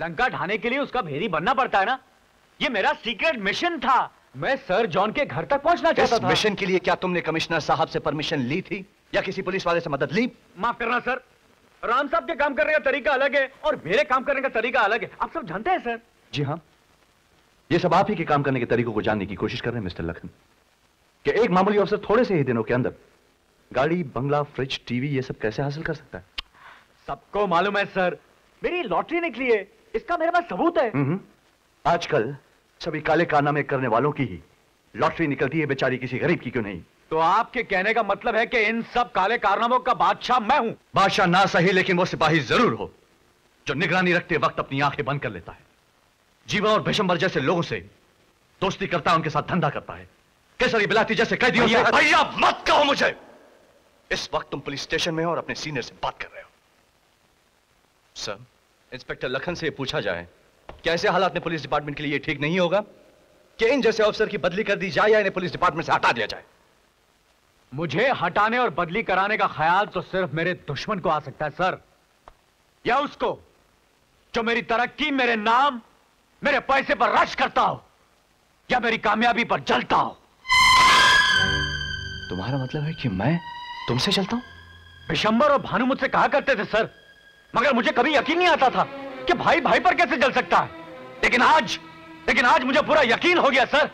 लंका ढाने के लिए उसका भेदी बनना पड़ता है ना। ये मेरा सीक्रेट मिशन था, मैं सर जॉन के घर तक पहुंचना चाहता था। इस मिशन के लिए क्या तुमने कमिश्नर साहब से परमिशन ली थी या किसी पुलिस वाले से मदद ली? माफ करना सर, राम साहब के काम करने का तरीका अलग है और मेरे काम करने का तरीका अलग है, आप सब जानते हैं सर। जी हाँ, ये सब आप ही के काम करने के तरीकों को जानने की कोशिश कर रहे हैं मिस्टर लखन, कि एक मामूली अफसर थोड़े से ही दिनों के अंदर गाड़ी, बंगला, फ्रिज, टीवी ये सब कैसे हासिल कर सकता है। सबको मालूम है सर, मेरी लॉटरी निकली है, इसका मेरे पास सबूत है। आजकल सभी काले कारनामे करने वालों की ही लॉटरी निकलती है, बेचारी किसी गरीब की क्यों नहीं। तो आपके कहने का मतलब है कि इन सब काले कारनामों का बादशाह मैं हूँ। बादशाह ना सही, लेकिन वो सिपाही जरूर हो जो निगरानी रखते वक्त अपनी आंखें बंद कर लेता है। जीवा और विशंभर जैसे लोगों से दोस्ती करता है, उनके साथ धंधा करता है। केसरी विलाती जैसे कैदियों से। भैया मत कहो मुझे। इस वक्त तुम पुलिस स्टेशन में हो और अपने सीनियर से बात कर रहे हो। सर, इंस्पेक्टर लखन से पूछा जाए कि ऐसे हालात में पुलिस डिपार्टमेंट के लिए ठीक नहीं होगा कि इन जैसे अफसर की बदली कर दी जाए या इन्हें पुलिस डिपार्टमेंट से हटा दिया जाए। मुझे हटाने और बदली कराने का ख्याल तो सिर्फ मेरे दुश्मन को आ सकता है सर, या उसको जो मेरी तरक्की, मेरे नाम, मेरे पैसे पर रश करता हो या मेरी कामयाबी पर जलता हो। तुम्हारा मतलब है कि मैं तुमसे जलता हूं? विशंभर और भानु मुझसे कहा करते थे सर, मगर मुझे कभी यकीन नहीं आता था कि भाई भाई पर कैसे जल सकता है। लेकिन आज लेकिन आज मुझे पूरा यकीन हो गया सर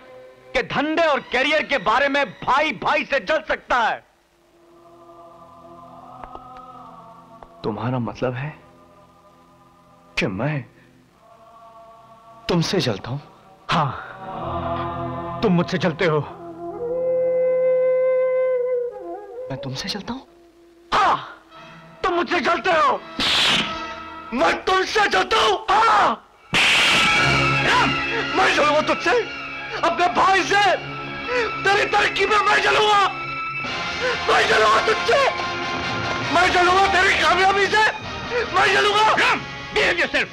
कि धंधे और कैरियर के बारे में भाई भाई से जल सकता है। तुम्हारा मतलब है कि मैं तुमसे जलता हूं? हाँ, तुम मुझसे जलते हो, मैं तुमसे जलता हूं। हाँ, तुम मुझसे जलते हो, मैं तुमसे जलता हूं। हाँ, मैं जलूंगा तुझसे, अपने भाई से, तेरी तरक्की में मैं जलूंगा, मैं जलूंगा तुझसे, मैं जलूंगा तेरी कामयाबी से, मैं जलूंगा। Ram, behave yourself।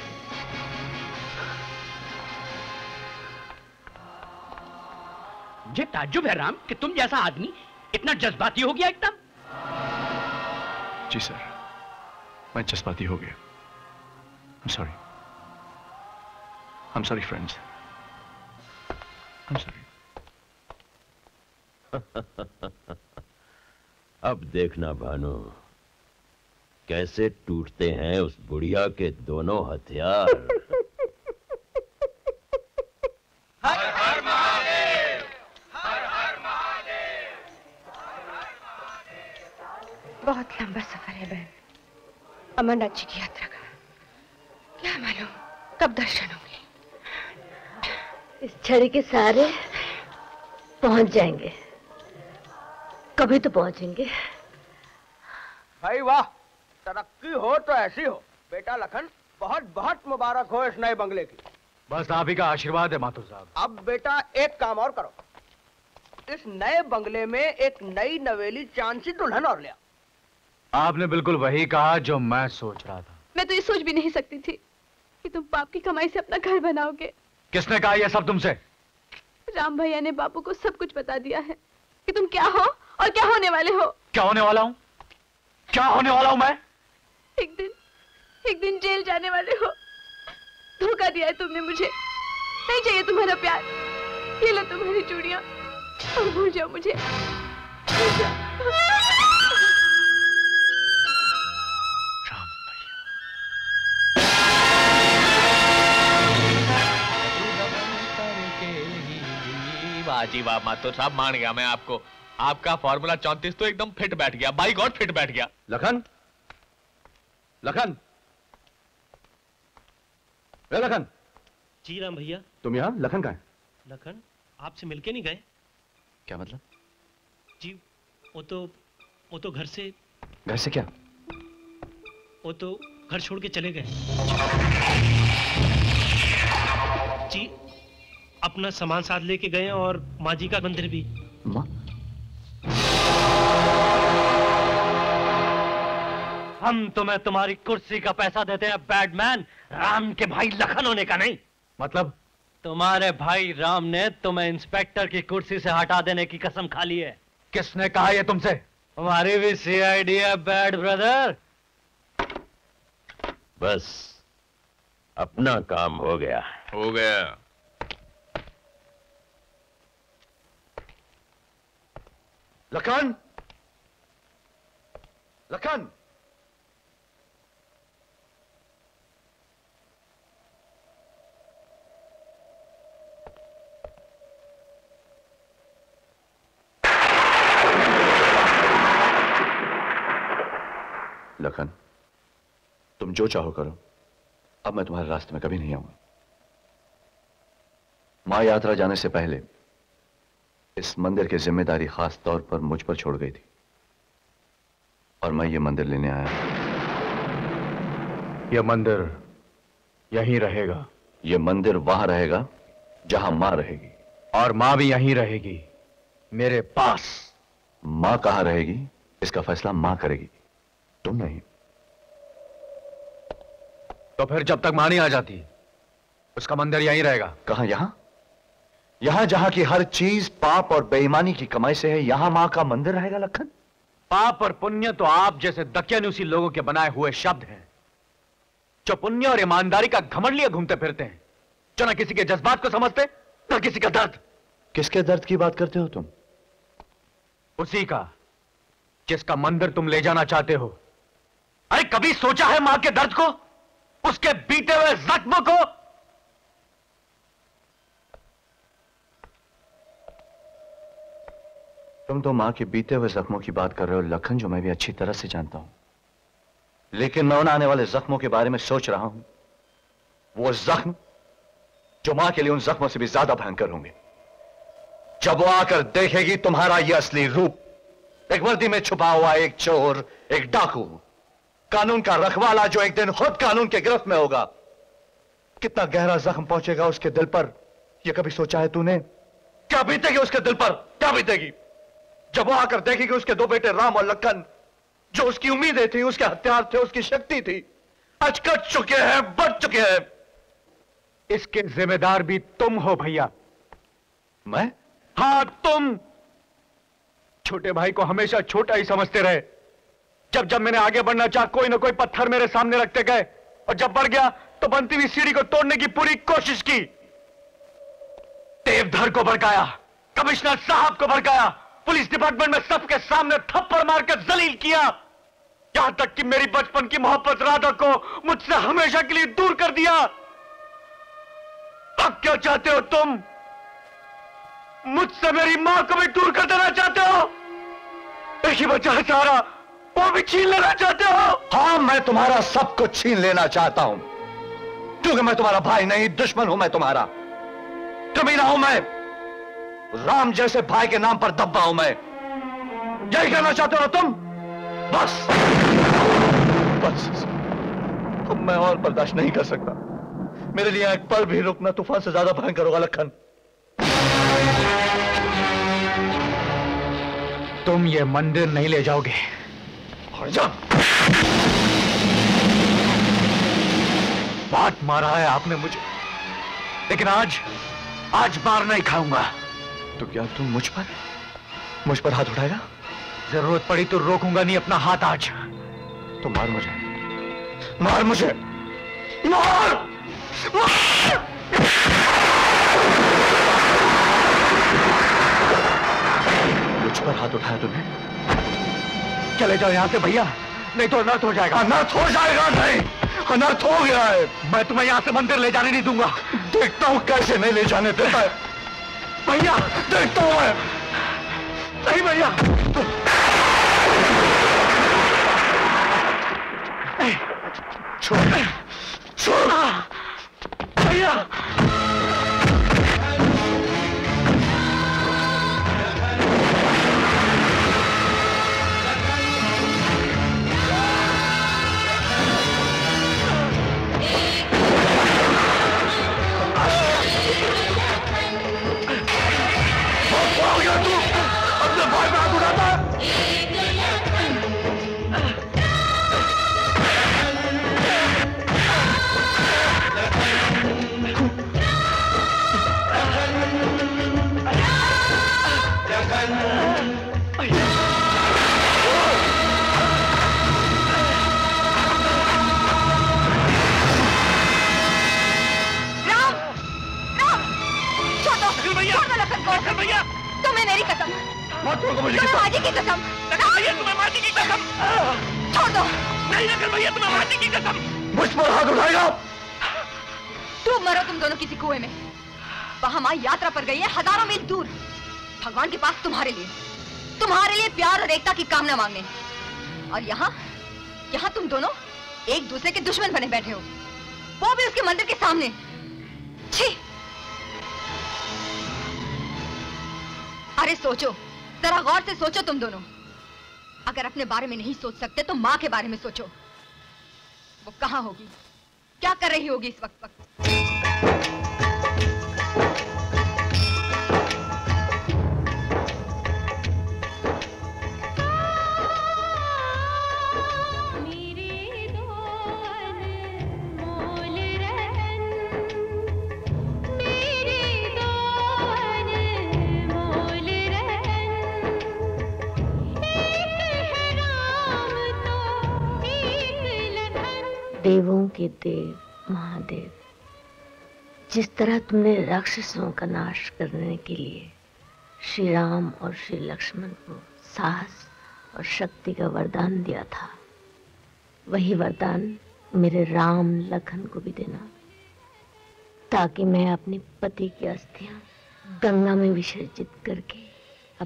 मुझे ताज्जुब है राम कि तुम जैसा आदमी इतना जज्बाती हो गया एकदम। जी सर, मैं जज्बाती हो गया। I'm sorry. I'm sorry, friends. I'm sorry. अब देखना भानु, कैसे टूटते हैं उस बुढ़िया के दोनों हथियार। हर हर महादेव, हर हर महादेव। बहुत लंबा सफर है बहन, अमरनाथ जी की यात्रा का। क्या मालूम कब दर्शन होंगे। इस छड़ी के सारे पहुंच जाएंगे, कभी तो पहुंचेंगे। भाई वाह, तरक्की हो तो ऐसी हो। बेटा लखन, बहुत बहुत मुबारक हो इस नए बंगले की। बस आप ही का आशीर्वाद है मातू साहब। अब बेटा एक काम और करो, इस नए बंगले में एक नई नवेली चांद सी दुल्हन और ले आओ। आपने बिल्कुल वही कहा जो मैं सोच रहा था। मैं तो ये सोच भी नहीं सकती थी कि तुम बाप की कमाई से अपना घर बनाओगे। किसने कहा यह सब तुमसे? राम भैया ने बापू को सब कुछ बता दिया है कि तुम क्या हो और क्या होने वाले हो। क्या होने वाला हूँ? क्या होने वाला हूँ मैं? एक दिन, एक दिन जेल जाने वाले हो। धोखा दिया है तुमने मुझे। नहीं चाहिए तुम्हारा प्यार, ये लो तुम्हारी चूड़ियाँ और भूल जाओ मुझे। भूल जाओ। जी वाह मातो साहब, मान गया मैं आपको। आपका फॉर्मूला चौंतीस तो एकदम फिट बैठ गया। बाय गॉड फिट बैठ गया। लखन, लखन, ए लखन। जी राम भैया। तुम यहाँ? लखन कहाँ है? लखन आपसे मिलके नहीं गए? क्या मतलब? जी वो तो वो तो घर से घर से क्या वो तो घर छोड़ के चले गए। जी अपना सामान साथ लेके गए और माँ जी का मंदिर भी। माँ? हम तुम्हें तुम्हारी कुर्सी का पैसा देते हैं बैडमैन, राम के भाई लखन होने का नहीं। मतलब? तुम्हारे भाई राम ने तुम्हें इंस्पेक्टर की कुर्सी से हटा देने की कसम खा ली है। किसने कहा ये तुमसे? हमारी भी सीआईडी है बैड ब्रदर। बस अपना काम हो गया। हो गया। लखन, लखन, लखन, तुम जो चाहो करो, अब मैं तुम्हारे रास्ते में कभी नहीं आऊंगा। मां यात्रा जाने से पहले इस मंदिर की जिम्मेदारी खास तौर पर मुझ पर छोड़ गई थी और मैं ये मंदिर लेने आया हूं। यह मंदिर यहीं रहेगा। यह मंदिर वहां रहेगा जहां मां रहेगी। और मां भी यहीं रहेगी, मेरे पास। मां कहां रहेगी इसका फैसला मां करेगी, तुम नहीं। तो फिर जब तक मां नहीं आ जाती उसका मंदिर यहीं रहेगा। कहां? यहां, यहां जहां की हर चीज पाप और बेईमानी की कमाई से है, यहां मां का मंदिर रहेगा। लखन, पाप और पुण्य तो आप जैसे दकियानुसी लोगों के बनाए हुए शब्द हैं, जो पुण्य और ईमानदारी का घमंड लिए घूमते फिरते हैं, जो ना किसी के जज्बात को समझते ना किसी का दर्द। किसके दर्द की बात करते हो तुम? उसी का जिसका मंदिर तुम ले जाना चाहते हो। अरे कभी सोचा है मां के दर्द को, उसके बीते हुए जख्म को? तुम तो मां के बीते हुए जख्मों की बात कर रहे हो लखन, जो मैं भी अच्छी तरह से जानता हूं, लेकिन मैं उन आने वाले जख्मों के बारे में सोच रहा हूं। वो जख्म जो मां के लिए उन जख्मों से भी ज्यादा भयंकर होंगे। जब वो आकर देखेगी तुम्हारा ये असली रूप, एक वर्दी में छुपा हुआ एक चोर, एक डाकू, कानून का रखवाला जो एक दिन खुद कानून के गिरफ्त में होगा। कितना गहरा जख्म पहुंचेगा उसके दिल पर, यह कभी सोचा है तूने? क्या बीतेगी उसके दिल पर, क्या बीतेगी जब वो आकर देखेगी उसके दो बेटे राम और लखन, जो उसकी उम्मीदें थी, उसके हथियार थे, उसकी शक्ति थी, अचकट चुके हैं, बढ़ चुके हैं। इसके जिम्मेदार भी तुम हो भैया। मैं? हाँ तुम। छोटे भाई को हमेशा छोटा ही समझते रहे, जब जब मैंने आगे बढ़ना चाहा कोई ना कोई पत्थर मेरे सामने रखते गए और जब बढ़ गया तो बनती हुई सीढ़ी को तोड़ने की पूरी कोशिश की। देवधर को भड़काया, कमिश्नर साहब को भड़काया, पुलिस डिपार्टमेंट में सबके सामने थप्पड़ मारकर जलील किया, यहां तक कि मेरी बचपन की मोहब्बत राधा को मुझसे हमेशा के लिए दूर कर दिया। अब क्या चाहते हो तुम? मुझसे मेरी मां को भी दूर कर देना चाहते हो? एक ही बच्चा है सारा, वो भी छीन लेना चाहते हो? हाँ, मैं तुम्हारा सब कुछ छीन लेना चाहता हूं, क्योंकि मैं तुम्हारा भाई नहीं दुश्मन हूं। मैं तुम्हारा कमीना हूं, मैं राम जैसे भाई के नाम पर दब्बा हूं। मैं यही कहना चाहते हो तुम? बस बस, अब मैं और बर्दाश्त नहीं कर सकता। मेरे लिए एक पल भी रुकना तूफान से ज्यादा भयंकर होगा लखन। तुम ये मंदिर नहीं ले जाओगे। बात मारा है आपने मुझे, लेकिन आज आज मार नहीं खाऊंगा। तो क्या तुम मुझ पर मुझ पर हाथ उठाएगा? जरूरत पड़ी तो रोकूंगा नहीं अपना हाथ आज। तो मार मुझे, मार मुझे, मार, मार! मुझ पर हाथ उठाया तूने? चले जाओ यहां से भैया, नहीं तो अनर्थ हो जाएगा। अनर्थ हो जाएगा नहीं, अनर्थ हो गया है। मैं तुम्हें यहां से मंदिर ले जाने नहीं दूंगा। देखता हूं कैसे नहीं ले जाने देता है भैया, देखता हूं मैं। नहीं भैया, छोड़ छोड़ भैया। मांगने और यहाँ यहाँ तुम दोनों एक दूसरे के दुश्मन बने बैठे हो, वो भी उसके मंदिर के सामने। छी! अरे सोचो, जरा गौर से सोचो तुम दोनों। अगर अपने बारे में नहीं सोच सकते तो माँ के बारे में सोचो। वो कहाँ होगी, क्या कर रही होगी इस वक्त वक्त? देवों के देव महादेव, जिस तरह तुमने राक्षसों का नाश करने के लिए श्री राम और श्री लक्ष्मण को साहस और शक्ति का वरदान दिया था, वही वरदान मेरे राम लखन को भी देना, ताकि मैं अपने पति की अस्थियां गंगा में विसर्जित करके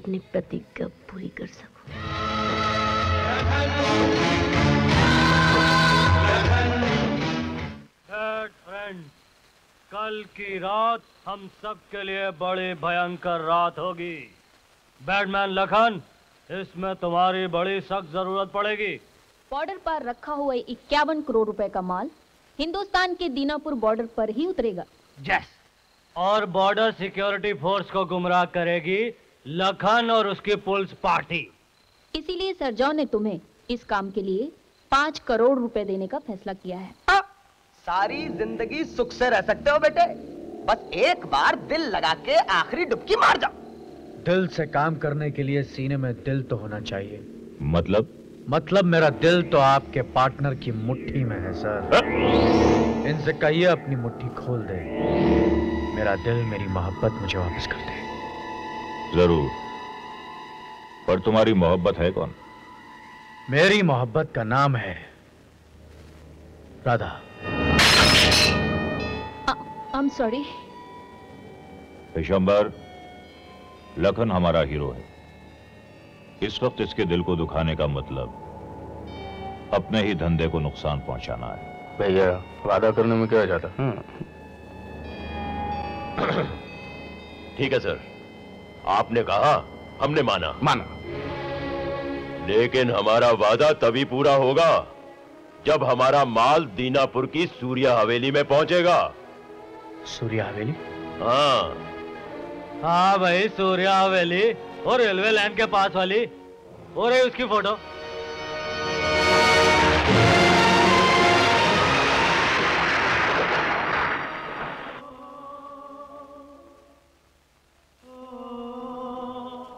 अपनी प्रतिज्ञा पूरी कर सकूं। कल की रात हम सब के लिए बड़ी भयंकर रात होगी। बैटमैन लखन, इसमें तुम्हारी बड़ी सख्त जरूरत पड़ेगी। बॉर्डर पर रखा हुआ इक्यावन करोड़ रुपए का माल हिंदुस्तान के दीनापुर बॉर्डर पर ही उतरेगा। यस, और बॉर्डर सिक्योरिटी फोर्स को गुमराह करेगी लखन और उसकी पुलिस पार्टी। इसीलिए सर जॉन ने तुम्हें इस काम के लिए पाँच करोड़ रुपए देने का फैसला किया है। आ! सारी जिंदगी सुख से रह सकते हो बेटे, बस एक बार दिल लगा के आखिरी डुबकी मार जाओ। दिल से काम करने के लिए सीने में दिल तो होना चाहिए। मतलब मतलब मेरा दिल तो आपके पार्टनर की मुट्ठी में है सर। इनसे कहिए अपनी मुट्ठी खोल दे, मेरा दिल मेरी मोहब्बत मुझे वापस कर दे। जरूर, पर तुम्हारी मोहब्बत है कौन? मेरी मोहब्बत का नाम है राधा। I'm sorry। विशंभर, लखन हमारा हीरो है। इस वक्त इसके दिल को दुखाने का मतलब अपने ही धंधे को नुकसान पहुंचाना है। भैया वादा करने में क्या जाता। ठीक है सर, आपने कहा हमने माना माना, लेकिन हमारा वादा तभी पूरा होगा जब हमारा माल दीनापुर की सूर्या हवेली में पहुंचेगा। सूर्या हवेली? हाँ हाँ भाई, सूर्या हवेली और रेलवे लाइन के पास वाली। हो रही उसकी फोटो।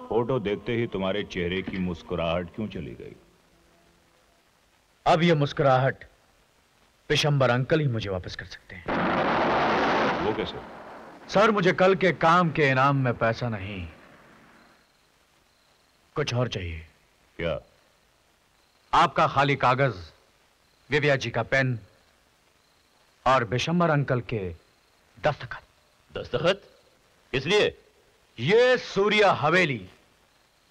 फोटो देखते ही तुम्हारे चेहरे की मुस्कुराहट क्यों चली गई? अब ये मुस्कुराहट विशंभर अंकल ही मुझे वापस कर सकते हैं। वो कैसे? सर मुझे कल के काम के इनाम में पैसा नहीं, कुछ और चाहिए। क्या? आपका खाली कागज, विव्या जी का पेन और विशंभर अंकल के दस्तखत। दस्तखत? इसलिए? ये सूर्या हवेली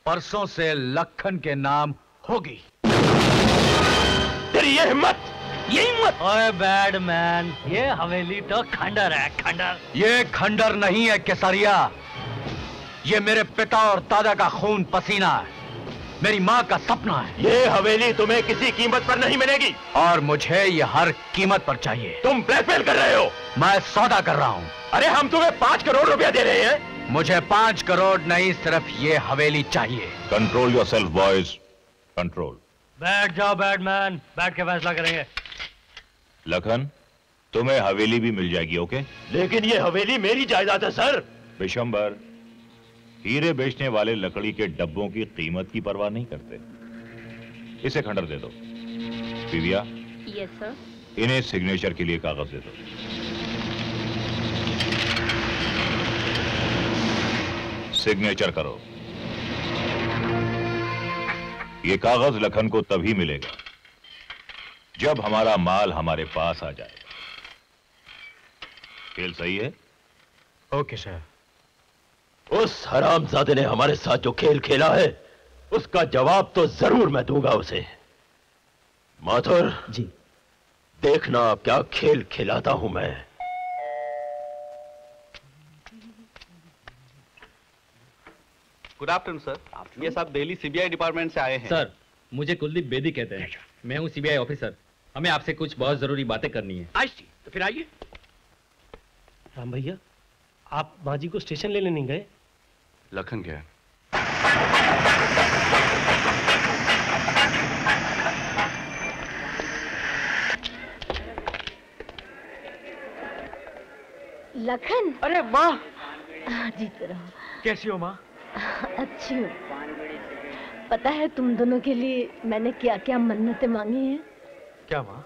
परसों से लखन के नाम होगी। तेरी ये हिम्मत, ये हिम्मत! ओए बैड मैन, ये हवेली तो खंडर है, खंडर। ये खंडर नहीं है केसरिया, ये मेरे पिता और दादा का खून पसीना है, मेरी माँ का सपना है। ये हवेली तुम्हें किसी कीमत पर नहीं मिलेगी। और मुझे ये हर कीमत पर चाहिए। तुम ब्लैकमेल कर रहे हो। मैं सौदा कर रहा हूँ। अरे हम तुम्हें पाँच करोड़ रुपया दे रहे हैं। मुझे पाँच करोड़ नहीं, सिर्फ ये हवेली चाहिए। Control yourself boys, control. बैठ जाओ बैटमैन, बैठ के फैसला करेंगे। लखन, तुम्हें हवेली भी मिल जाएगी। ओके, लेकिन ये हवेली मेरी जायदाद है सर। विशंभर, हीरे बेचने वाले लकड़ी के डब्बों की कीमत की परवाह नहीं करते। इसे खंडर दे दो। विव्या। Yes sir. इन्हें सिग्नेचर के लिए कागज दे दो। सिग्नेचर करो। ये कागज लखन को तभी मिलेगा जब हमारा माल हमारे पास आ जाएगा। खेल सही है? Okay sir. उस हरामजादे ने हमारे साथ जो खेल खेला है उसका जवाब तो जरूर मैं दूंगा उसे। माथुर जी, देखना आप क्या खेल खिलाता हूं मैं। Good afternoon sir. ये साहब दिल्ली सीबीआई डिपार्टमेंट से आए हैं। सर मुझे कुलदीप बेदी कहते हैं, मैं हूं सीबीआई ऑफिसर। हमें आपसे कुछ बहुत जरूरी बातें करनी है। आज तो फिर आइए। राम भैया, आप बाजी को स्टेशन लेने नहीं गए? लखन गया। लखन? अरे माँ, जीते रहो। कैसी हो माँ? अच्छी हो। पता है तुम दोनों के लिए मैंने क्या क्या मन्नतें मांगी हैं? क्या माँ?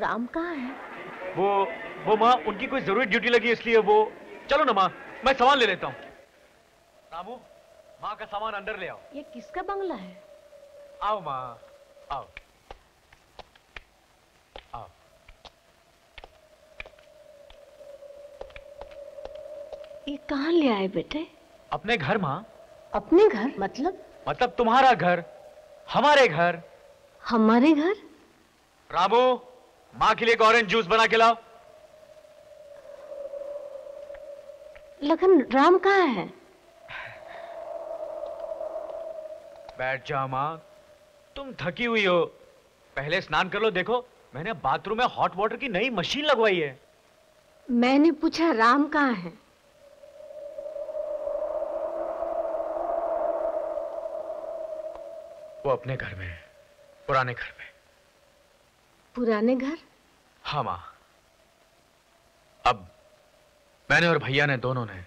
राम कहाँ है? वो वो माँ, उनकी कोई जरूरी ड्यूटी लगी इसलिए वो। चलो ना माँ, मैं सामान ले लेता हूँ। रामू, माँ का सामान अंदर ले आओ। ये किसका बंगला है? आओ माँ, आओ आओ। ये कहाँ ले आए बेटे? अपने घर माँ। अपने घर मतलब? मतलब तुम्हारा घर, हमारे घर। हमारे घर? रामू, माँ के लिए एक ऑरेंज जूस बना के लाओ। लखन, राम कहाँ है? बैठ जाओ माँ, तुम थकी हुई हो, पहले स्नान कर लो। देखो मैंने बाथरूम में हॉट वाटर की नई मशीन लगवाई है। मैंने पूछा राम कहाँ है। वो अपने घर में है, पुराने घर में। पुराने घर? हाँ माँ, अब मैंने और भैया ने दोनों ने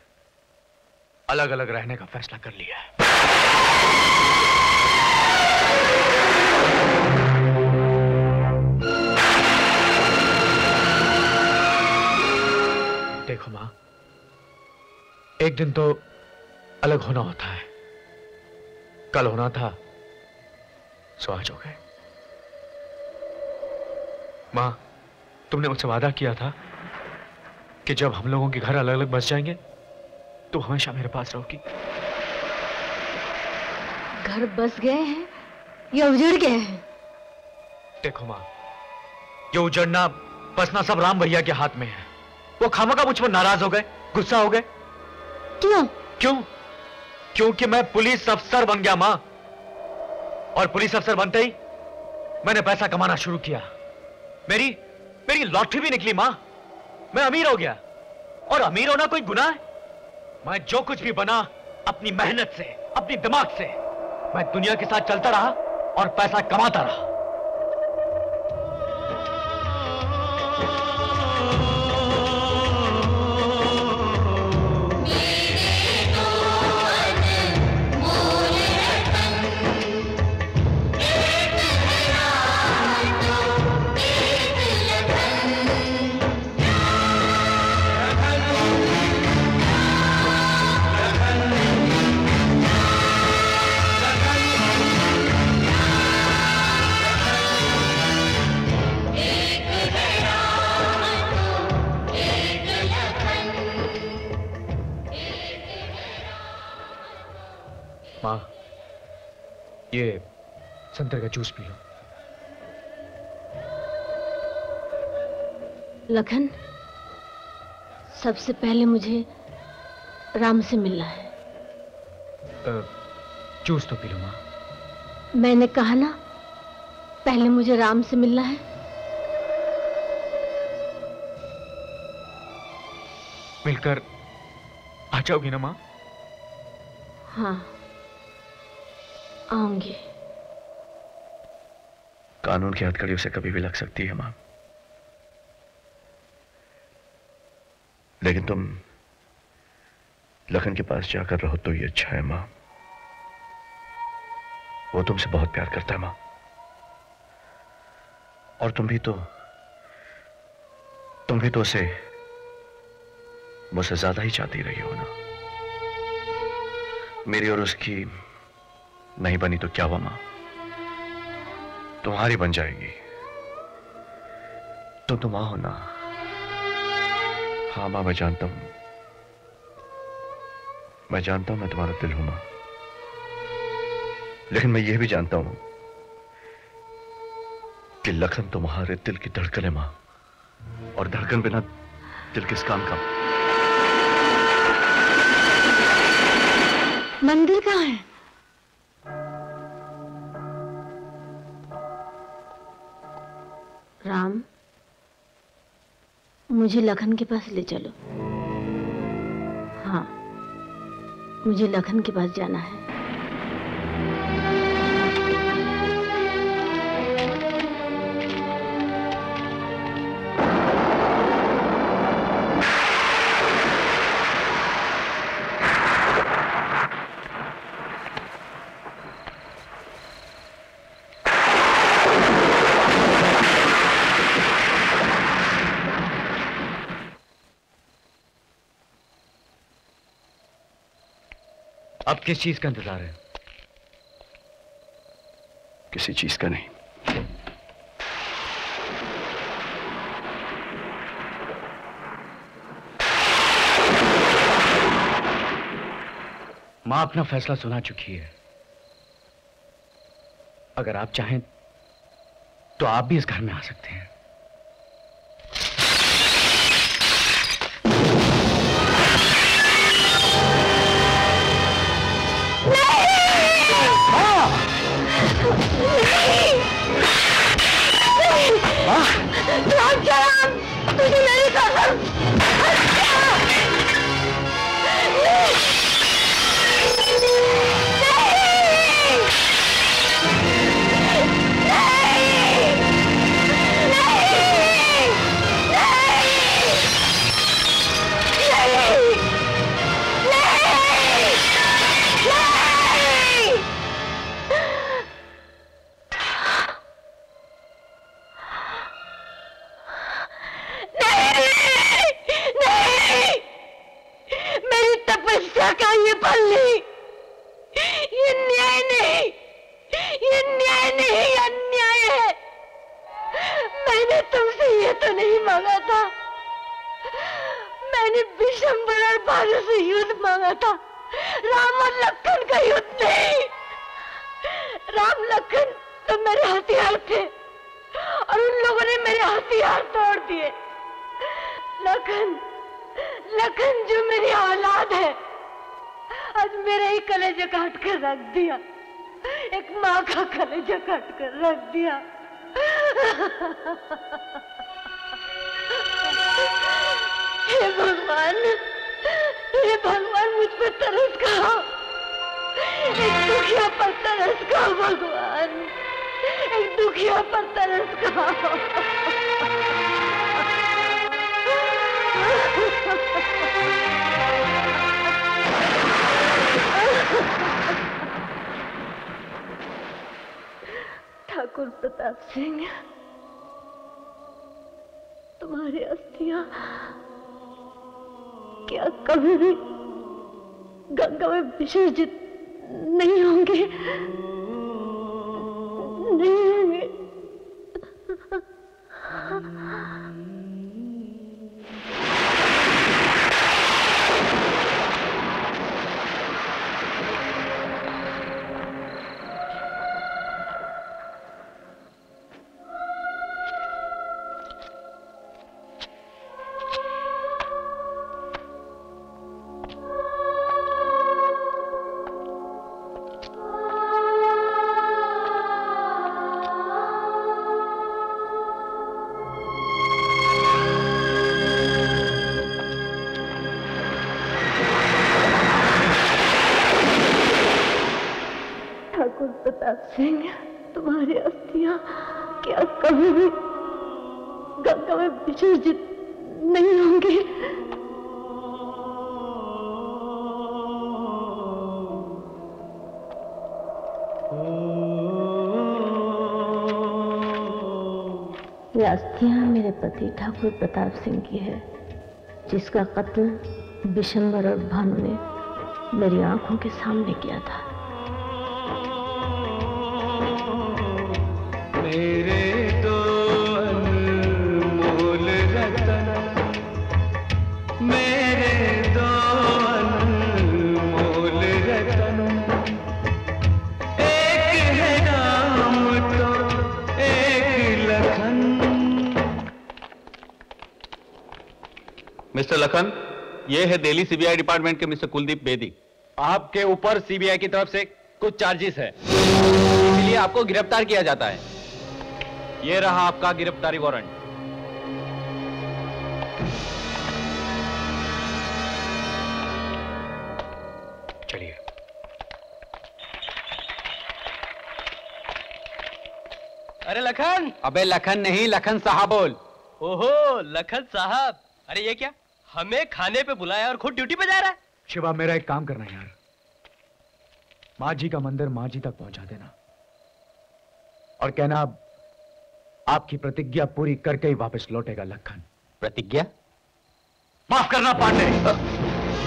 अलग अलग रहने का फैसला कर लिया है। एक दिन तो अलग होना होता है। कल होना था सो आज हो गए। मां, तुमने मुझसे वादा किया था कि जब हम लोगों के घर अलग अलग बस जाएंगे तो हमेशा मेरे पास रहोगी। घर बस गए हैं या उजड़ गए हैं? देखो मां, ये उजड़ना बसना सब राम भैया के हाथ में है। वो खामखा मुझ पर नाराज हो गए, गुस्सा हो गए। क्यों? क्यों? क्योंकि मैं पुलिस अफसर बन गया मां, और पुलिस अफसर बनते ही मैंने पैसा कमाना शुरू किया। मेरी मेरी लॉटरी भी निकली मां, मैं अमीर हो गया। और अमीर होना कोई गुनाह है? मैं जो कुछ भी बना अपनी मेहनत से, अपनी दिमाग से, मैं दुनिया के साथ चलता रहा और पैसा कमाता रहा। ये संतरे का जूस पी लो। लखन, सबसे पहले मुझे राम से मिलना है। जूस तो पी लो माँ। मैंने कहा ना, पहले मुझे राम से मिलना है। मिलकर आ जाओगी ना माँ? हाँ, आऊंगी। कानून की हथकड़ी उसे कभी भी लग सकती है मां, लेकिन तुम लखन के पास जाकर रहो तो ये अच्छा है मां। वो तुमसे बहुत प्यार करता है मां, और तुम भी तो तुम भी तो उसे मुझसे ज्यादा ही चाहती रही हो ना। मेरी और उसकी नहीं बनी तो क्या हुआ मां, तुम्हारी बन जाएगी। तो तुम मां हो ना। हाँ मां, मैं जानता हूं मैं जानता हूं मैं तुम्हारा दिल हूं मां, लेकिन मैं यह भी जानता हूं कि लखन तुम्हारे दिल की धड़कन है मां, और धड़कन बिना दिल किस काम का। मंदिर कहाँ है? राम, मुझे लखन के पास ले चलो। हाँ, मुझे लखन के पास जाना है। अब किस चीज का इंतजार है? किसी चीज का नहीं। मां अपना फैसला सुना चुकी है। अगर आप चाहें तो आप भी इस घर में आ सकते हैं। तुझे मेरी कसम। नहीं, नहीं, नहीं। नहीं मांगा था, मैंने विशंभर और भानु से युद्ध मांगा था, राम और लखन का युद्ध नहीं। राम लखन तो मेरे हथियार थे और उन लोगों ने मेरे हथियार तोड़ दिए। लखन, लखन जो मेरी औलाद है, आज मेरे ही कलेजा काट कर रख दिया, एक माँ का कलेजा काट कर रख दिया। हे भगवान, हे भगवान, मुझ पर तरस खाओ, एक दुखिया पर तरस खाओ भगवान, एक दुखिया पर तरस खाओ। ठाकुर प्रताप सिंह, तुम्हारी अस्थियां क्या कभी भी गंगा में विसर्जित नहीं होंगी? नहीं होंगे। सिंह, तुम्हारी अस्थियां क्या कभी भी गंगा में विसर्जित नहीं होंगी? ये अस्थियां मेरे पति ठाकुर प्रताप सिंह की है, जिसका कत्ल विशंबर और भानु ने मेरी आंखों के सामने किया था। मेरे दो अनमोल रतन, मेरे दो अनमोल रतन, एक है राम तो एक लखन। मिस्टर लखन, ये है दिल्ली सीबीआई डिपार्टमेंट के मिस्टर कुलदीप बेदी। आपके ऊपर सीबीआई की तरफ से कुछ चार्जेस है, इसलिए आपको गिरफ्तार किया जाता है। ये रहा आपका गिरफ्तारी वारंट। चलिए। अरे लखन, अबे लखन नहीं, लखन साहब बोल। ओहो लखन साहब, अरे ये क्या, हमें खाने पे बुलाया और खुद ड्यूटी पे जा रहा है। शिवा, मेरा एक काम करना यार, माँ जी का मंदिर माँ जी तक पहुंचा देना और कहना अब आपकी प्रतिज्ञा पूरी करके ही वापस लौटेगा लखन। प्रतिज्ञा? माफ करना पांडे,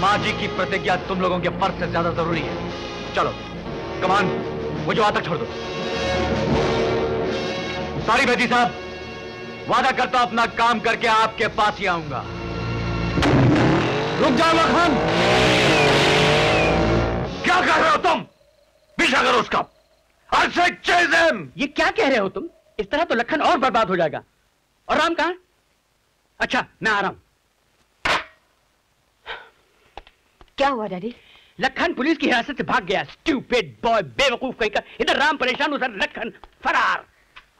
माँ जी की प्रतिज्ञा तुम लोगों के फर्ज से ज्यादा जरूरी है। चलो कमान, मुझे वहां तक छोड़ दो। सॉरी बेदी साहब, वादा करता हूं अपना काम करके आपके पास ही आऊंगा। रुक जाओ लखन, क्या कर रहे हो तुम? पीछा करो उसका। ये क्या कह रहे हो तुम? इस तरह तो लखन और बर्बाद हो जाएगा। और राम कहाँ? अच्छा मैं आ रहा हूं। क्या हुआ डैडी? लखन पुलिस की हिरासत से भाग गया। स्टूपिड बॉय, बेवकूफ कहकर इधर राम परेशान, उधर लखन फरार।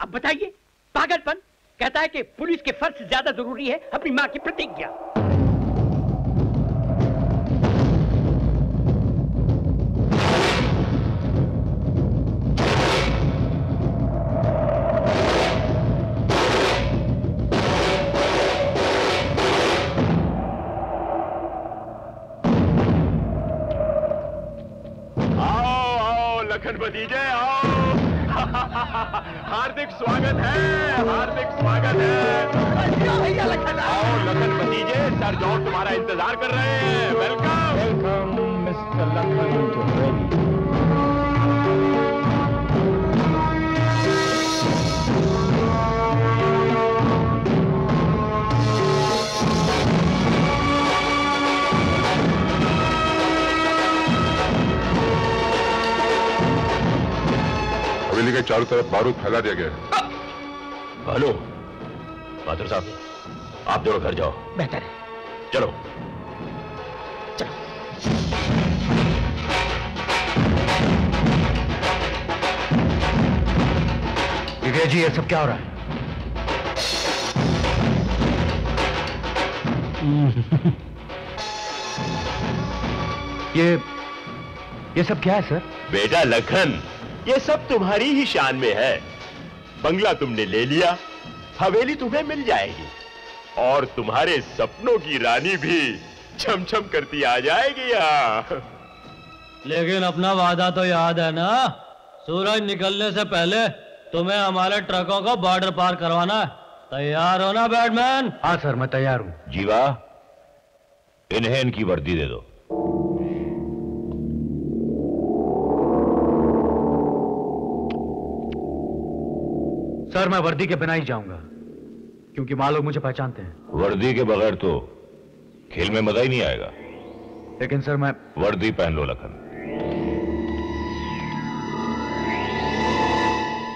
अब बताइए पागलपन। कहता है कि पुलिस के फर्ज से ज्यादा जरूरी है अपनी माँ की प्रतिज्ञा। भतीजे आओ, हार्दिक स्वागत है, हार्दिक स्वागत है। लखन आओ, लखन भतीजे, सर जॉन तुम्हारा इंतजार कर रहे हैं। Welcome, welcome mister Lakhan. हवेली के चारों तरफ बारूद फैला दिया गया है। भालू, बहादुर साहब, आप दोनों घर जाओ। बेहतर है। चलो। चलो। विजय जी, ये सब क्या हो रहा है? ये ये सब क्या है सर? बेटा लखन, ये सब तुम्हारी ही शान में है। बंगला तुमने ले लिया, हवेली तुम्हें मिल जाएगी और तुम्हारे सपनों की रानी भी छमछम करती आ जाएगी यहाँ। लेकिन अपना वादा तो याद है ना, सूरज निकलने से पहले तुम्हें हमारे ट्रकों को बॉर्डर पार करवाना है। तैयार हो ना बैटमैन? हाँ सर, मैं तैयार हूँ। जीवा, इन्हें इनकी वर्दी दे दो। सर, मैं वर्दी के बिना ही जाऊंगा, क्योंकि मालूम मुझे पहचानते हैं। वर्दी के बगैर तो खेल में मजा ही नहीं आएगा। लेकिन सर मैं वर्दी पहन लो लखन।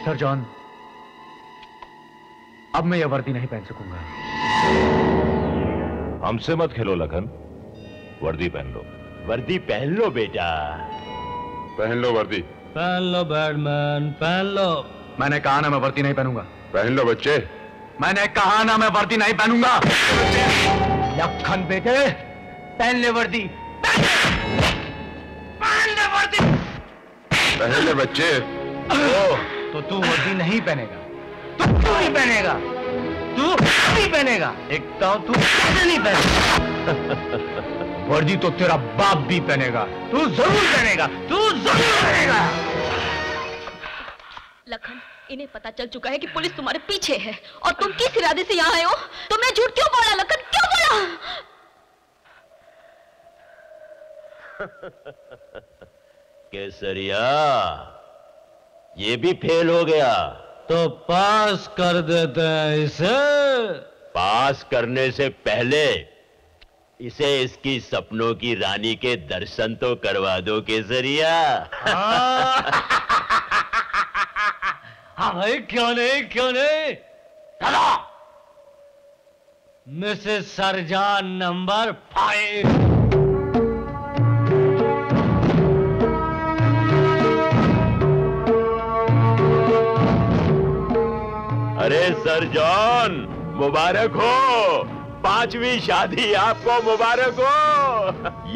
सर जॉन, अब मैं यह वर्दी नहीं पहन सकूंगा। हमसे मत खेलो लखन, वर्दी पहन लो। वर्दी पहन लो बेटा, पहन लो वर्दी। पहन लो बैटमैन, पहन लो। मैंने कहा ना मैं वर्दी नहीं पहनूंगा। पहन लो बच्चे। मैंने कहा ना मैं वर्दी नहीं पहनूंगा। लखन बेटे, पहन ले वर्दी। पहन ले वर्दी। पहन ले बच्चे। तो तू वर्दी नहीं पहनेगा? तू क्यों नहीं पहनेगा? तू नहीं पहनेगा? एक तो तू कैसे नहीं पहनेगा? वर्दी तो तेरा बाप भी पहनेगा। तू जरूर पहनेगा, तू जरूर पहनेगा। लखन, इन्हें पता चल चुका है कि पुलिस तुम्हारे पीछे है और तुम किस इरादे से यहाँ आए हो। तुमने झूठ क्यों बोला लखन, क्यों बोला? केसरिया, ये भी फेल हो गया। तो पास कर देते हैं इसे। पास करने से पहले इसे इसकी सपनों की रानी के दर्शन तो करवा दो केसरिया। हाँ भाई, क्यों नहीं, क्यों नहीं। चलो। Mrs sir John number five. अरे सर जॉन, मुबारक हो, पांचवी शादी आपको मुबारक हो।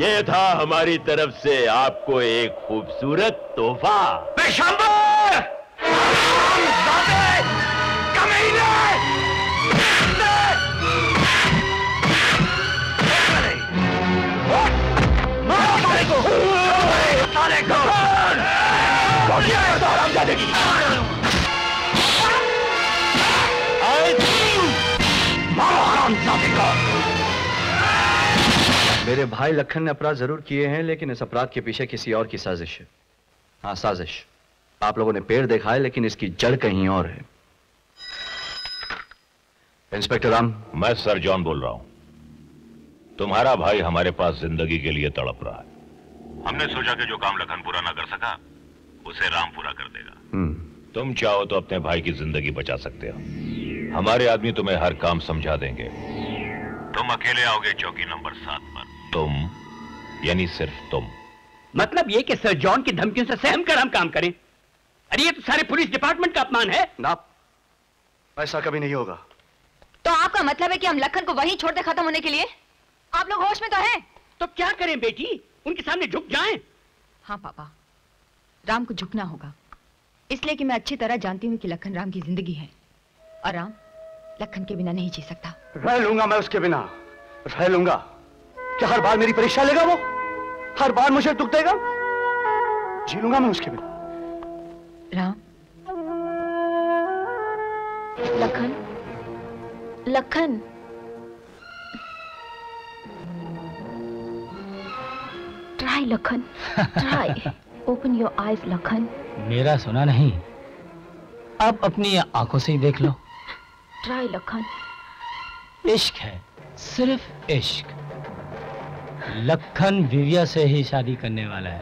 ये था हमारी तरफ से आपको एक खूबसूरत तोहफा। विशंभर, कमीने, मारो साले को, साले को, साले को। मेरे भाई लखन ने अपराध जरूर किए हैं, लेकिन इस अपराध के पीछे किसी और की साजिश है। हाँ साजिश। आप लोगों ने पेड़ देखा है, लेकिन इसकी जड़ कहीं और है। इंस्पेक्टर राम। मैं सर जॉन बोल रहा हूं। तुम्हारा भाई हमारे पास जिंदगी के लिए तड़प रहा है। हमने सोचा कि जो काम लखन पूरा ना कर सका उसे राम पूरा कर देगा। तुम चाहो तो अपने भाई की जिंदगी बचा सकते हो। हमारे आदमी तुम्हें हर काम समझा देंगे। तुम अकेले आओगे चौकी नंबर सात पर। तुम यानी सिर्फ तुम। मतलब ये कि सर जॉन की धमकियों से सहम कर हम काम करें? अरे ये तो सारे पुलिस डिपार्टमेंट का अपमान है। ना, ऐसा कभी नहीं होगा। तो आपका मतलब है कि हम लखन को वहीं छोड़ दे खत्म होने के लिए? आप लोग होश में तो हैं? तो क्या करें बेटी, उनके सामने झुक जाएं? हाँ पापा, राम को झुकना होगा, इसलिए कि मैं अच्छी तरह जानती हूँ कि लखन राम की जिंदगी है और राम लखन के बिना नहीं जी सकता। रह लूंगा मैं उसके बिना, रह लूंगा। क्या हर बार मेरी परीक्षा लेगा वो? हर बार मुझे दुख देगा? जी लूंगा मैं उसके बिना। Ram, Lakhan, Lakhan. Try Lakhan, try. Open your eyes Lakhan. मेरा सुना नहीं, आप अपनी आंखों से ही देख लो। ट्राई लखन। इश्क है, सिर्फ इश्क। लखन विविया से ही शादी करने वाला है।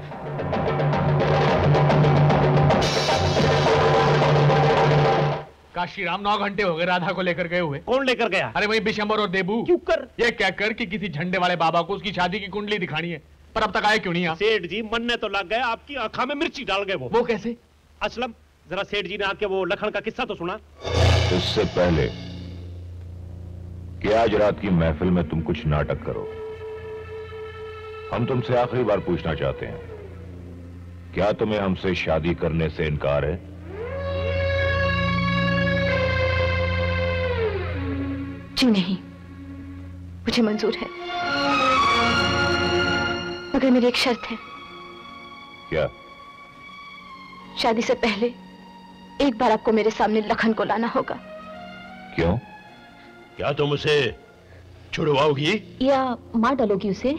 काशीराम नौ घंटे हो गए राधा को लेकर गए हुए। कौन लेकर गया? अरे वही विशंबर और देबू। क्यों कर? ये क्या कर कि किसी झंडे वाले बाबा को उसकी शादी की कुंडली दिखानी है, पर अब तक आए क्यों नहीं? आप सेठ जी मन ने तो लग गया, आपकी आंखा में मिर्ची डाल गए। वो वो कैसे? असलम जरा सेठ जी ने आके वो लखन का किस्सा तो सुना। इससे पहले कि आज रात की महफिल में तुम कुछ नाटक करो, हम तुमसे आखिरी बार पूछना चाहते हैं, क्या तुम्हें हमसे शादी करने से इनकार है? जी नहीं, मुझे मंजूर है, मगर मेरी एक शर्त है। क्या? शादी से पहले एक बार आपको मेरे सामने लखन को लाना होगा। क्यों? क्या तुम उसे छुड़वाओगी या मार डालोगी उसे?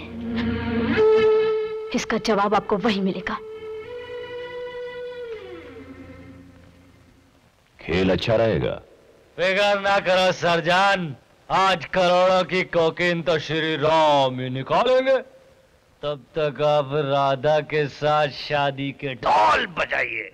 इसका जवाब आपको वही मिलेगा। खेल अच्छा रहेगा। बेकार ना करो सरजान, आज करोड़ों की कोकीन तो श्री राम ही निकालेंगे। तब तक आप राधा के साथ शादी के ढोल बजाइए।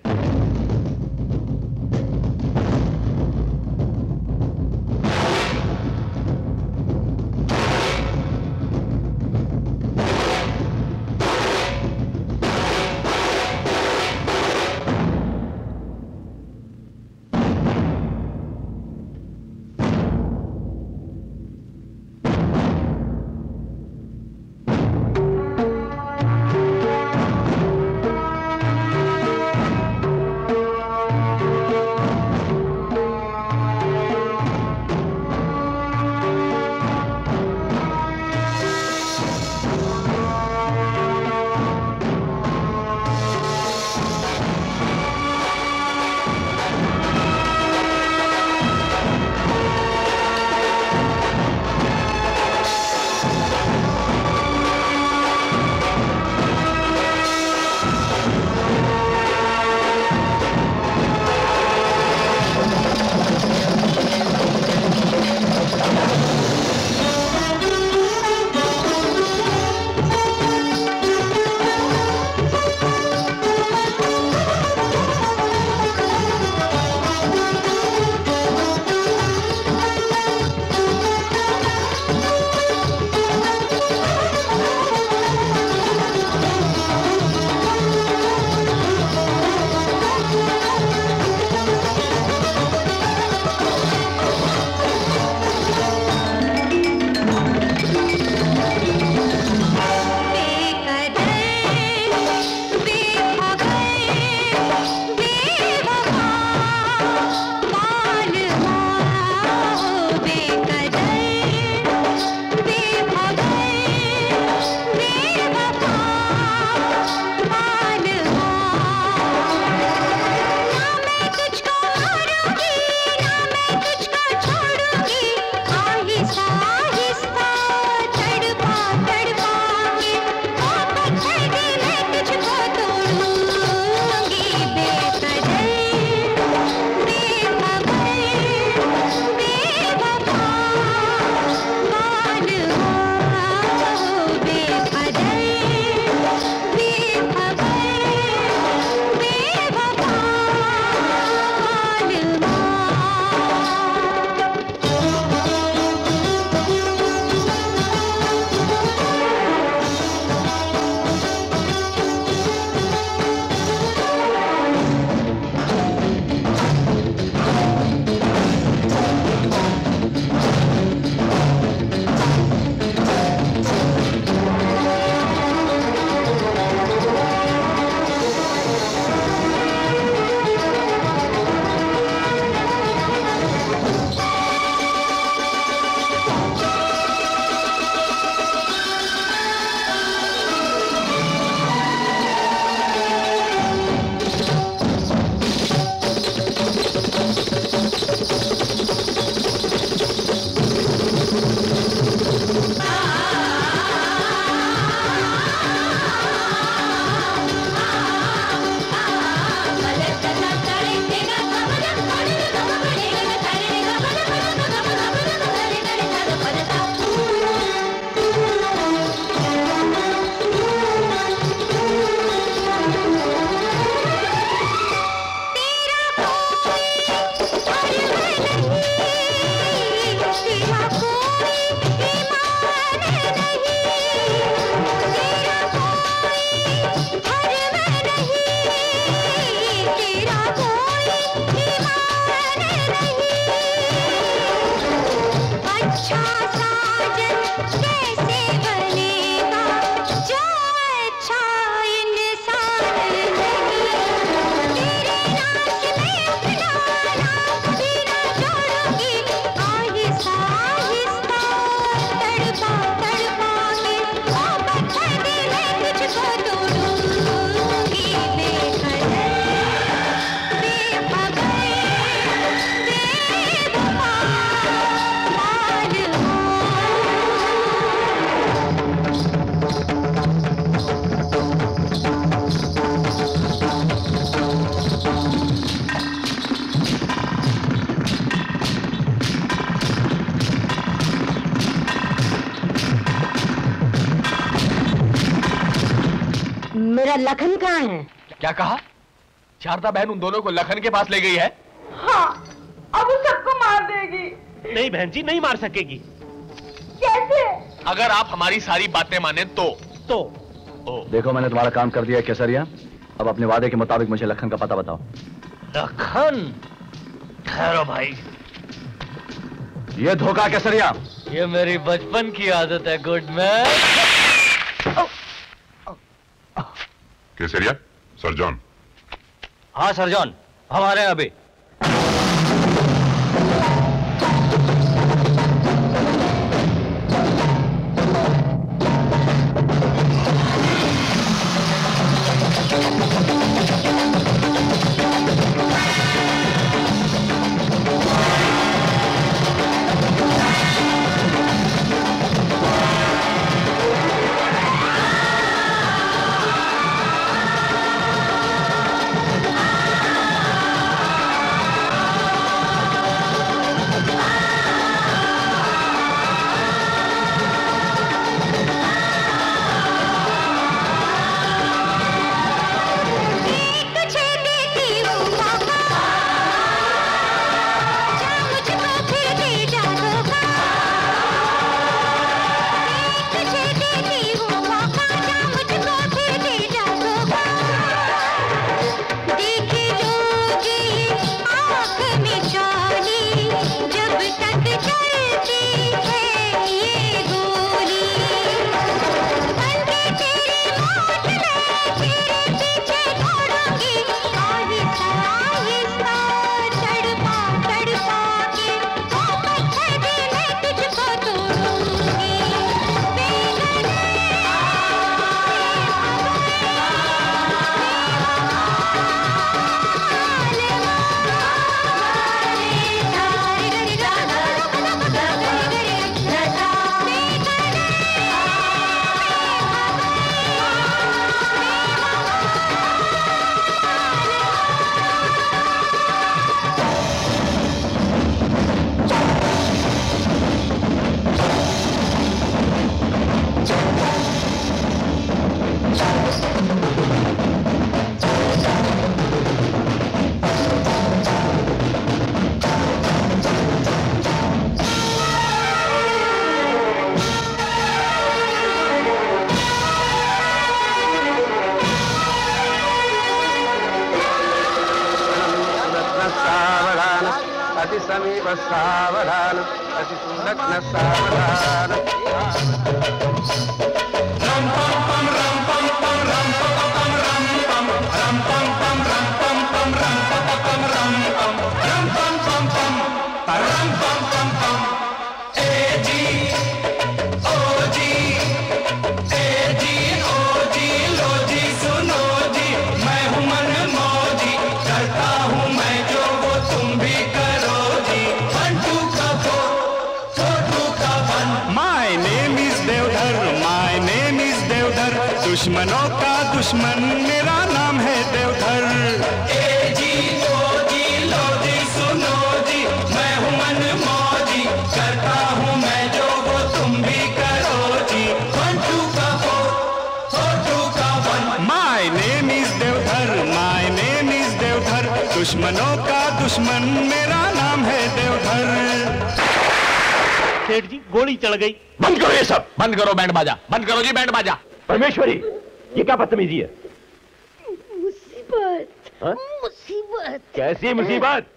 लखन कहाँ है? क्या कहा? शारदा बहन उन दोनों को लखन के पास ले गई है? हाँ, अब वो सबको मार देगी। नहीं बहन जी, नहीं मार सकेगी। कैसे? अगर आप हमारी सारी बातें माने तो। तो ओ। देखो, मैंने तुम्हारा काम कर दिया केसरिया। अब अपने वादे के मुताबिक मुझे लखन का पता बताओ। लखन? ठहरो भाई, ये धोखा केसरिया। ये मेरी बचपन की आदत है गुडमैन। Kesariya, sir John. हाँ सर जॉन, हम आ रहे हैं अभी। मुसीबत,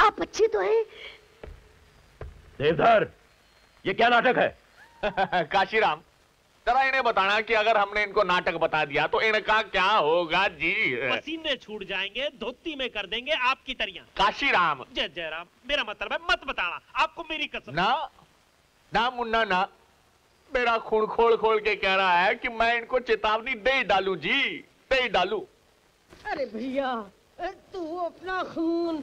आप अच्छे तो हैं। देवधर, ये क्या नाटक है? काशीराम, जरा इन्हें बताना कि अगर हमने इनको नाटक बता दिया तो इनका क्या होगा जी? पसीने छूट जाएंगे, धोती में कर देंगे आपकी तरिया। काशीराम, जय जयराम, मेरा मतलब है मत बताना, आपको मेरी कसम। ना ना मुन्ना ना, मेरा खून खोल खोल के कह रहा है कि मैं इनको चेतावनी दे डालू जी, दे डालू। अरे भैया, तू अपना खून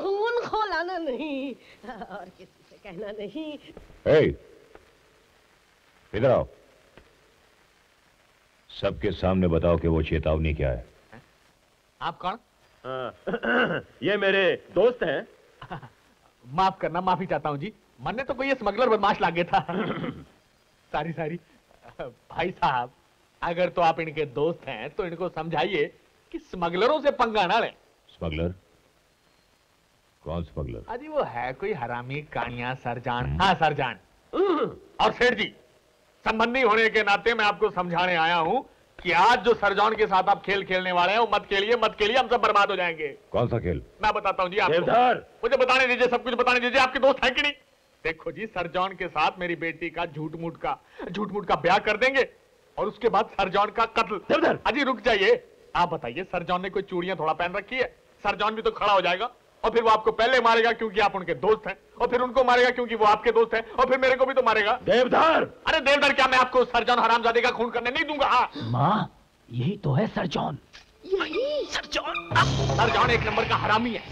खून खोलाना नहीं और किसी से कहना नहीं। hey, इधर आओ, सबके सामने बताओ कि वो चेतावनी क्या है। है? आप कौन? आ, ये मेरे दोस्त हैं। माफ करना, माफी चाहता हूँ जी, मैंने तो कोई स्मगलर बदमाश लागे था। सारी सारी भाई साहब, अगर तो आप इनके दोस्त हैं तो इनको समझाइए कि स्मगलरों से पंगा ना लें। स्मगलर? कौन स्मगलर? अजी वो है कोई हरामी कानिया सरजान। हाँ सरजान। और सेठ जी, संबंधी होने के नाते मैं आपको समझाने आया हूँ कि आज जो सरजान के साथ आप खेल खेलने वाले हैं वो मत खेलिए, मत खेलिए, हम सब बर्बाद हो जाएंगे। कौन सा खेल? मैं बताता हूँ जी आपको। मुझे बताने दीजिए, सब कुछ बताने दीजिए, आपके दोस्त हैं कि नहीं। देखो जी, सर जॉन के साथ मेरी बेटी का झूठ मूठ का झूठ मूठ का ब्याह कर देंगे और उसके बाद सर जॉन का कत्ल। अजी रुक जाइए, आप बताइए सर जॉन ने कोई चूड़ियां थोड़ा पहन रखी है? सर जॉन भी तो खड़ा हो जाएगा और फिर वो आपको पहले मारेगा क्योंकि आप उनके दोस्त हैं, और फिर उनको मारेगा क्योंकि वो आपके दोस्त हैं, और फिर मेरे को भी तो मारेगा। देवधर! अरे देवधर, क्या मैं आपको सर जॉन हरामजादे का खून करने नहीं दूंगा। माँ, यही तो है सर जॉन। यही सर जॉन। सर जॉन एक नंबर का हरामी है,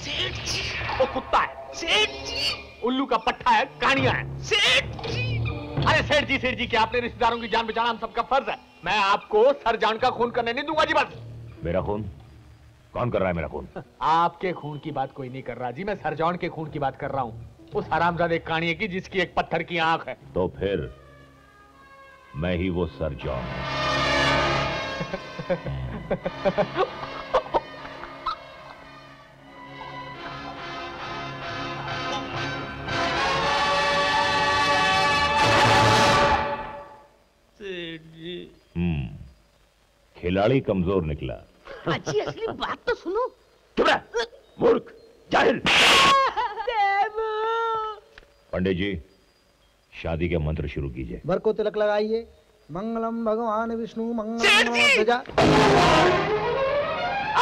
वो कुत्ता है, उल्लू का पट्टा है, कहानियां है। सेठ जी! अरे सेठ जी, सेठ जी, क्या आपने रिश्तेदारों की जान बचाना हम सबका फर्ज है। मैं आपको सर जान का खून करने नहीं दूंगा जी। बस मेरा खून कौन कर रहा है? मेरा खून आपके खून की बात कोई नहीं कर रहा जी, मैं सर जान के खून की बात कर रहा हूँ, उस हरामजादे कानिये की जिसकी एक पत्थर की आंख है। तो फिर मैं ही वो सर जान हूं। खिलाड़ी कमजोर निकला। अच्छी असली बात तो सुनो। मूर्ख, जाहिल। पंडित जी, शादी के मंत्र शुरू कीजिए। वर को तिलक लगाइए। मंगलम भगवान विष्णु मंगल।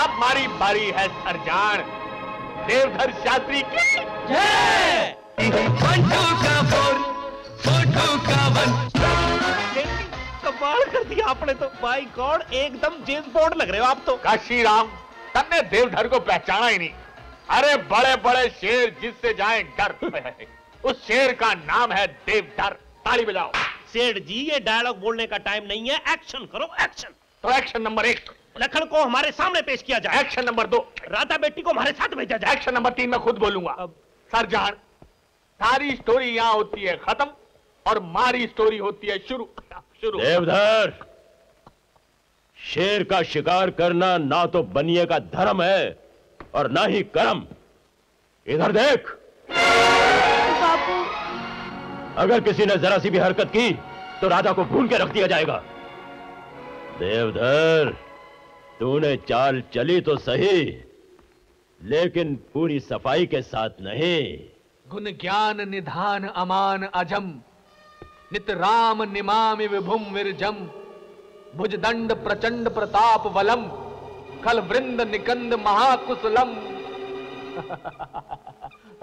अब मारी बारी है सरजान देवधर शास्त्री की जय। कमाल कर दिया आपने तो, भाई गॉड, एकदम जेम्स बॉन्ड लग रहे हो आप तो। काशीराम, तुमने देवधर को पहचाना ही नहीं। अरे बड़े बड़े शेर जिससे जाए डर, उस शेर का नाम है देवधर। ताली बजाओ। सेठ जी, ये डायलॉग बोलने का टाइम नहीं है, एक्शन करो, एक्शन। तो एक्शन नंबर एक, लखन को हमारे सामने पेश किया जाए। एक्शन नंबर दो, राधा बेटी को हमारे साथ भेजा जाए। एक्शन नंबर तीन, मैं खुद बोलूंगा। सरजान, सारी स्टोरी यहाँ होती है खत्म और मारी स्टोरी होती है शुरू। देवधर, शेर का शिकार करना ना तो बनिए का धर्म है और ना ही कर्म। इधर देख बापू, अगर किसी ने जरा सी भी हरकत की तो राधा को भून के रख दिया जाएगा। देवधर, तूने चाल चली तो सही लेकिन पूरी सफाई के साथ नहीं। गुण ज्ञान निधान अमान अजम, नित राम निमामि विभुम विरजम, भुजदंड प्रचंड प्रताप वलम, खल वृंद निकंद महाकुशलम।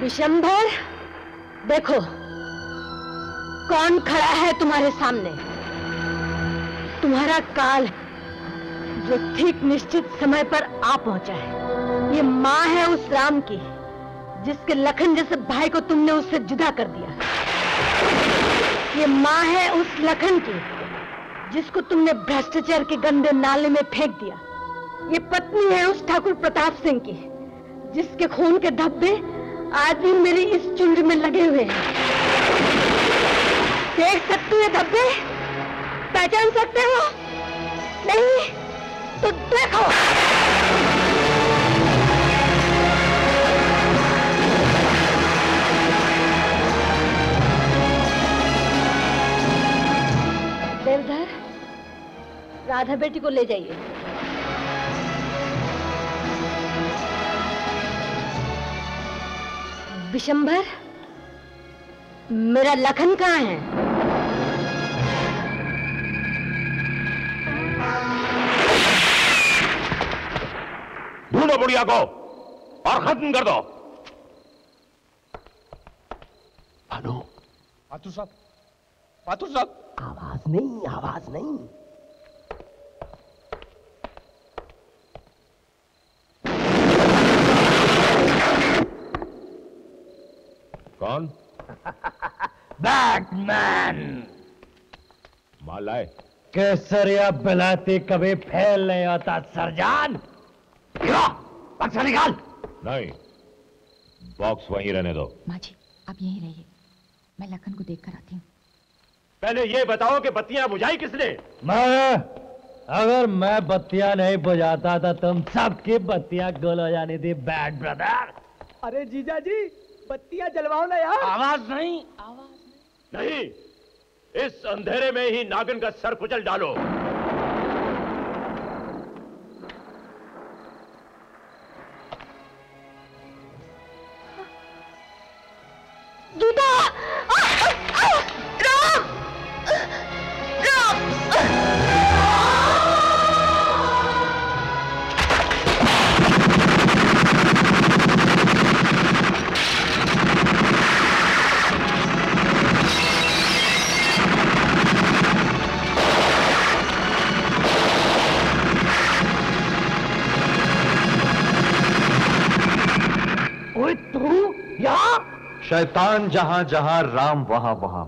विशंभर, देखो कौन खड़ा है तुम्हारे सामने। तुम्हारा काल जो ठीक निश्चित समय पर आ पहुंचा है। ये माँ है उस राम की जिसके लखन जैसे भाई को तुमने उससे जुदा कर दिया। ये माँ है उस लखन की जिसको तुमने भ्रष्टाचार के गंदे नाले में फेंक दिया। ये पत्नी है उस ठाकुर प्रताप सिंह की जिसके खून के धब्बे आज भी मेरी इस चुंड में लगे हुए हैं। देख सकते हो धब्बे? पहचान सकते हो? नहीं तो देखो। देवधर, राधा बेटी को ले जाइए। विशंभर, मेरा लखन कहाँ है? ढूंढो बुढ़िया को और खत्म कर दो। पातू साहब, पातू साहब। आवाज नहीं, आवाज नहीं। कौन? बैटमैन। माल आए। केसरिया विलाती कभी फेल नहीं होता सरजान। बक्सा निकाल। नहीं, बॉक्स वहीं रहने दो। माँ जी, आप यहीं रहिए, मैं लखन को देखकर आती हूँ। पहले ये बताओ कि बत्तियां बुझाई किसने? मैं। अगर मैं बत्तियां नहीं बुझाता तो तुम सबकी बत्तियां गुल हो जानी थी बैड ब्रदर। अरे जीजा जी, बत्तियां जलवाओ ना यार। आवाज नहीं, आवाज नहीं, नहीं। इस अंधेरे में ही नागिन का सर कुचल डालो। शैतान जहां जहां, राम वहां वहां।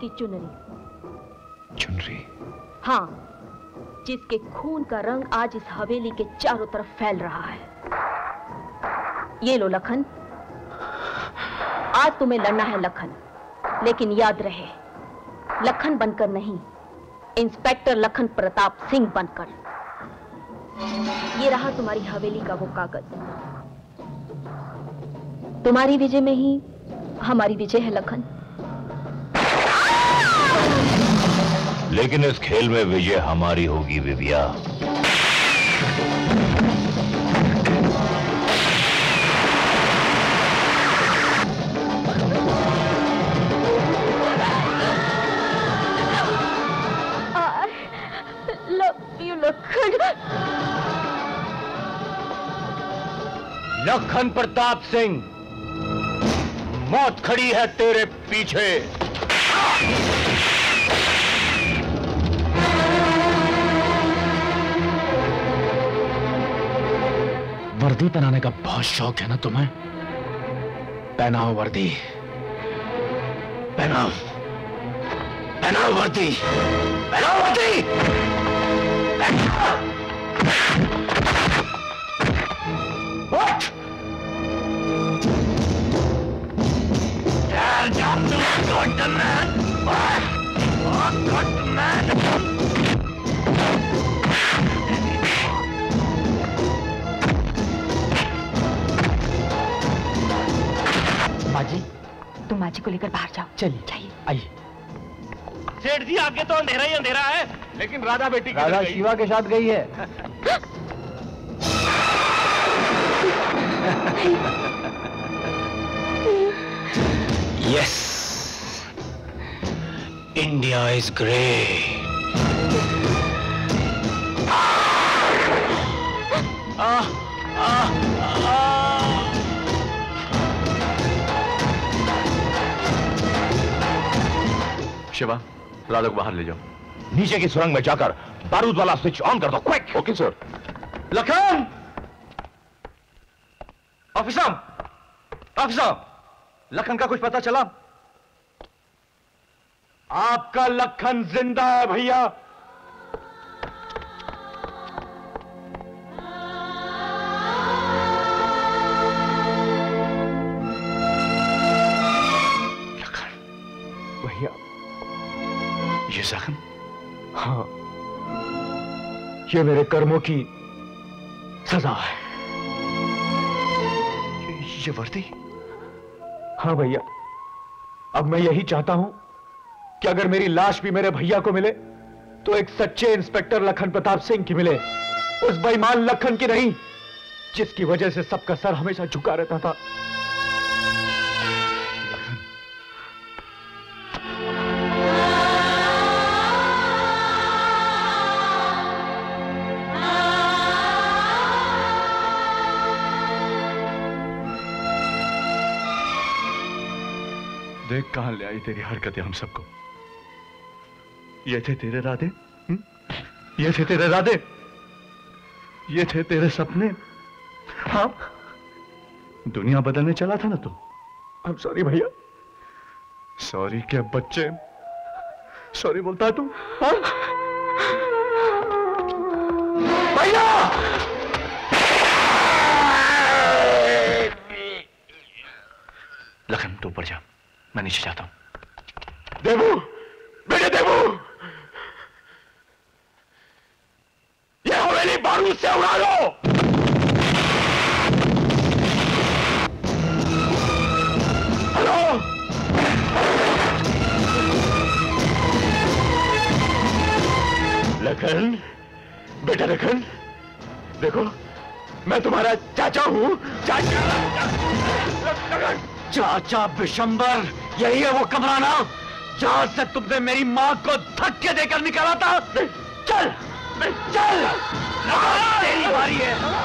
की चुनरी। चुनरी? हाँ, जिसके खून का रंग आज इस हवेली के चारों तरफ फैल रहा है। ये लो लखन, आज तुम्हें लड़ना है लखन, लेकिन याद रहे, लखन बनकर नहीं, इंस्पेक्टर लखन प्रताप सिंह बनकर। ये रहा तुम्हारी हवेली का वो कागज। तुम्हारी विजय में ही हमारी विजय है लखन। लेकिन इस खेल में विजय हमारी होगी विविया। लखन प्रताप सिंह, मौत खड़ी है तेरे पीछे। वर्दी पहनाने का बहुत शौक है ना तुम्हें? पहनाओ वर्दी, पहनाओ, पहनाओ वर्दी, पहनाओ वर्दी, पहनाओ। What? Dad, I'm not the man. What? I'm not the man. माजी, तुम माजी को लेकर बाहर जाओ। चलिए, चाहिए आइए। सेठ जी, आगे तो अंधेरा ही अंधेरा है। लेकिन राधा बेटी, राधा शिवा के साथ गई है। Yes, India is great. आ, आ, आ, शिवा, राधा को बाहर ले जाओ। नीचे की सुरंग में जाकर बारूद वाला स्विच ऑन कर दो, quick. Okay sir. Lakhan! Officer, officer, Lakhan का कुछ पता चला? आपका लखन जिंदा है भैया। जख्म? हाँ, ये मेरे कर्मों की सजा है। ये वर्दी? हाँ भैया, अब मैं यही चाहता हूं कि अगर मेरी लाश भी मेरे भैया को मिले तो एक सच्चे इंस्पेक्टर लखन प्रताप सिंह की मिले, उस बेईमान लखन की नहीं जिसकी वजह से सबका सर हमेशा झुका रहता था। देख कहां ले आई तेरी हरकतें हम सबको। ये थे तेरे राधे, ये थे तेरे राधे, ये थे तेरे सपने। हाँ, दुनिया बदलने चला था ना तू। I'm sorry भैया। सॉरी क्या बच्चे, सॉरी बोलता है तू? हाँ भैया, लखन तू ऊपर जा, मैं नीचे जाता हूं। देवू बेटे, देवू, ये हवेली बारूद से उड़ा दो। लखन बेटा, लखन देखो मैं तुम्हारा चाचा हूँ। चाचा लखन, चाचा विशंबर, यही है वो कमराना जहाँ से तुमने मेरी माँ को धक्के देकर निकाला था। चल चल, तेरी बारी है।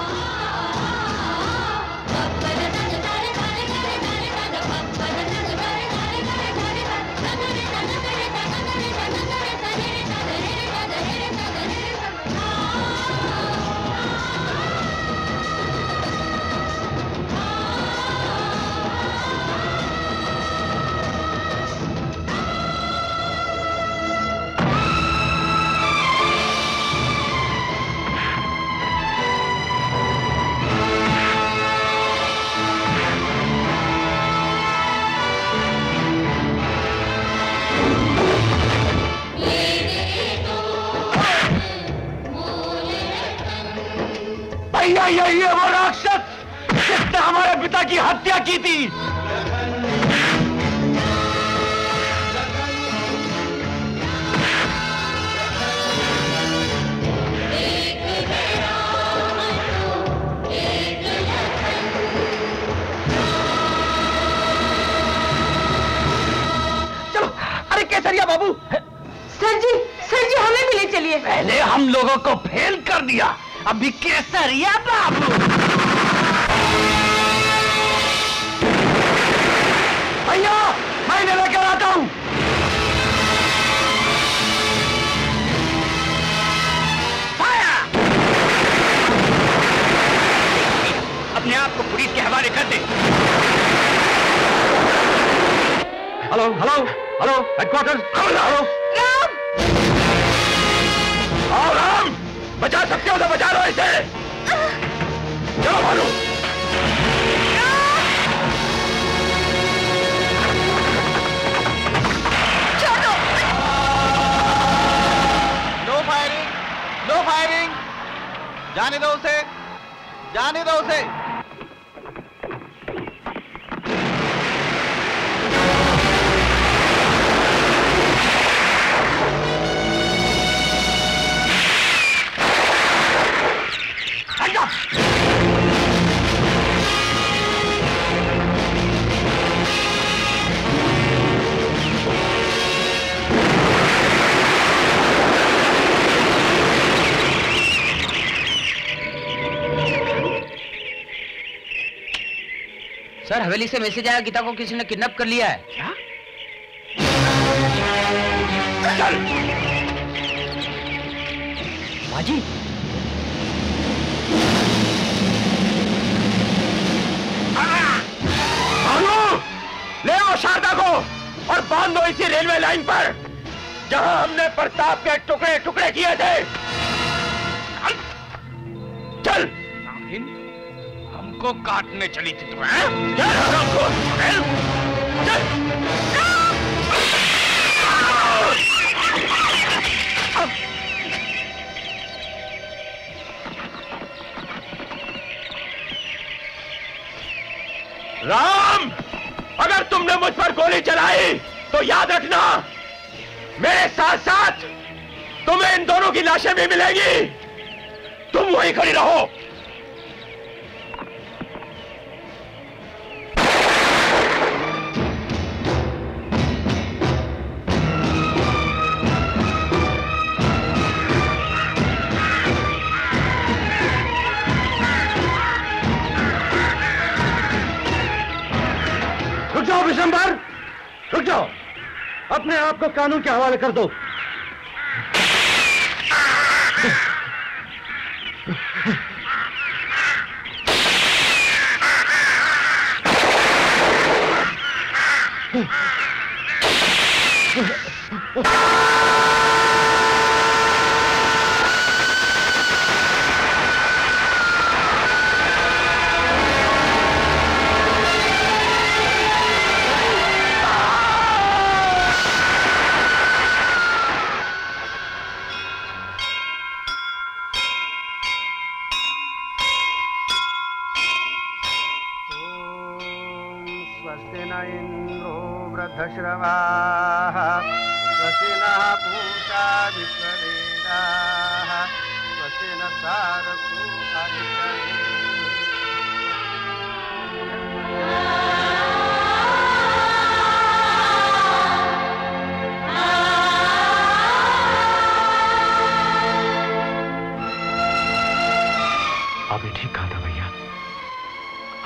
यही है वो राक्षस जिसने हमारे पिता की हत्या की थी। चलो, अरे केसरिया बाबू। सर जी, सर जी हमें भी ले चलिए। पहले हम लोगों को फेल कर दिया, अभी केसरिया बाबू। भैया मैं लेकर आता हूं। अपने आप को पुलिस के हवाले कर दे। Hello hello hello, headquarter. Hello Ram, बचा सकते हो तो बचा लो इसे। चलो भालू, चलो। No firing, no firing. जाने दो उसे, जाने दो उसे। सर, हवेली से मैसेज आया, गीता को किसी ने किडनैप कर लिया है। क्या? बाजी ले आओ शारदा को और बांध दो इसी रेलवे लाइन पर जहां हमने प्रताप के टुकड़े टुकड़े किए थे। चल, हमको काटने चली थी तुम। चल, चल, चल। राम, अगर तुमने मुझ पर गोली चलाई तो याद रखना मेरे साथ साथ तुम्हें इन दोनों की लाशें भी मिलेंगी। तुम वहीं खड़ी रहो। रुक जाओ, अपने आप को कानून के हवाले कर दो।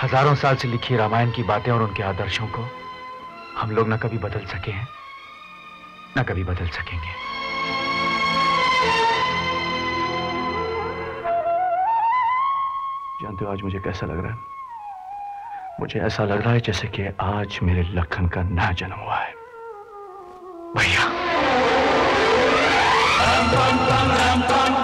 हजारों साल से लिखी रामायण की बातें और उनके आदर्शों को हम लोग न कभी बदल सके हैं न कभी बदल सकेंगे। जानते हो आज मुझे कैसा लग रहा है? मुझे ऐसा लग रहा है जैसे कि आज मेरे लखन का नया जन्म हुआ है। भैया